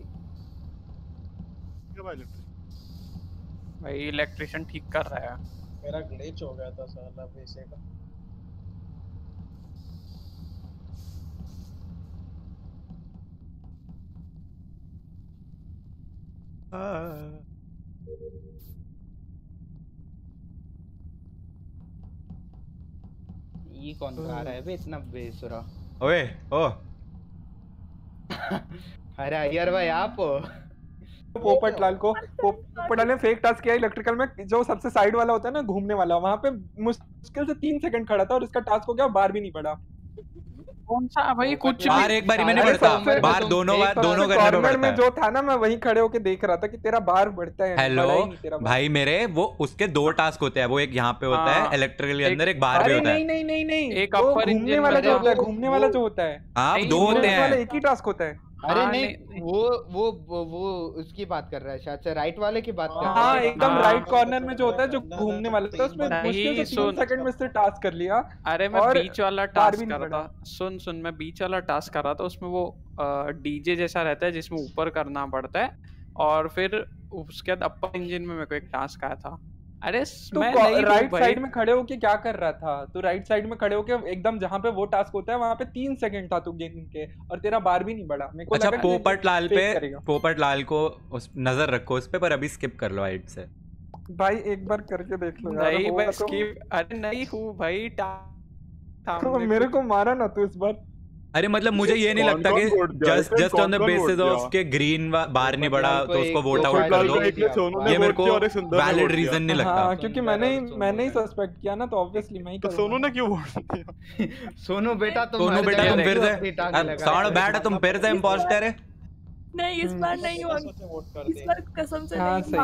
भाई इलेक्ट्रिशियन ठीक कर रहा है। मेरा ग्लिच हो गया था साला पैसे का। ये कौन गा रहा है बे इतना बेसुरा? ओए ओ अरे यार भाई आप पोपटलाल को पोपटलाल ने फेक टास्क किया इलेक्ट्रिकल में, जो सबसे साइड वाला होता है ना घूमने वाला, वहां पे मुश्किल से 3 सेकंड खड़ा था और इसका टास्क हो गया, बार भी नहीं पड़ा। कौन सा भाई कुछ बार एक बारी मैंने बढ़ता, बार दोनों कॉर्नर में जो था ना, मैं वहीं खड़े होके देख रहा था कि तेरा बार बढ़ता है। हेलो भाई मेरे वो उसके 2 टास्क होते हैं, वो एक यहाँ पे होता है इलेक्ट्रिकल के अंदर, एक बार भी होता है। नहीं एक घूमने वाला जो होता है, घूमने वाला जो होता है आप 2 होते हैं, एक ही टास्क होता है। अरे नहीं वो उसकी बात कर रहा है शायद से, राइट वाले की बात कर रहा है। हाँ एकदम राइट कॉर्नर में जो होता है, जो घूमने वाला था, उसमें मुश्किल से 3 सेकंड में से टास्क कर लिया। अरे मैं बीच वाला टास्क कर रहा था, सुन मैं बीच वाला टास्क कर रहा था, उसमें वो डीजे जैसा रहता है जिसमें ऊपर करना पड़ता है और फिर उसके बाद अपर इंजन में मेरे को एक टास्क आया था। अरे तू राइट साइड में खड़े होके क्या कर रहा था? तू राइट साइड में खड़े होके एकदम जहाँ पे वो टास्क होता है वहाँ पे 3 सेकंड था तू गेम के, और तेरा बार भी नहीं बढ़ा। मेरे को अच्छा पोपटलाल को नजर रखो उस पर अभी स्किप कर लो राइट से भाई, एक बार करके देख लो। नहीं मैं स्किप अरे नहीं हूँ भाई, मेरे को मारा ना तू इस बार। अरे मतलब मुझे ये नहीं लगता कि just on the basis of के ग्रीन बार नहीं बढ़ा तो उसको वोट आउट कर दो, ये मेरे को वैलिड रीजन नहीं लगता। क्योंकि मैंने ही सस्पेक्ट किया ना, तो ऑब्वियसली मैं ही करूंगा। सोनू ने क्यों वोट दिया? सोनू बेटा तुम फिर से साढ़ बैठा, तुम फिर से इम्पोस्टर है। नहीं इस बार नहीं हुआ, इस बार कसम से नहीं।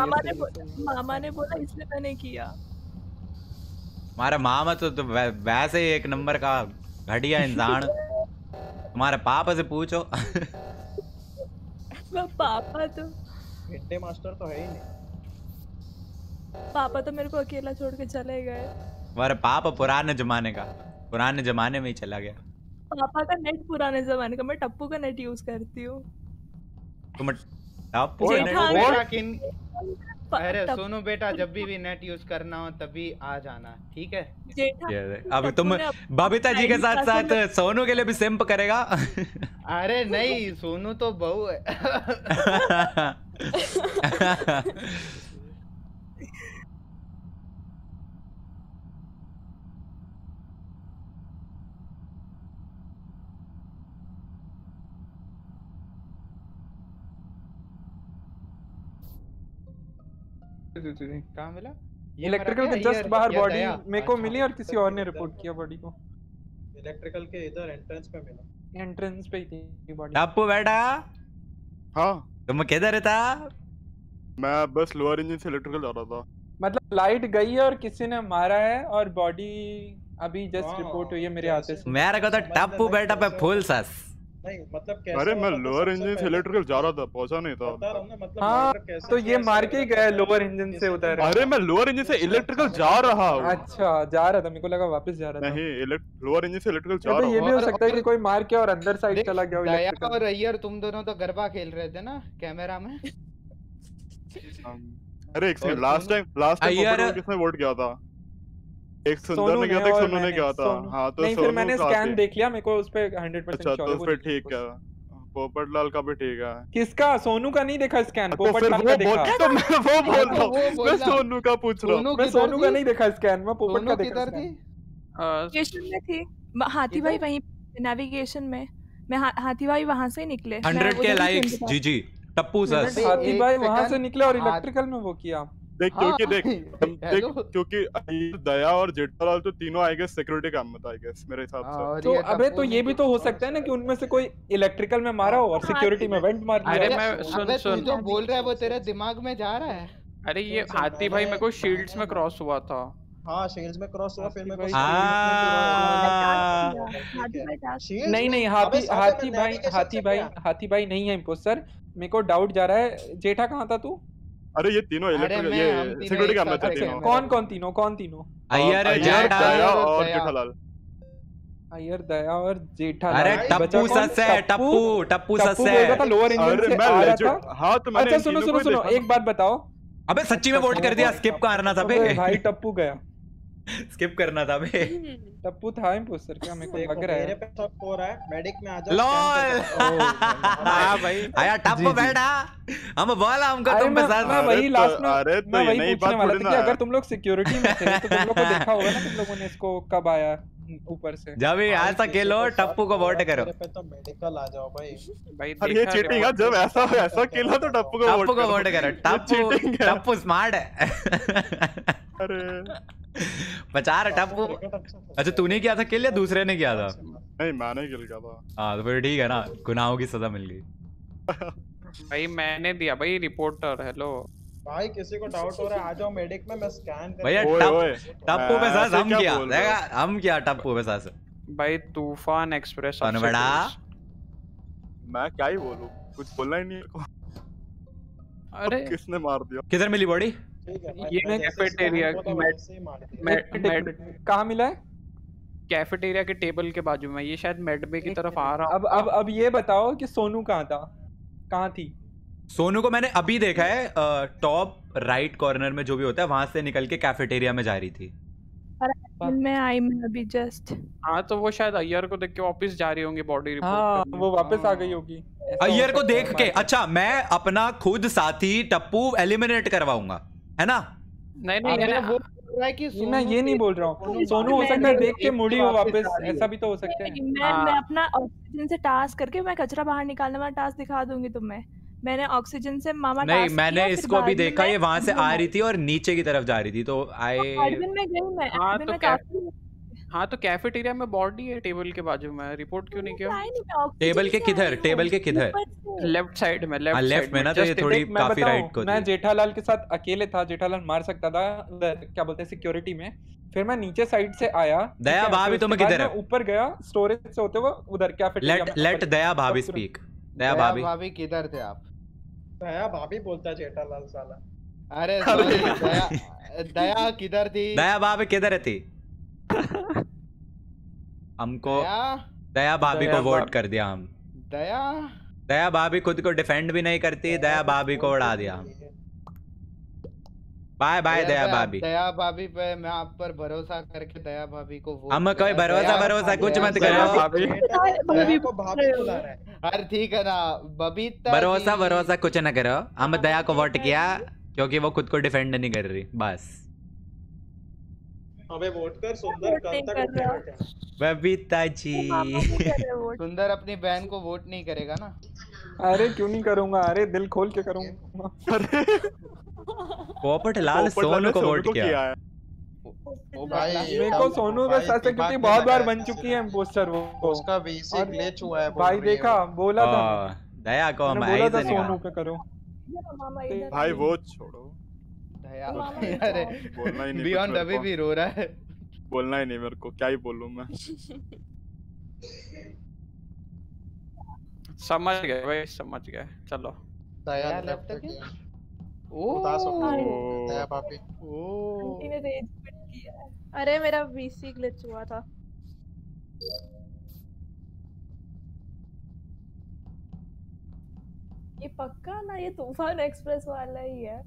मामा ने बोला इसलिए मैंने किया। हमारा मामा तो वैसे एक नंबर का घटिया इंसान, तुम्हारे पापा से पूछो। पापा तो हिंटे मास्टर तो है ही नहीं, पापा तो मेरे को अकेला छोड़ के चले गए। तुम्हारे पापा पुराने जमाने में ही चला गया। पापा का नेट पुराने जमाने का, मैं टप्पू का नेट यूज करती हूँ। अरे सोनू बेटा जब भी नेट यूज करना हो तभी आ जाना, ठीक है? अब तुम बबीता जी के साथ सोनू के लिए भी सिंप करेगा? अरे नहीं, सोनू तो बहू है। कहाँ मिला? इलेक्ट्रिकल के जस्ट बाहर बॉडी मेरे को मिली और किसी और ने रिपोर्ट किया बॉडी को। इलेक्ट्रिकल के इधर एंट्रेंस पे मिला, एंट्रेंस पे ही थी बॉडी। आपको बैठा? हाँ तुम किधर रहता? मैं बस लोअर इंजन से इलेक्ट्रिकल जा रहा था। मतलब लाइट गई है और किसी ने मारा है और बॉडी अभी जस्ट रिपोर्ट हुई है मेरे हाथ से। मैं रखा था टप्पू बैठा पे फुल सास। नहीं मतलब कैसे? अरे मैं लोअर इंजन से इलेक्ट्रिकल जा रहा था, पहुंचा नहीं था। बता रहा हूं ना, मतलब कैसे तो ये मार के ही गया लोअर इंजन से उधर। अरे मैं लोअर इंजन से इलेक्ट्रिकल जा रहा हूं। अच्छा जा रहा था, मेरे को लगा वापस जा रहा था। नहीं लोअर इंजन से इलेक्ट्रिकल जा रहा हूं। ये भी हो सकता है कि कोई मार के और अंदर साइड चला गया हो इलेक्ट्रिकल। और यार तुम दोनों तो गरबा खेल रहे थे ना कैमरा में। अरे एक सेकंड, लास्ट टाइम किसने वोट किया था? एक सुंदर ने क्या था, एक सोनू ने क्या था? हाँ तो नहीं, फिर मैंने स्कैन देख लिया, मेरे को उस पे 100% शॉट। अच्छा तो उस पे ठीक है, पोपटलाल का भी ठीक है। किसका? सोनू का नहीं देखा स्कैन, पोपटलाल का देखा। तो मैं वो बोल रहा हूँ, मैं सोनू का पूछ रहा हूँ। मैं सोनू का नहीं देखा स्कैन, मैं पोपट का देखा। नेविगेशन में थी, हाथी भाई वहीं नेविगेशन में। मैं हाथी भाई वहाँ से निकले। 100K लाइक्स जीजी टप्पू सर। हाथी भाई वहाँ से निकले और इलेक्ट्रिकल में वो किया। देख क्योंकि दया और जेठालाल तो तीनों आएंगे सिक्योरिटी काम में, आई गेस मेरे हिसाब से। तो अबे तो ये भी तो हो सकता है ना कि उनमें से कोई इलेक्ट्रिकल में मारा हो और सिक्योरिटी में वेंट मार लिया। अरे मैं सुन जो बोल रहा है वो तेरे दिमाग में जा रहा है। अरे ये हाथी भाई मेरे को शील्ड्स में क्रॉस हुआ था। हाँ शील्ड्स में क्रॉस हुआ, फिर मेरे को नहीं हाथी भाई नहीं है इंपोस्टर। मेरे को डाउट जा रहा है। जेठा कहाँ था तू? अरे ये तीनों इलेक्ट्रिकल, ये सिक्योरिटी काम में थे तीनों। कौन तीनों? अय्यर, दया और जेठालाल। अरे टप्पू सस है बोल रहा था लोअर इंजन से आ रहा था। हां तो मैंने सुनो एक बात बताओ। अबे सच्ची में वोट कर दिया, स्किप करना था बे भाई। टप्पू गया, स्किप करना था बे। टप्पू था इंपोस्टर क्या? मेरे को लग रहा है मेरे पे सब हो रहा है। मेडिक में आ जाओ। लॉल हां भाई आया टप्पू बैठा। हम बोला हमको तुम पे साथ में वही लास्ट में। अरे तो ये नहीं बात बोलना कि अगर तुम लोग सिक्योरिटी में थे तो तुम लोगों को देखा होगा ना, तुम लोगों ने इसको कब आया ऊपर से। जब ऐसा खेलो टप्पू को वोट करो। तो मेडिकल आ जाओ भाई। भाई ये चीटिंग है। जब ऐसा खेलो तो टप्पू को वोट करो। टप्पू स्मार्ट है। अरे बचा रहा टप्पू। अच्छा तूने किया था किल या दूसरे ने किया था? नहीं मैंने किल किया था। हाँ तो फिर ठीक है ना, गुनाहों की सजा मिल गई भाई। मैंने दिया भाई रिपोर्टर। हेलो भाई किसी को डाउट हो रहा है आ जाओ मेडिक में, मैं स्कैन कर। भैया टप्पू पे सास हम क्या टप्पू पे सास भाई। तूफान एक्सप्रेस आने बड़ा। मैं क्या ही बोलूं, कुछ बोलना ही नहीं है। अरे किसने मार दिया? किधर मिली बॉडी? ये मैं कैफेटेरिया कहाँ मिला है? कैफेटेरिया के टेबल के बाजू में। ये शायद मेडबे की तरफ आ रहा। अब ये बताओ कि सोनू कहाँ थी? सोनू को मैंने अभी देखा है टॉप राइट कॉर्नर में जो भी होता है, वहां से निकल के कैफेटेरिया में जा रही थी। मैं आई अभी जस्ट। हाँ तो वो शायद अय्यर को देख के वापस जा रही होंगी बॉडी रिपोर्ट। हाँ वो वापस आ गई होगी अय्यर को देख के। अच्छा मैं अपना खुद साथी टप्पू एलिमिनेट करवाऊंगा है ना? नहीं वो मैं ये नहीं बोल रहा हूँ। सोनू हो सकता है देख के मुड़ी हो वापस, ऐसा भी तो हो सकता है। मैं अपना ऑक्सीजन से टास्क करके मैं कचरा बाहर निकालने वाला टास्क दिखा दूंगी तुम्हें। मैंने ऑक्सीजन से मामा नहीं मैंने इसको अभी देखा, ये वहां से आ रही थी और नीचे की तरफ जा रही थी। तो हाँ तो कैफेटेरिया में बॉडी है टेबल के बाजू में। रिपोर्ट क्यों नहीं किया? टेबल के किधर? लेफ्ट साइड में। लेफ्ट में ना, तो ये थोड़ी काफी राइट को। मैं जेठालाल के साथ अकेले था, जेठालाल मार सकता था क्या बोलते हैं सिक्योरिटी में। फिर मैं नीचे साइड से आया। दया भाभी तुम किधर है? ऊपर गया स्टोरेज से होते हुए उधर कैफेटेरिया। लेट दया भाभी स्पीक। दया भाभी किधर थे आप? दया भाभी बोलता जेठालाल साला। अरे दया किधर थी? दया भाभी किधर थी? हमको दया भाभी को वोट कर दिया। हम दया भाभी खुद को डिफेंड भी नहीं करती, दया भाभी को उड़ा दिया। बाय बाय दया भाभी। दया भाभी पे मैं आप पर भरोसा करके दया भाभी को वोट। हम कोई भरोसा कुछ मत करो भाभी। अरे ठीक है ना बबीता, भरोसा कुछ ना करो। हम दया को वोट किया क्योंकि वो खुद को डिफेंड नहीं कर रही बस। अबे वोट कर सुंदर। कब तक बबीता जी? सुंदर अपनी बहन को वोट नहीं करेगा ना? अरे क्यों नहीं करूंगा, अरे दिल खोल के करूंगा। पोपटलाल सोनू को वोट किया। ओ भाई मेरे को सोनू के साथ कितनी बहुत बार बन चुकी है इंपोस्टर। वो उसका वीसी ग्लिच हुआ है भाई, देखा बोला था दया को। हम ऐसे नहीं सोनू पे करो भाई, वो छोड़ो बियॉन्ड अभी भी रो रहा है। बोलना ही नहीं मेरे को, क्या ही बोलूं मैं। समझ गए भाई, समझ गए। चलो दया लैपटॉप क्या? ओह दया पापी। ओह आंटी ने रेजमेंट किया। अरे मेरा वीसी ग्लिच हुआ था। ये पक्का ना ये तूफान एक्सप्रेस वाला ही है।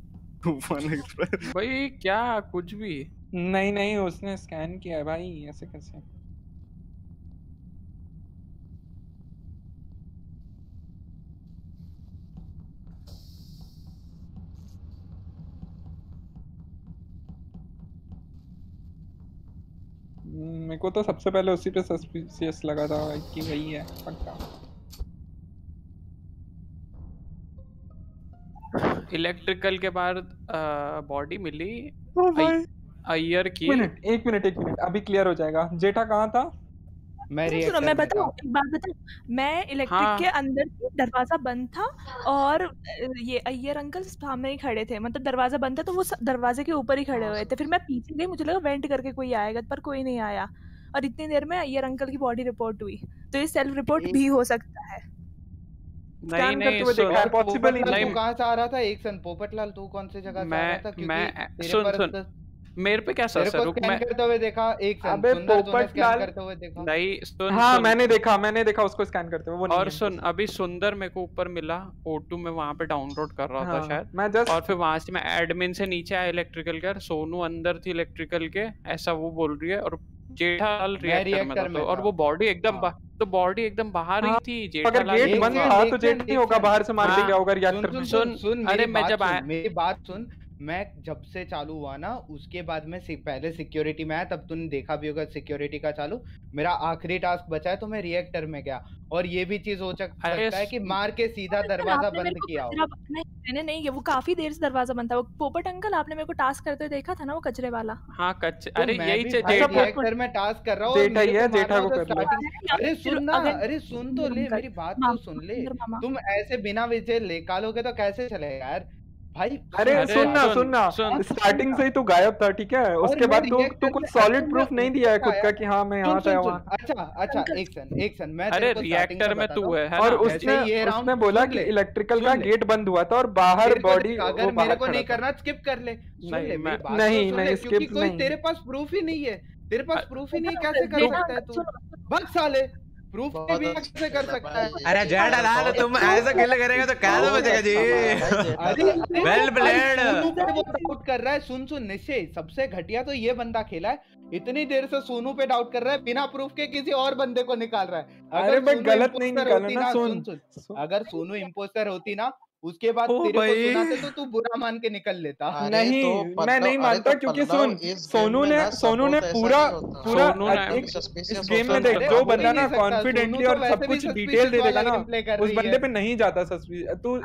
तूफान एक्सप्रेस भाई क्या कुछ भी नहीं। नहीं उसने स्कैन किया है भाई, ऐसे कैसे? मेरे को तो सबसे पहले उसी पे सस्पिशियस लगा था कि वही है पक्का। इलेक्ट्रिकल के बाद बॉडी मिली अयर की। एक मिनट अभी क्लियर हो जाएगा। जेठा कहाँ था? मैं बताऊं एक बात बताऊं, मैं इलेक्ट्रिक हाँ। के अंदर थी, दरवाजा बंद था और ये अय्यर अंकल सामने ही खड़े थे, मतलब दरवाजा बंद था तो वो दरवाजे के ऊपर ही खड़े हुए थे। फिर मैं पीछे गई, मुझे लगा वेंट करके कोई आएगा पर कोई नहीं आया और इतनी देर में अय्यर अंकल की बॉडी रिपोर्ट हुई। तो ये सेल्फ रिपोर्ट भी हो सकता है। नहीं नहीं सो पॉसिबल नहीं। कहां से आ रहा था? एक सन पोपटलाल तू कौन सी जगह से आ रहा था? क्योंकि सुन मेरे पे क्या सर सर मैं करते हुए देखा। एक सेकंड सुंदर तूने स्कैन करते हुए देखा? नहीं सुन हां मैंने देखा उसको स्कैन करते हुए वो नहीं। और सुन अभी सुंदर मेरे को ऊपर मिला O2 में, वहां पे डाउनलोड कर रहा हाँ, था शायद मैं और फिर वहां से मैं एडमिन से नीचे आया इलेक्ट्रिकल का। सोनू अंदर थी इलेक्ट्रिकल के, ऐसा वो बोल रही है। और जेठालाल रिएक्टर में था और वो बॉडी एकदम तो बॉडी एकदम बाहर ही थी। जेठालाल गेट बंद था तो जेट नहीं होगा, बाहर से मार के गया होगा रिएक्टर में। सुन अरे मैं जब आया मेरी बात सुन, मैं जब से चालू हुआ ना उसके बाद में पहले सिक्योरिटी में आया, तब तूने देखा भी होगा सिक्योरिटी का चालू। मेरा आखिरी टास्क बचा है तो मैं रिएक्टर में गया और ये भी चीज हो सकता है कि मार के सीधा दरवाजा बंद किया हो। मैंने नहीं, वो काफी देर से दरवाजा बंद था। वो पोपट अंकल आपने मेरे को टास्क करते हुए देखा था ना, वो कचरे वाला। हां कचरे, अरे यही रिएक्टर में टास्क कर रहा हूं। जेठा ही है, जेठा को कर ले। अरे सुन ना, अरे सुन तो ले मेरी बात तो सुन ले। तुम ऐसे बिना वजह निकालोगे तो कैसे चलेगा यार भाई? अरे सुनना स्टार्टिंग से ही तू गायब था, ठीक है? उसके बाद तू कुछ सॉलिड प्रूफ नहीं दिया है खुद का कि हाँ मैं यहाँ था वहाँ। अच्छा एक सन मैं अरे रिएक्टर में तू है और उसने बोला कि इलेक्ट्रिकल का गेट बंद हुआ था और बाहर बॉडी। अगर मेरे को नहीं करना स्किप कर ले। नहीं स्किप नहीं, तेरे पास प्रूफ ही नहीं है, तेरे पास प्रूफ ही नहीं, कैसे कर सकता है तू? बक साले प्रूफ के भी कैसे कर सकता है? अरे जेठालाल तुम ऐसा खेल करेगा तो कैसे बचेगा जी? Well played. वो डाउट कर रहा है। सुन निश्चय सबसे घटिया तो ये बंदा खेला है, इतनी देर से सोनू पे डाउट कर रहा है बिना प्रूफ के किसी और बंदे को निकाल रहा है। अरे बट गलत नहीं निकाला ना। सुन अगर सोनू इंपोस्टर होती ना उसके बाद तेरे को सुनाते तो तू बुरा मान के निकल लेता। नहीं तो मैं नहीं मानता, क्योंकि सुन सोनू ने पूरा इस गेम में देख जो बंदा ना कॉन्फिडेंटली और सब कुछ डिटेल दे देगा ना उस बंदे पे नहीं जाता सस्पिशियस। तू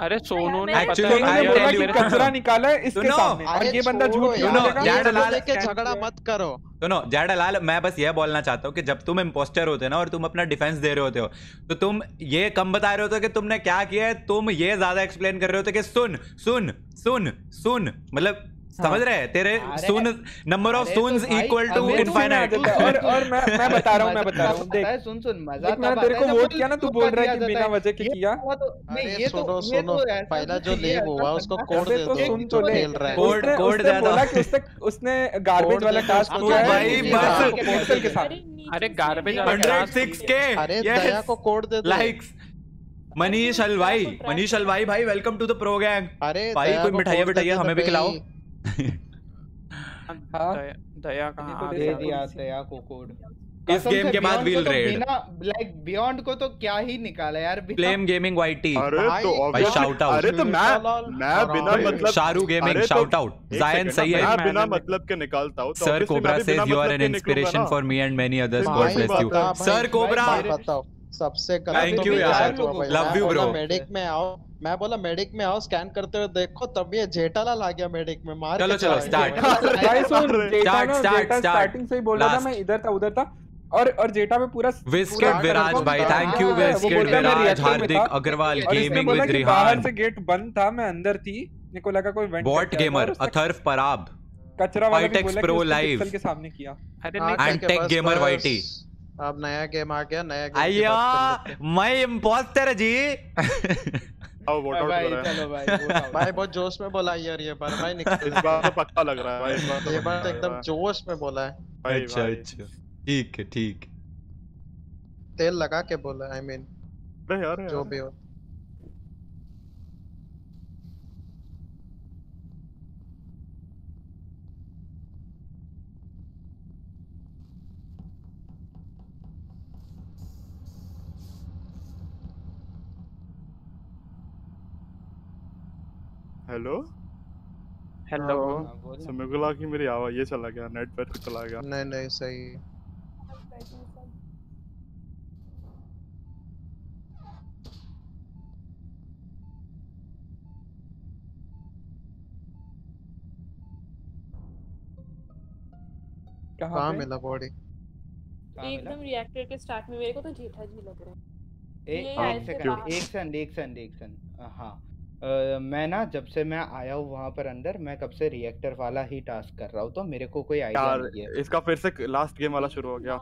अरे सोनू ने बोला कि कचरा निकाला है इसके सामने और ये बंदा झूठ बोलेगा। जेठालाल के झगड़ा मत करो। सुनो जेठालाल मैं बस यह बोलना चाहता हूँ कि जब तुम इम्पोस्टर होते हो ना और तुम अपना डिफेंस दे रहे होते हो तो तुम ये कम बता रहे होते हो कि तुमने क्या किया है, तुम ये ज्यादा एक्सप्लेन कर रहे होते हो कि सुन सुन सुन सुन मतलब हाँ। समझ रहे हैं तेरे सुन number of सुन्स equal to infinite. और मैं बता रहा हूं देख सुन मजा आता है। मैंने तेरे को वोट किया ना, तू बोल रहा है कि बिना वजह के किया। ये तो सुनो पहला जो लेव हुआ उसको कोड दे दो। सुन तो ले कोड दे दो। उसने गार्बेज वाला टास्क किया भाई बस पोस्टल के साथ। अरे गार्बेज 106k अरे दया को कोड दे दो। लाइक्स मनीष हलवाई भाई welcome to the pro gang. अरे भाई कोई मिठाई हमें भी खिलाओ। दया कहां दे दिया? दया को कोड इस गेम के बाद व्हील रेड लाइक बियॉन्ड को तो क्या ही निकाला यार। फ्लेम गेमिंग YT भाई शाउट आउट। अरे तो मैं बिना मतलब शारू गेमिंग शाउट आउट। जायन सही है, मैं बिना मतलब के निकालता हूं। Sir cobra says you are an inspiration for me and many others, God bless you. Sir cobra सबसे थैंक यू यार, लव यू ब्रो। मेडिक में आओ, मैं बोला मेडिक में आओ स्कैन करते हुए देखो, तब ये जेठालाल आ गया मेडिक में मार। चलो स्टार्ट स्टार्टिंग से ही बोल रहा था मैं, इधर था उधर था और जेठा पे पूरा विस्किट विराज भाई thank you विस्किट Viraj Hardik Agarwal gaming with Rihan. बाहर से गेट बंद था, मैं अंदर थी मेरे को लगा कोई बॉट गेमर अथर्व पराब कचरा वाला भी बोला प्रो लाइव के सामने किया। अरे नहीं टेक गेमर वाईटी अब नया गेम आ गया, नया गेम आया मैं इंपोस्टर जी। अब वोट आउट हो रहा है। चलो भाई भाई बहुत जोश में बोला यार ये बार भाई निकल। इस बार तो पक्का लग रहा है भाई, इस बार ये बात एकदम जोश में बोला है। अच्छा अच्छा ठीक है ठीक, तेल लगा के बोला आई मीन यार जो भी हो। हेलो हेलो समझला कि मेरी आवाज ये चला गया नेट पर चला गया। नहीं नहीं सही है। कहाँ मिला बॉडी एकदम रिएक्टर के स्टार्ट में। मेरे को तो जेठाजी लग रहा है। एक सेकंड हाँ मैं ना जब से मैं आया हूँ वहाँ पर अंदर मैं कब से रिएक्टर वाला ही टास्क कर रहा हूँ तो मेरे को कोई आइडिया नहीं है। इसका फिर से लास्ट गेम वाला शुरू हो गया।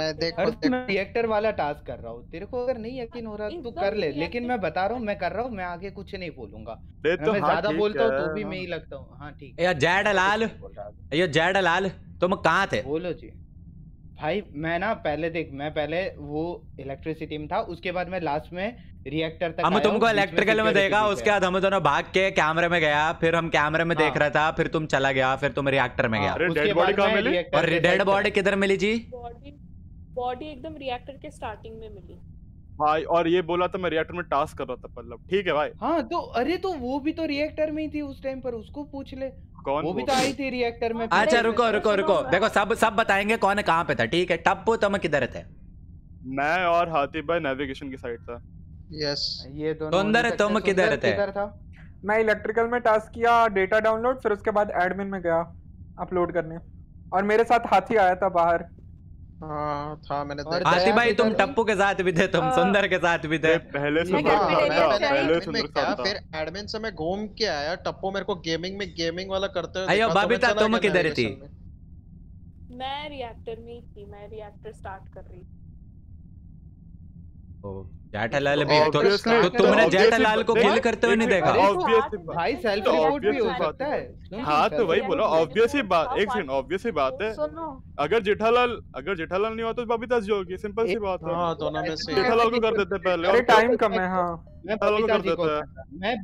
मैं देख रिएक्टर वाला टास्क कर रहा हूँ। तेरे को अगर नहीं यकीन हो रहा तो कर ले, लेकिन मैं बता रहा हूँ मैं कर रहा हूँ, मैं आगे कुछ नहीं बोलूंगा। मैं ज्यादा बोलता हूँ तो भी मैं ही लगता हूँ। हाँ ठीक है जेठालाल तुम कहाँ थे? बोलो जी भाई। मैं ना पहले देख मैं पहले वो इलेक्ट्रिसिटी में था, उसके बाद मैं लास्ट में रिएक्टर तक। हम तुमको इलेक्ट्रिकल में देखा, उसके बाद हम दोनों भाग के कैमरे में गया, फिर हम कैमरे में देख रहा था, फिर तुम चला गया, फिर तुम रिएक्टर में गया। उसके बाद और डेड बॉडी किधर मिली जी? बॉडी एकदम रिएक्टर के स्टार्टिंग में मिली भाई। और ये बोला था मैं रिएक्टर में टास्क कर रहा था मतलब ठीक है भाई। हाँ तो अरे तो वो भी तो रिएक्टर में ही थी उस टाइम पर, उसको पूछ ले वो भी तो आई थी रिएक्टर में। अच्छा रुको रुको रुको देखो सब बताएंगे कौन कहाँ पे था ठीक है। टप्पू तुम किधर थे? मैं और हाथी भाई नेविगेशन की साइड था। यस ये दोनों। तुम किधर थे? मैं इलेक्ट्रिकल में टास्क किया डेटा डाउनलोड, फिर उसके बाद एडमिन में गया अपलोड करने, और मेरे साथ हाथी आया था बाहर। हाँ था मैंने देखा। हाथी भाई तुम टप्पू के साथ भी थे, तुम सुंदर के साथ भी थे। पहले सुंदर था फिर एडमिन से मैं घूम के आया। टप्पू मेरे को गेमिंग में गेमिंग वाला करते हुए। बबीता तुम किधर थी? मैं रिएक्टर में थी, मैं रिएक्टर स्टार्ट कर रही। जेठालाल भी तो तुमने जेठालाल को किल करते हुए नहीं देखा? ऑब्वियसली भाई सेल्फ रिपोर्ट भी हो सकता है। हाँ तो वही बोला ऑब्वियसली बात। एक सेकंड ऑब्वियसली बात है, अगर जेठालाल नहीं हुआ तो बबीता जी होगी, सिंपल सी बात है। हाँ दोनों में से जेठालाल को कर देते पहले। अरे टाइम कम है। हाँ मैं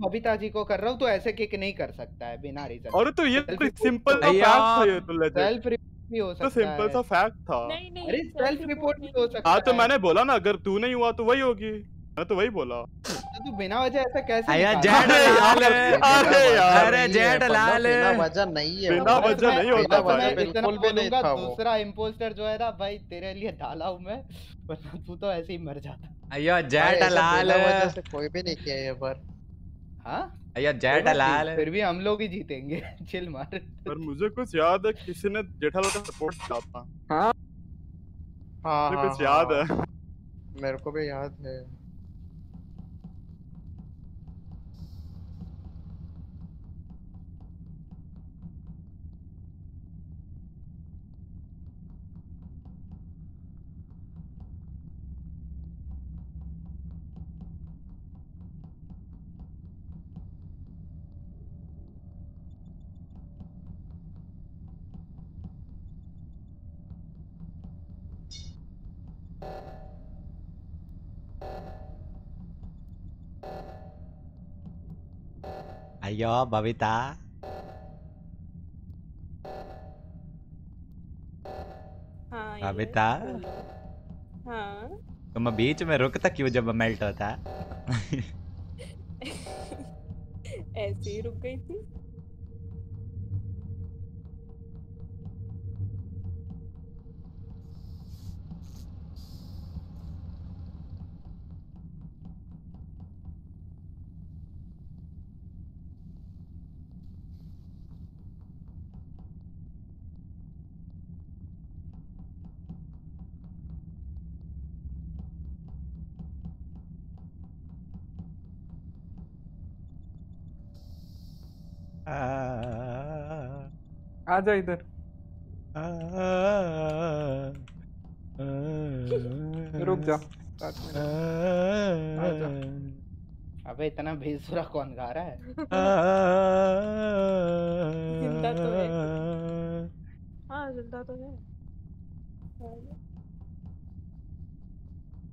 बबीता जी को कर रहा हूँ तो ऐसे किक नहीं कर सकता है बिना रीजन। अरे तो ये सिंपल था तो सिंपल सा फैक्ट था। नहीं, अरे सेल्फ रिपोर्ट भी हो सकता है। तो मैंने बोला ना अगर तू नहीं हुआ तो वही होगी, मैं तो वही बोला। तू बिना वजह ऐसा कैसे? अरे जेठालाल बिना वजह नहीं है, बिना वजह नहीं होता भाई बिल्कुल भी नहीं था। दूसरा इंपोस्टर जो है ना भाई तेरे लिए डाला हूं मैं, वरना तू तो ऐसे ही मर जाता। अयो जेठालाल कोई भी नहीं किया ये बार। हाँ जेठालाल फिर भी हम लोग ही जीतेंगे चिल मार। पर मुझे कुछ याद है किसी ने जेठालाल का सपोर्ट किया था। हाँ हाँ मुझे कुछ याद है, मेरे को भी याद है। अयो बबीता हाँ, बबीता हाँ। तुम बीच में रुकता क्यों जब मेल्ट होता? ऐसे ही रुक गई थी। आ जा इधर। रुक जा, अबे इतना बेसुरा कौन गा रहा है? जिंदा तो है। हाँ जिंदा तो है।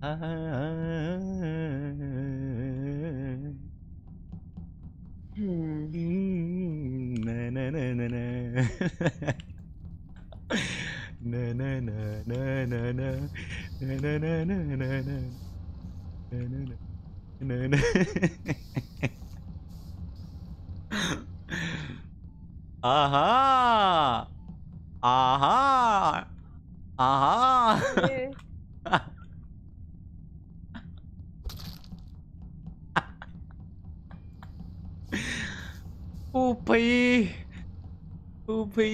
आहा आहा आहा ओ भाई, ओ भाई।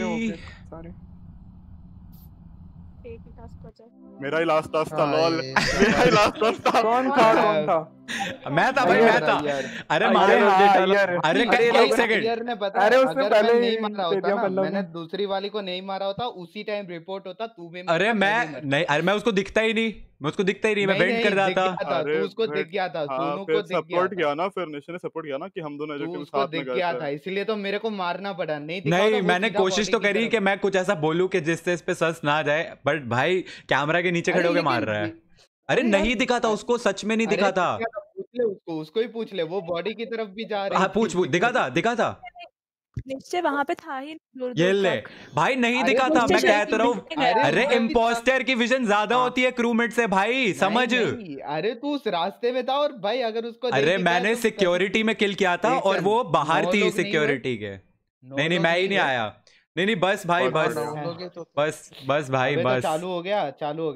सॉरी मेरा ही लास्ट टास्क था लॉल। मेरा ही लास्ट टास्क था। कौन था? मैं था भाई, मैं था। अरे मारे जेठालाल। अरे एक सेकंड, अरे उसने पहले नहीं मारा होता ना, मैंने दूसरी वाली को नहीं मारा होता, उसी टाइम रिपोर्ट होता तू भी। अरे मैं नहीं, अरे मैं उसको दिखता ही नहीं, मैं उसको दिखता ही नहीं, मैं वेंट कर रहा था। तू उसको दिख गया था, सोनू को दिख गया था, सपोर्ट किया ना, फिर निशा ने सपोर्ट किया ना कि हम दोनों जो साथ में गए थे, इसलिए तो मेरे को मारना पड़ा। नहीं, मैंने कोशिश तो करी कि मैं कुछ ऐसा बोलूं कि जिससे इस पे सर्च ना जाए, बट भाई कैमरा के नीचे खड़े होके मार रहा है। अरे नहीं दिखा था उसको, सच में नहीं दिखा था। उसको ही पूछ ले, वो बॉडी की तरफ भी जा रहा है। पूछ पूछ, दिखा था निश्चय वहाँ पे था ही। ये ले भाई नहीं दिखा था, मैं कहता रहा हूँ। अरे इम्पोस्टर की विजन ज्यादा होती है क्रूमेट से भाई, समझ। अरे तू उस रास्ते में था और भाई अगर उसको, अरे मैंने सिक्योरिटी में किल किया था और वो बाहर थी सिक्योरिटी के। नहीं, मैं ही नहीं आया। नहीं, बस भाई, बस भाई, बस चालू हो गया।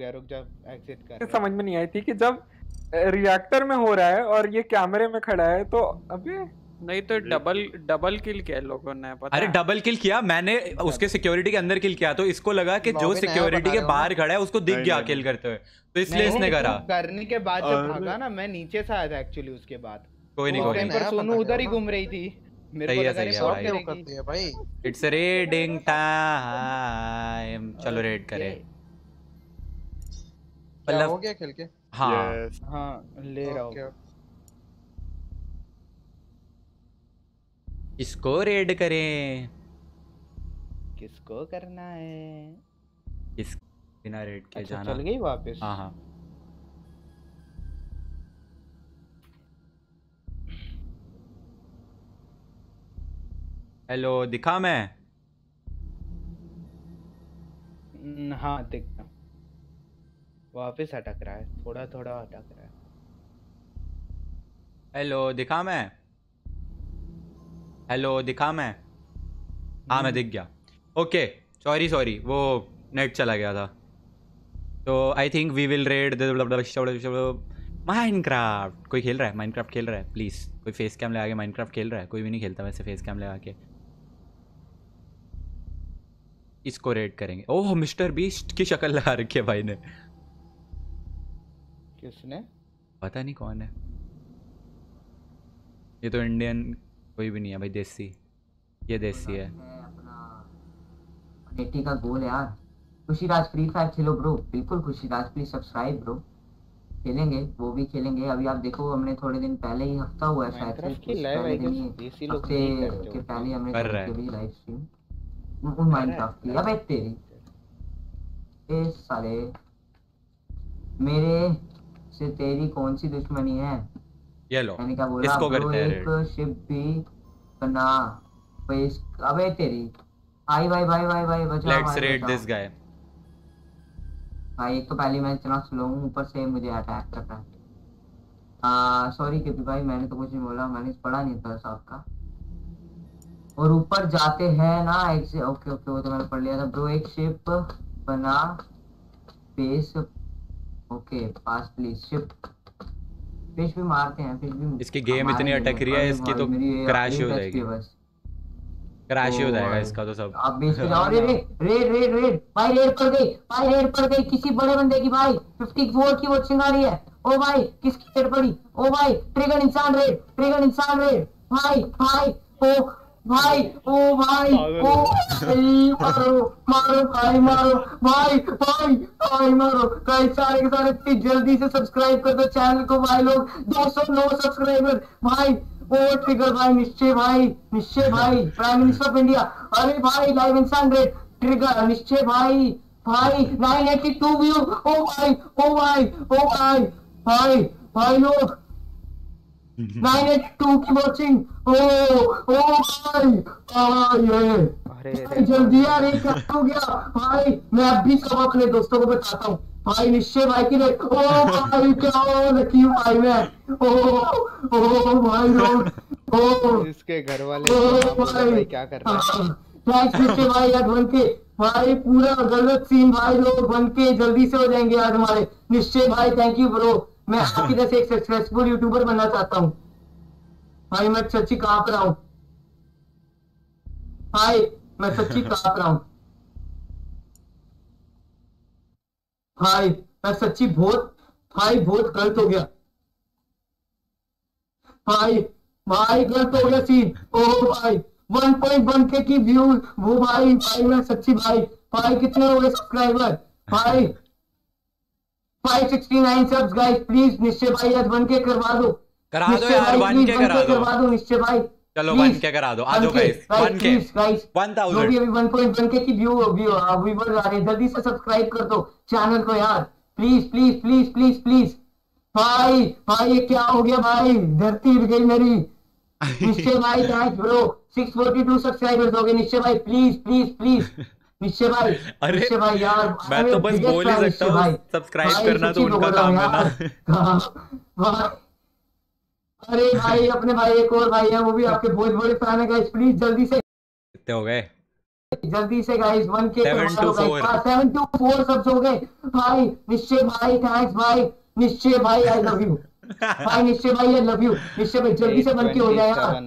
रुक जा, एग्जिट कर। समझ में नहीं आई थी कि जब रिएक्टर में हो रहा है और ये कैमरे में खड़ा है तो अभी नहीं तो डबल किल किया लोगों ने, पता। अरे डबल किल किया मैंने, उसके सिक्योरिटी के अंदर किल किया तो इसको लगा कि जो सिक्योरिटी के बाहर खड़ा है उसको दिख गया किल करते हुए, तो इसलिए इसने करा। करने के बाद जब भागा ना, मैं नीचे से आया था एक्चुअली, उसके बाद कोई नहीं। पर सोनू उधर ही घूम रही थी, मेरे को लगा रिपोर्ट क्यों करती है भाई। इट्स रेडिंग टाइम, चलो रेड करें। मतलब हो गया खेल के। हां ले रहा हूं, इसको रेड करें। किसको करना है? किस बिना रेड के जाना। चल गई वापस। हाँ। हेलो, दिखा मैं? हाँ दिखता। वापस अटक रहा है, थोड़ा थोड़ा अटक रहा है। हेलो दिखा मैं? हाँ मैं दिख गया। ओके सॉरी, वो नेट चला गया था। तो I think we will raid Minecraft. कोई खेल रहा है माइनक्राफ्ट? खेल रहा है प्लीज़, कोई फेस कैम लगा के माइनक्राफ्ट खेल रहा है? कोई भी नहीं खेलता वैसे फेस कैम लगा के। इसको रेड करेंगे। ओह मिस्टर बीस्ट की शक्ल लगा रखी है भाई ने। किसने? पता नहीं कौन है ये। तो इंडियन कोई भी नहीं है भाई। देसी है अपना नेटी का गोल यार। खुशी राज फ्री फायर खेलो ब्रो, बिल्कुल खुशी राज प्लीज सब्सक्राइब ब्रो। खेलेंगे, वो भी खेलेंगे। अभी आप देखो हमने थोड़े दिन पहले ही, हफ्ता हुआ है शायद से, देसी लोग के पहले हमने कर रहे हैं लाइव स्ट्रीम माइनक्राफ्ट की। अबे तेरी ए साले, मेरे से तेरी कौन सी दुश्मनी है? ये लो, इसको करते हैं एक शिप भी बना। अबे तेरी आई भाई बचा। लेट्स रेड दिस गाय भाई। एक तो पहली मैच इतना स्लो हूं, ऊपर से मुझे अटैक कर रहा है। सॉरी केपी भाई, मैंने तो कुछ नहीं बोला, मैंने पढ़ा नहीं था आपका। और ऊपर जाते हैं ना एक से। ओके वो तो मैंने पढ़ लिया था ब्रो। एक शिप बना base. Okay pass please. Ship fish भी मारते हैं, फिश भी। इसकी गेम इतनी अटक रही है, इसकी तो क्रैश हो जाएगी, क्रैश हो जाएगा इसका तो सब। अब रेड भाई, रेड पड़ गई किसी बड़े बंदे की भाई। 54 की वो चिंगारी है। ओ भाई किसकी रेड पड़ी? ओ भाई ट्रिगर्ड इंसान रेड भाई। ओ भाई ओ भाई ओ मारो मारो भाई मारो भाई भाई भाई मारो। गाइस सारे के सारे इतनी जल्दी से सब्सक्राइब कर दो चैनल को भाई लोग, 209 सब्सक्राइबर भाई। ओ ट्रिगर भाई निश्चय भाई, निश्चय भाई प्राइम मिनिस्टर ऑफ इंडिया। अरे भाई लाइव इंसान रेड ट्रिगर निश्चय भाई भाई 982 व्यू। ओ भाई ओ भाई ओ भाई भाई भाई लोग 982 की वॉचिंग। ओ भाई अरे जल्दी यार ये क्या हो गया भाई। मैं अब भी सब अपने दोस्तों को बताता हूँ भाई निश्चय भाई की। ओ भाई क्या लकी हूँ भाई मैं। ओ भाई लोग इसके घर वाले भाई क्या कर रहे हैं निश्चय भाई यार बन के भाई पूरा गलत सीन भाई लोग बन के जल्दी से हो जाएंगे यार हमारे। निश्चय भाई थैंक यू ब्रो, मैं आपकी जैसे एक सक्सेसफुल यूट्यूबर बनना चाहता हूँ भाई। मैं सच्ची कांप रहा हूँ भाई, मैं सच्ची कांप रहा हूँ भाई, मैं सच्ची बहुत भाई बहुत गलत हो गया भाई, भाई गलत हो गया सीन। ओ भाई 1.1K की व्यू वो भाई भाई मैं सच्ची भाई भाई कितने हो गए सब्सक्राइबर भाई 569 सब्स। गाइस प्लीज निश्चय भाई आज 1K करवा दो, करा दो यार 1K करवा दो निश्चय भाई। चलो 1K करा दो, आ जाओ गाइस 1K गाइस 1000 जो भी अभी 1.1K की व्यू व्यूअर आ रहे हैं, जल्दी से सब्सक्राइब कर दो चैनल को यार please please please please please भाई। भाई ये क्या हो गया भाई, धरती हिल गई मेरी। निश्चय भाई थैंक्स ब्रो, 642 सब्सक्राइबर्स हो गए निश्चय भाई प्लीज प्लीज प्लीज निश्चय भाई। अरे भाई यार मैं तो बस बोल ही सकता हूँ, सब्सक्राइब करना तो उनका काम है ना। अरे भाई अपने भाई एक और भाई है वो भी आपके बहुत बड़े फैन है गाइस, प्लीज जल्दी से कितने हो गए जल्दी से गाइस 1K करवा दो गाइस। 724 सब्स हो गए भाई। निश्चय भाई थैंक्स भाई, निश्चय भाई आई लव यू भाई, निश्चय भाई आई लव यू। निश्चय भाई जल्दी से बनके हो जाए यार,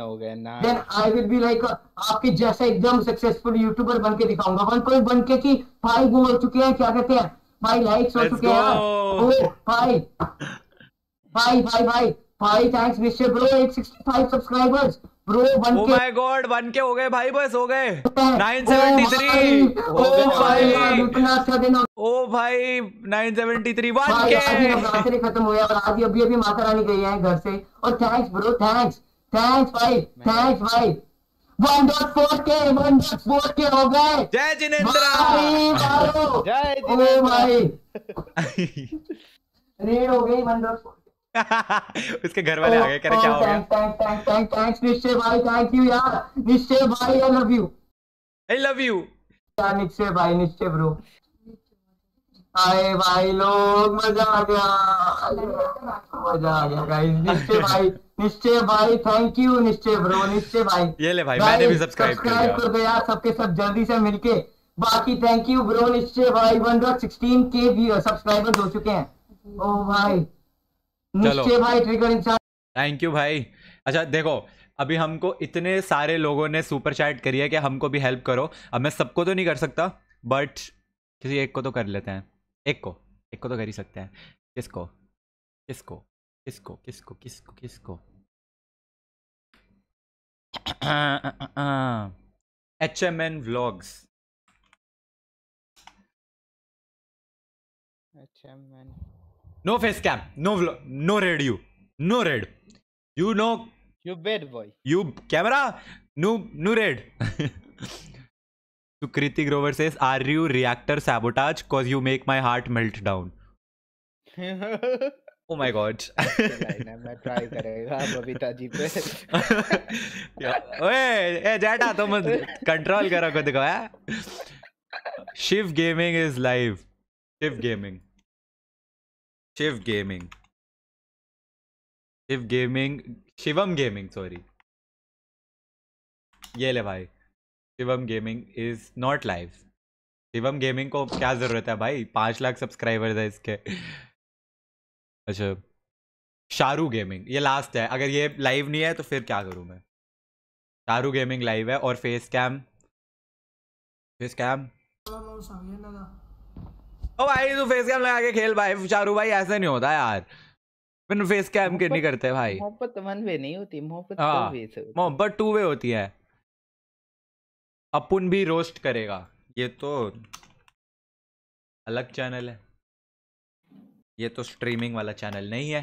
then I will be like आपके जैसा एकदम सक्सेसफुल यूट्यूबर बनके दिखाऊंगा। 1.1K की भाई वो हो चुके हैं, क्या कहते हैं भाई लाइक्स हो चुके हैं ओ भाई भाई भाई भाई भाई thanks Nishchay bro. 865 subscribers bro 1K, oh my god 1K हो गए भाई, बस हो गए 973 हो गए इतना अच्छा दिन। ओ भाई 973 1K रात्रि खत्म हो गया और आज अभी अभी माता रानी गई है घर से। और थैंक्स ब्रो थैंक्स थैंक्स भाई 1.4K 1.4K हो गए। जय जिनेंद्रा जय जिनेंद्रा भाई रेड हो गई 1.4K उसके घर वाले आ गए कह रहे क्या हो गया। थैंक्स निश्चय भाई थैंक यू यार। निश्चय भाई आई लव यू यार निश्चय भाई निश्चय ब्रो। आए भाई लोग मजा आ गया, मजा आ गया गाइस। निश्चय भाई थैंक यू निश्चय ब्रो निश्चय भाई। ये ले भाई मैंने भी सब्सक्राइब कर दो यार सबके सब जल्दी से मिलके। बाकी थैंक यू ब्रो निश्चय भाई 116K भी सब्सक्राइबर हो चुके हैं। ओ भाई निश्चय भाई ट्रिगर इंसान थैंक यू भाई। अच्छा देखो अभी हमको इतने सारे लोगों ने सुपर चैट करी है कि हमको भी हेल्प करो। अब मैं सबको तो नहीं कर सकता बट किसी एक को तो कर लेते हैं, एक को तो कर ही सकते हैं। किसको किसको किसको किसको किसको किसको HMN vlogs No face cam, no vlog, no red you, no red, you know, you bad boy, you camera, no red. So Kritik Grover says, are you reactor sabotage? Cause you make my heart melt down. Oh my god. मैं try करेगा बबीता जी पे। ओए जेठा तो मत control करो खुद को है। Shiv Gaming is live. Shivam gaming sorry ये ले भाई Shivam gaming is not live. Shivam gaming को क्या जरूरत है भाई, 5 लाख सब्सक्राइबर्स है इसके। अच्छा शारू गेमिंग ये लास्ट है, अगर ये लाइव नहीं है तो फिर क्या करूँ मैं। शारू गेमिंग लाइव है और फेस कैम ओ भाई तू फेस कैम लगा के खेल भाई चारू भाई, ऐसे नहीं होता यार फिर फेस कैम के नहीं करते भाई। मोहब्बत 1 वे नहीं होती, मोहब्बत 2 वे होती है। अपुन भी रोस्ट करेगा, ये तो अलग चैनल है, ये तो स्ट्रीमिंग वाला चैनल नहीं है।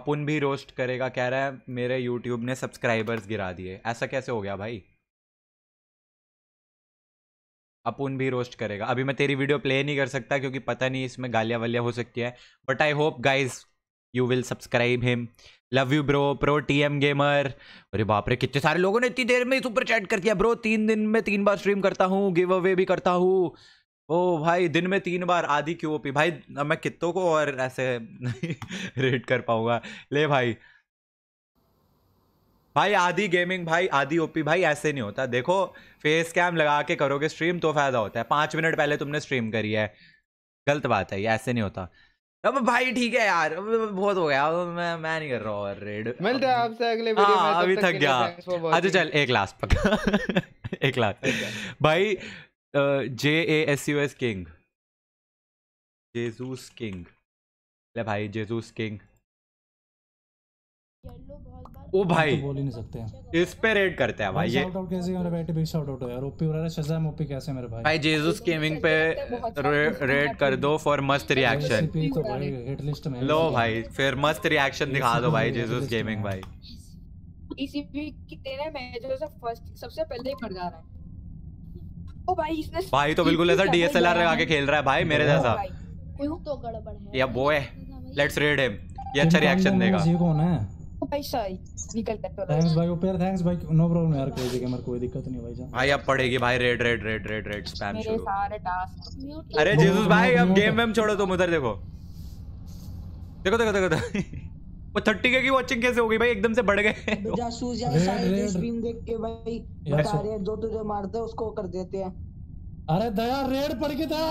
अपुन भी रोस्ट करेगा, कह रहा है मेरे यूट्यूब ने सब्सक्राइबर्स गिरा दिए। ऐसा कैसे हो गया भाई? अपुन भी रोस्ट करेगा। अभी मैं तेरी वीडियो प्ले नहीं कर सकता क्योंकि पता नहीं इसमें गालियाँ वालियाँ हो सकती है, but I hope guys you will subscribe him. Love you bro. Pro T M gamer, अरे बाप रे कितने सारे लोगों ने इतनी देर में सुपर चैट कर दिया। ब्रो 3 दिन में 3 बार स्ट्रीम करता हूँ, गिव अवे भी करता हूँ। ओ भाई दिन में 3 बार आधी क्यूओपी भाई, मैं कितनों को और ऐसे रेट कर पाऊंगा। ले भाई भाई आधी गेमिंग भाई, आधी ओपी भाई, ऐसे नहीं होता। देखो फेस कैम लगा के करोगे स्ट्रीम तो फायदा होता है। 5 मिनट पहले तुमने स्ट्रीम करी है, गलत बात है, ये ऐसे नहीं होता। अब भाई ठीक है यार, बहुत हो गया, मैं नहीं कर रहा और रेड। मिलते हैं आपसे अगले वीडियो में, अभी थक गया। अच्छा चल एक लास्ट पक्का एक लास्ट भाई। JASUS किंग, जेसूस किंग, ले भाई जेसूस किंग। ओ भाई बोल ही नहीं सकते हैं, इस पे रेड करते हैं भाई। ये शाउट आउट कैसे मेरा बैटरी भी शाउट आउट हो यार। ओपी हो रहा है शज़ाम ओपी कैसे मेरे भाई। भाई जेसूस गेमिंग पे रेड कर दो फॉर मस्त रिएक्शन। तो भाई हिट लिस्ट में लो भाई, फिर मस्त रिएक्शन दिखा दो भाई जेसूस गेमिंग भाई। ईसीपी की तेरे में जो फर्स्ट सबसे पहले ही कर जा रहा है। ओ भाई इसने भाई तो बिल्कुल ऐसा DSLR लगा के खेल रहा है भाई मेरे जैसा। क्यों तो गड़बड़ है या बॉय। लेट्स रेड हिम, ये अच्छा रिएक्शन देगा। ये कौन है? थैंक्स भाई ओपेर, थैंक्स भाई, नो प्रॉब्लम यार, क्रेजी गेमर कोई दिक्कत नहीं भाई जान। भाई अब पड़ेगी भाई raid raid raid raid raid spam शुरू। मेरे सारे टास्क। अरे जेसूस भाई अब गेम वेम छोड़ो, तुम उधर देखो देखो देखो देखो। वो 30K की वाचिंग कैसे हो गई भाई, एकदम से बढ़ गए। जासूस यार सारे स्ट्रीम देख के भाई बता रहे जो तुझे मारते उसको कर देते हैं। अरे दया रेड पड़ गया था,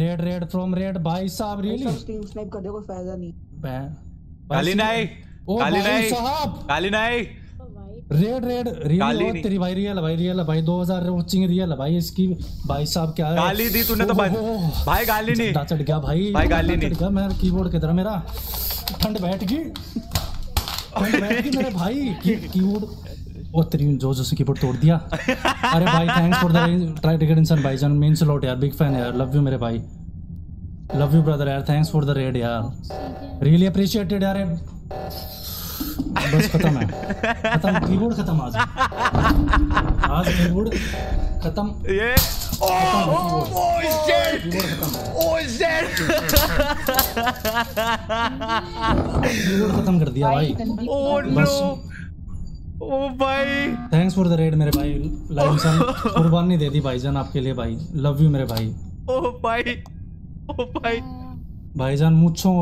रेड रेड फ्रॉम रेड भाई साहब। रियली स्ट्रीम स्नाइप कर देखो, फायदा नहीं। काली नहीं, काली नहीं साहब, काली नहीं। रेड रेड रियल तेरी भाई, रियल भाई, रियल भाई 2000 वॉचिंग रियल भाई इसकी भाई साहब। क्या गाली दी तूने तो भाई, गाली नहीं चढ़ गया भाई, भाई गाली नहीं चढ़ गया। मैं कीबोर्ड की तरह मेरा ठंड बैठ गई, ठंड बैठ गई मेरे भाई कीबोर्ड। और तेरी जोजो से कीबोर्ड तोड़ दिया। अरे भाई थैंक्स फॉर द ट्रिगर्ड इंसान भाईजान, मेंस लॉट यार, बिग फैन यार, लव यू मेरे भाई, लव यू ब्रदर यार, थैंक्स फॉर द रेड यार, रियली अप्रिशिएटेड यार। बस खत्म है, खत्म कीबोर्ड, खत्म आज, आज कीबोर्ड खत्म। ये ओ ओ शिट, ओ शिट, कीबोर्ड खत्म कर दिया भाई। ओ नो ओ भाई थैंक्स फॉर द रेड मेरे भाई, लाइव सन कुर्बानी दे दी भाईजान आपके लिए भाई, लव यू मेरे भाई। ओ भाई ओ भाई भाईजान मुझको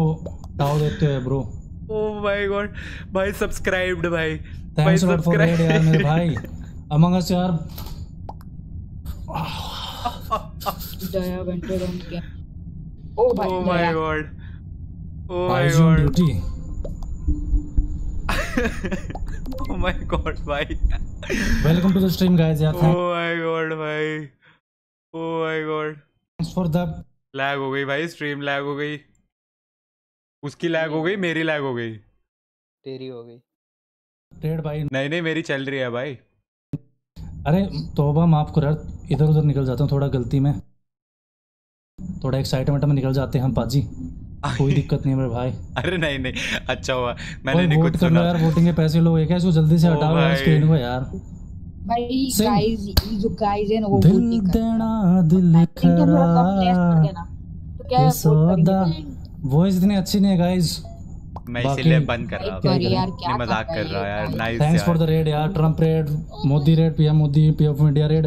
दाव देते हो ब्रो। ओ माय गॉड भाई सब्सक्राइब्ड भाई, थैंक्स फॉर रेड यार मेरे भाई। अमंग अस यार दया बनते रहो क्या। ओ भाई oh my God, oh my God, oh my God भाई, welcome to the stream guys यार। ओ माय गॉड भाई, oh my God, thanks for the lag हो गई भाई, स्ट्रीम लैग हो गई, उसकी लैग हो गई, मेरी लैग हो गई, तेरी हो गई रेड भाई। नहीं नहीं मेरी चल रही है भाई। अरे तौबा माफ करो, इधर उधर निकल जाता हूँ थोड़ा, गलती में थोड़ा एक्साइटमेंट में निकल जाते हैं हम पाजी, कोई दिक्कत नहीं मेरे भाई। अरे नहीं नहीं अच्छा हुआ मैंने नहीं कुछ सुना यार। वोटिंग के पैसे लोगे क्या, इसको जल्दी से हटाओ यार स्क्रीन को यार भाई। गाइस जो गाइस है ना वो दिल देना, दिल खरा तो क्या है, वॉइस इतनी अच्छी नहीं है गाइस, मैं इसीलिए बंद कर रहा हूं यार, क्या मजाक कर रहा है यार। Nice, thanks for the raid यार, Trump raid, Modi raid, PM Modi, P of India raid,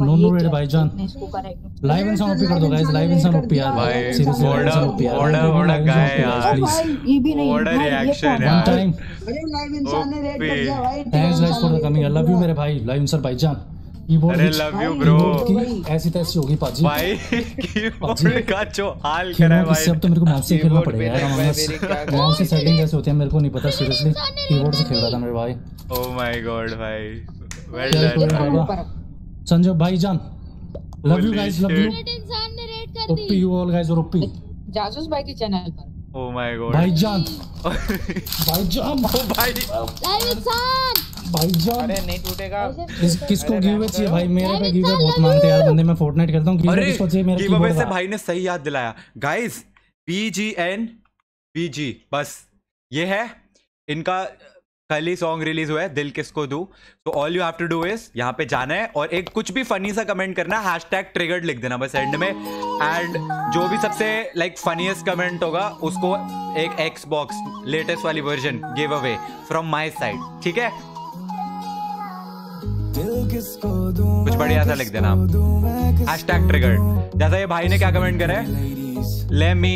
Nonu raid भाईजान। लाइव इंसान ओपी कर दो गाइस, लाइव इंसान ओपी यार भाई। ऑर्डर ऑर्डर ऑर्डर गाइस यार ये भी नहीं, ऑर्डर रिएक्शन यार। अरे लाइव इंसान ने रेड कर दिया भाई, thanks guys for the coming, I love you मेरे भाई लाइव इंसान भाईजान। अरे लव यू ब्रो, ऐसी तैसी होगी पाजी भाई, कीबोर्ड का जो हाल करा है भाई। सब तो मेरे को मैप से खेलना पड़ेगा यार, मैप से सेटिंग कैसे होती है मेरे को नहीं पता, सीरियसली कीबोर्ड से खेल रहा था मेरे भाई। ओ माय गॉड भाई, वेल डन संजय भाईजान, love you guys, love you इंसान ने रेड कर दी। ओपी यू ऑल गाइस, और ओपी जासूस भाई के चैनल पर। ओ माय गॉड भाईजान, भाईजान ओ भाई लाइव इंसान भाईजान। अरे नहीं टूटेगा। किसको गिव अवे चाहिए भाई? मेरे पे गिव अवे बहुत मांगते हैं यार बंदे। मैं फोर्टनाइट करता हूं। गिव अवे किसको चाहिए? मेरे गिव अवे से भाई ने सही याद दिलाया। गाइस बीजीएन बीजी बस ये है इनका। कल ही सॉन्ग रिलीज हुआ है दिल किसको दू। तो all you have to do is यहाँ पे जाना है और एक कुछ भी फनी सा कमेंट करना, हैशटैग ट्रिगर्ड लिख देना बस एंड में। एंड जो भी सबसे लाइक फनीएस्ट कमेंट होगा उसको एक एक्सबॉक्स लेटेस्ट वाली version give away from my side, ठीक है? कुछ बढ़िया सा लिख देना, हैशटैग ट्रिगर्ड। जैसा ये भाई ने क्या कमेंट करा है, ले मी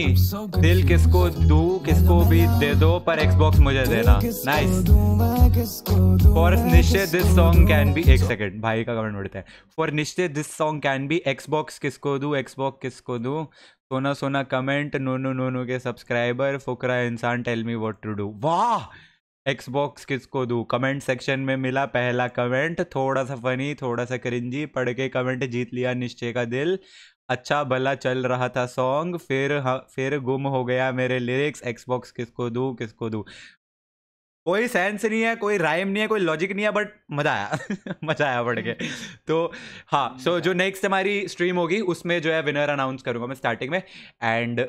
दिल किसको दू, किसको भी दे दो पर एक्सबॉक्स मुझे देना। नाइस। फॉर निश्चय दिस सॉन्ग कैन बी, एक सेकंड भाई का कमेंट बढ़ता है। फॉर निश्चय this song can be, Xbox किसको दू, एक्सबॉक्स किसको दू, सोना सोना comment, no no no no के सब्सक्राइबर, फुकरा इंसान tell me what to do. वाह, एक्सबॉक्स किसको दू। कमेंट सेक्शन में मिला पहला कमेंट, थोड़ा सा फनी थोड़ा सा क्रिंजी, पढ़ के कमेंट जीत लिया निश्चय का दिल। अच्छा भला चल रहा था सॉन्ग, फिर गुम हो गया मेरे लिरिक्स, एक्सबॉक्स किसको दूँ किसको दूँ। कोई सेंस नहीं है, कोई राइम नहीं है, कोई लॉजिक नहीं है, बट मज़ा आया। मज़ा आया पढ़ के। तो हाँ, सो जो नेक्स्ट हमारी स्ट्रीम होगी उसमें जो है विनर अनाउंस करूँगा मैं स्टार्टिंग में। एंड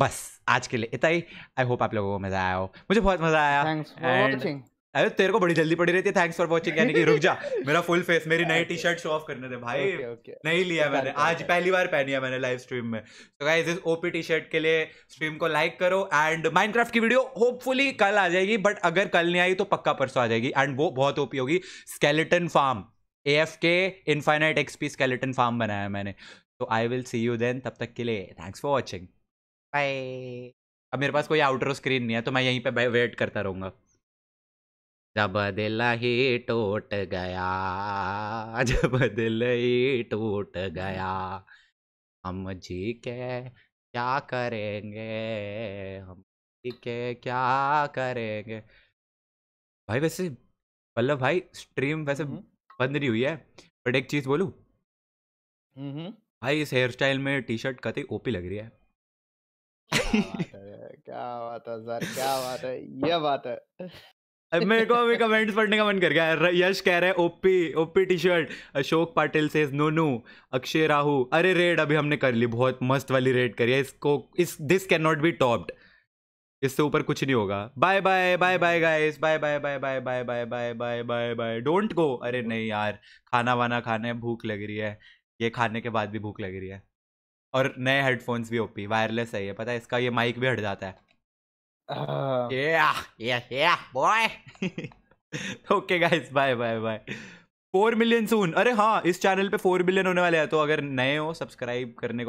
बस आज के लिए इतना ही। आई होप आप लोगों को मज़ा आया हो, मुझे बहुत मज़ा आया। अरे तेरे को बड़ी जल्दी पड़ी रहती है। थैंक्स फॉर वॉचिंग यानी कि रुक जा, मेरा फुल फेस, मेरी नई टी शर्ट शो ऑफ करने थे भाई। नहीं लिया मैंने, आज पहली बार पहनी है मैंने लाइव स्ट्रीम में। तो गाइस इस ओपी टी शर्ट के लिए स्ट्रीम को लाइक करो। एंड माइनक्राफ्ट की वीडियो होपफुली कल आ जाएगी, बट अगर कल नहीं आई तो पक्का परसों आ जाएगी। एंड वो बहुत ओपी होगी। Skeleton farm AFK infinite XP skeleton farm बनाया मैंने। तो I will see you then. तब तक के लिए थैंक्स फॉर वॉचिंग, बाय। अब मेरे पास कोई आउटर स्क्रीन नहीं है तो मैं यहीं पर वेट करता रहूंगा। जब दिल ही टूट गया, जब दिल ही टूट गया, हम जी के क्या करेंगे, हम जी के क्या करेंगे। भाई वैसे मतलब भाई स्ट्रीम वैसे बंद नहीं हुई है, बट एक चीज़ बोलूं भाई, इस हेयर स्टाइल में टी शर्ट कतई ओपी लग रही है। क्या बात है सर, क्या बात है, ये बात है। अब मेरे को अभी कमेंट्स पढ़ने का मन कर गया। यश कह रहे OP OP T shirt. Ashok Patil says नोनू। Akshay राहू, अरे रेड अभी हमने कर ली, बहुत मस्त वाली रेड करी है। इसको इस this can not be topped, इससे ऊपर कुछ नहीं होगा। Bye bye bye bye guys, bye bye bye bye bye bye bye bye bye bye. Don't go. अरे नहीं यार, खाना वाना खाना है, भूख लग रही है, ये खाने के बाद भी भूख लग रही है। और नए हेडफोन्स भी ओपी वायरलेस है ये, पता है इसका ये माइक भी हट जाता है। Yeah, boy. Okay guys, bye bye bye. 4 million soon. अरे हाँ, इस चैनल पे 4 million होने वाले हैं, तो अगर नए हो सब्सक्राइब करने को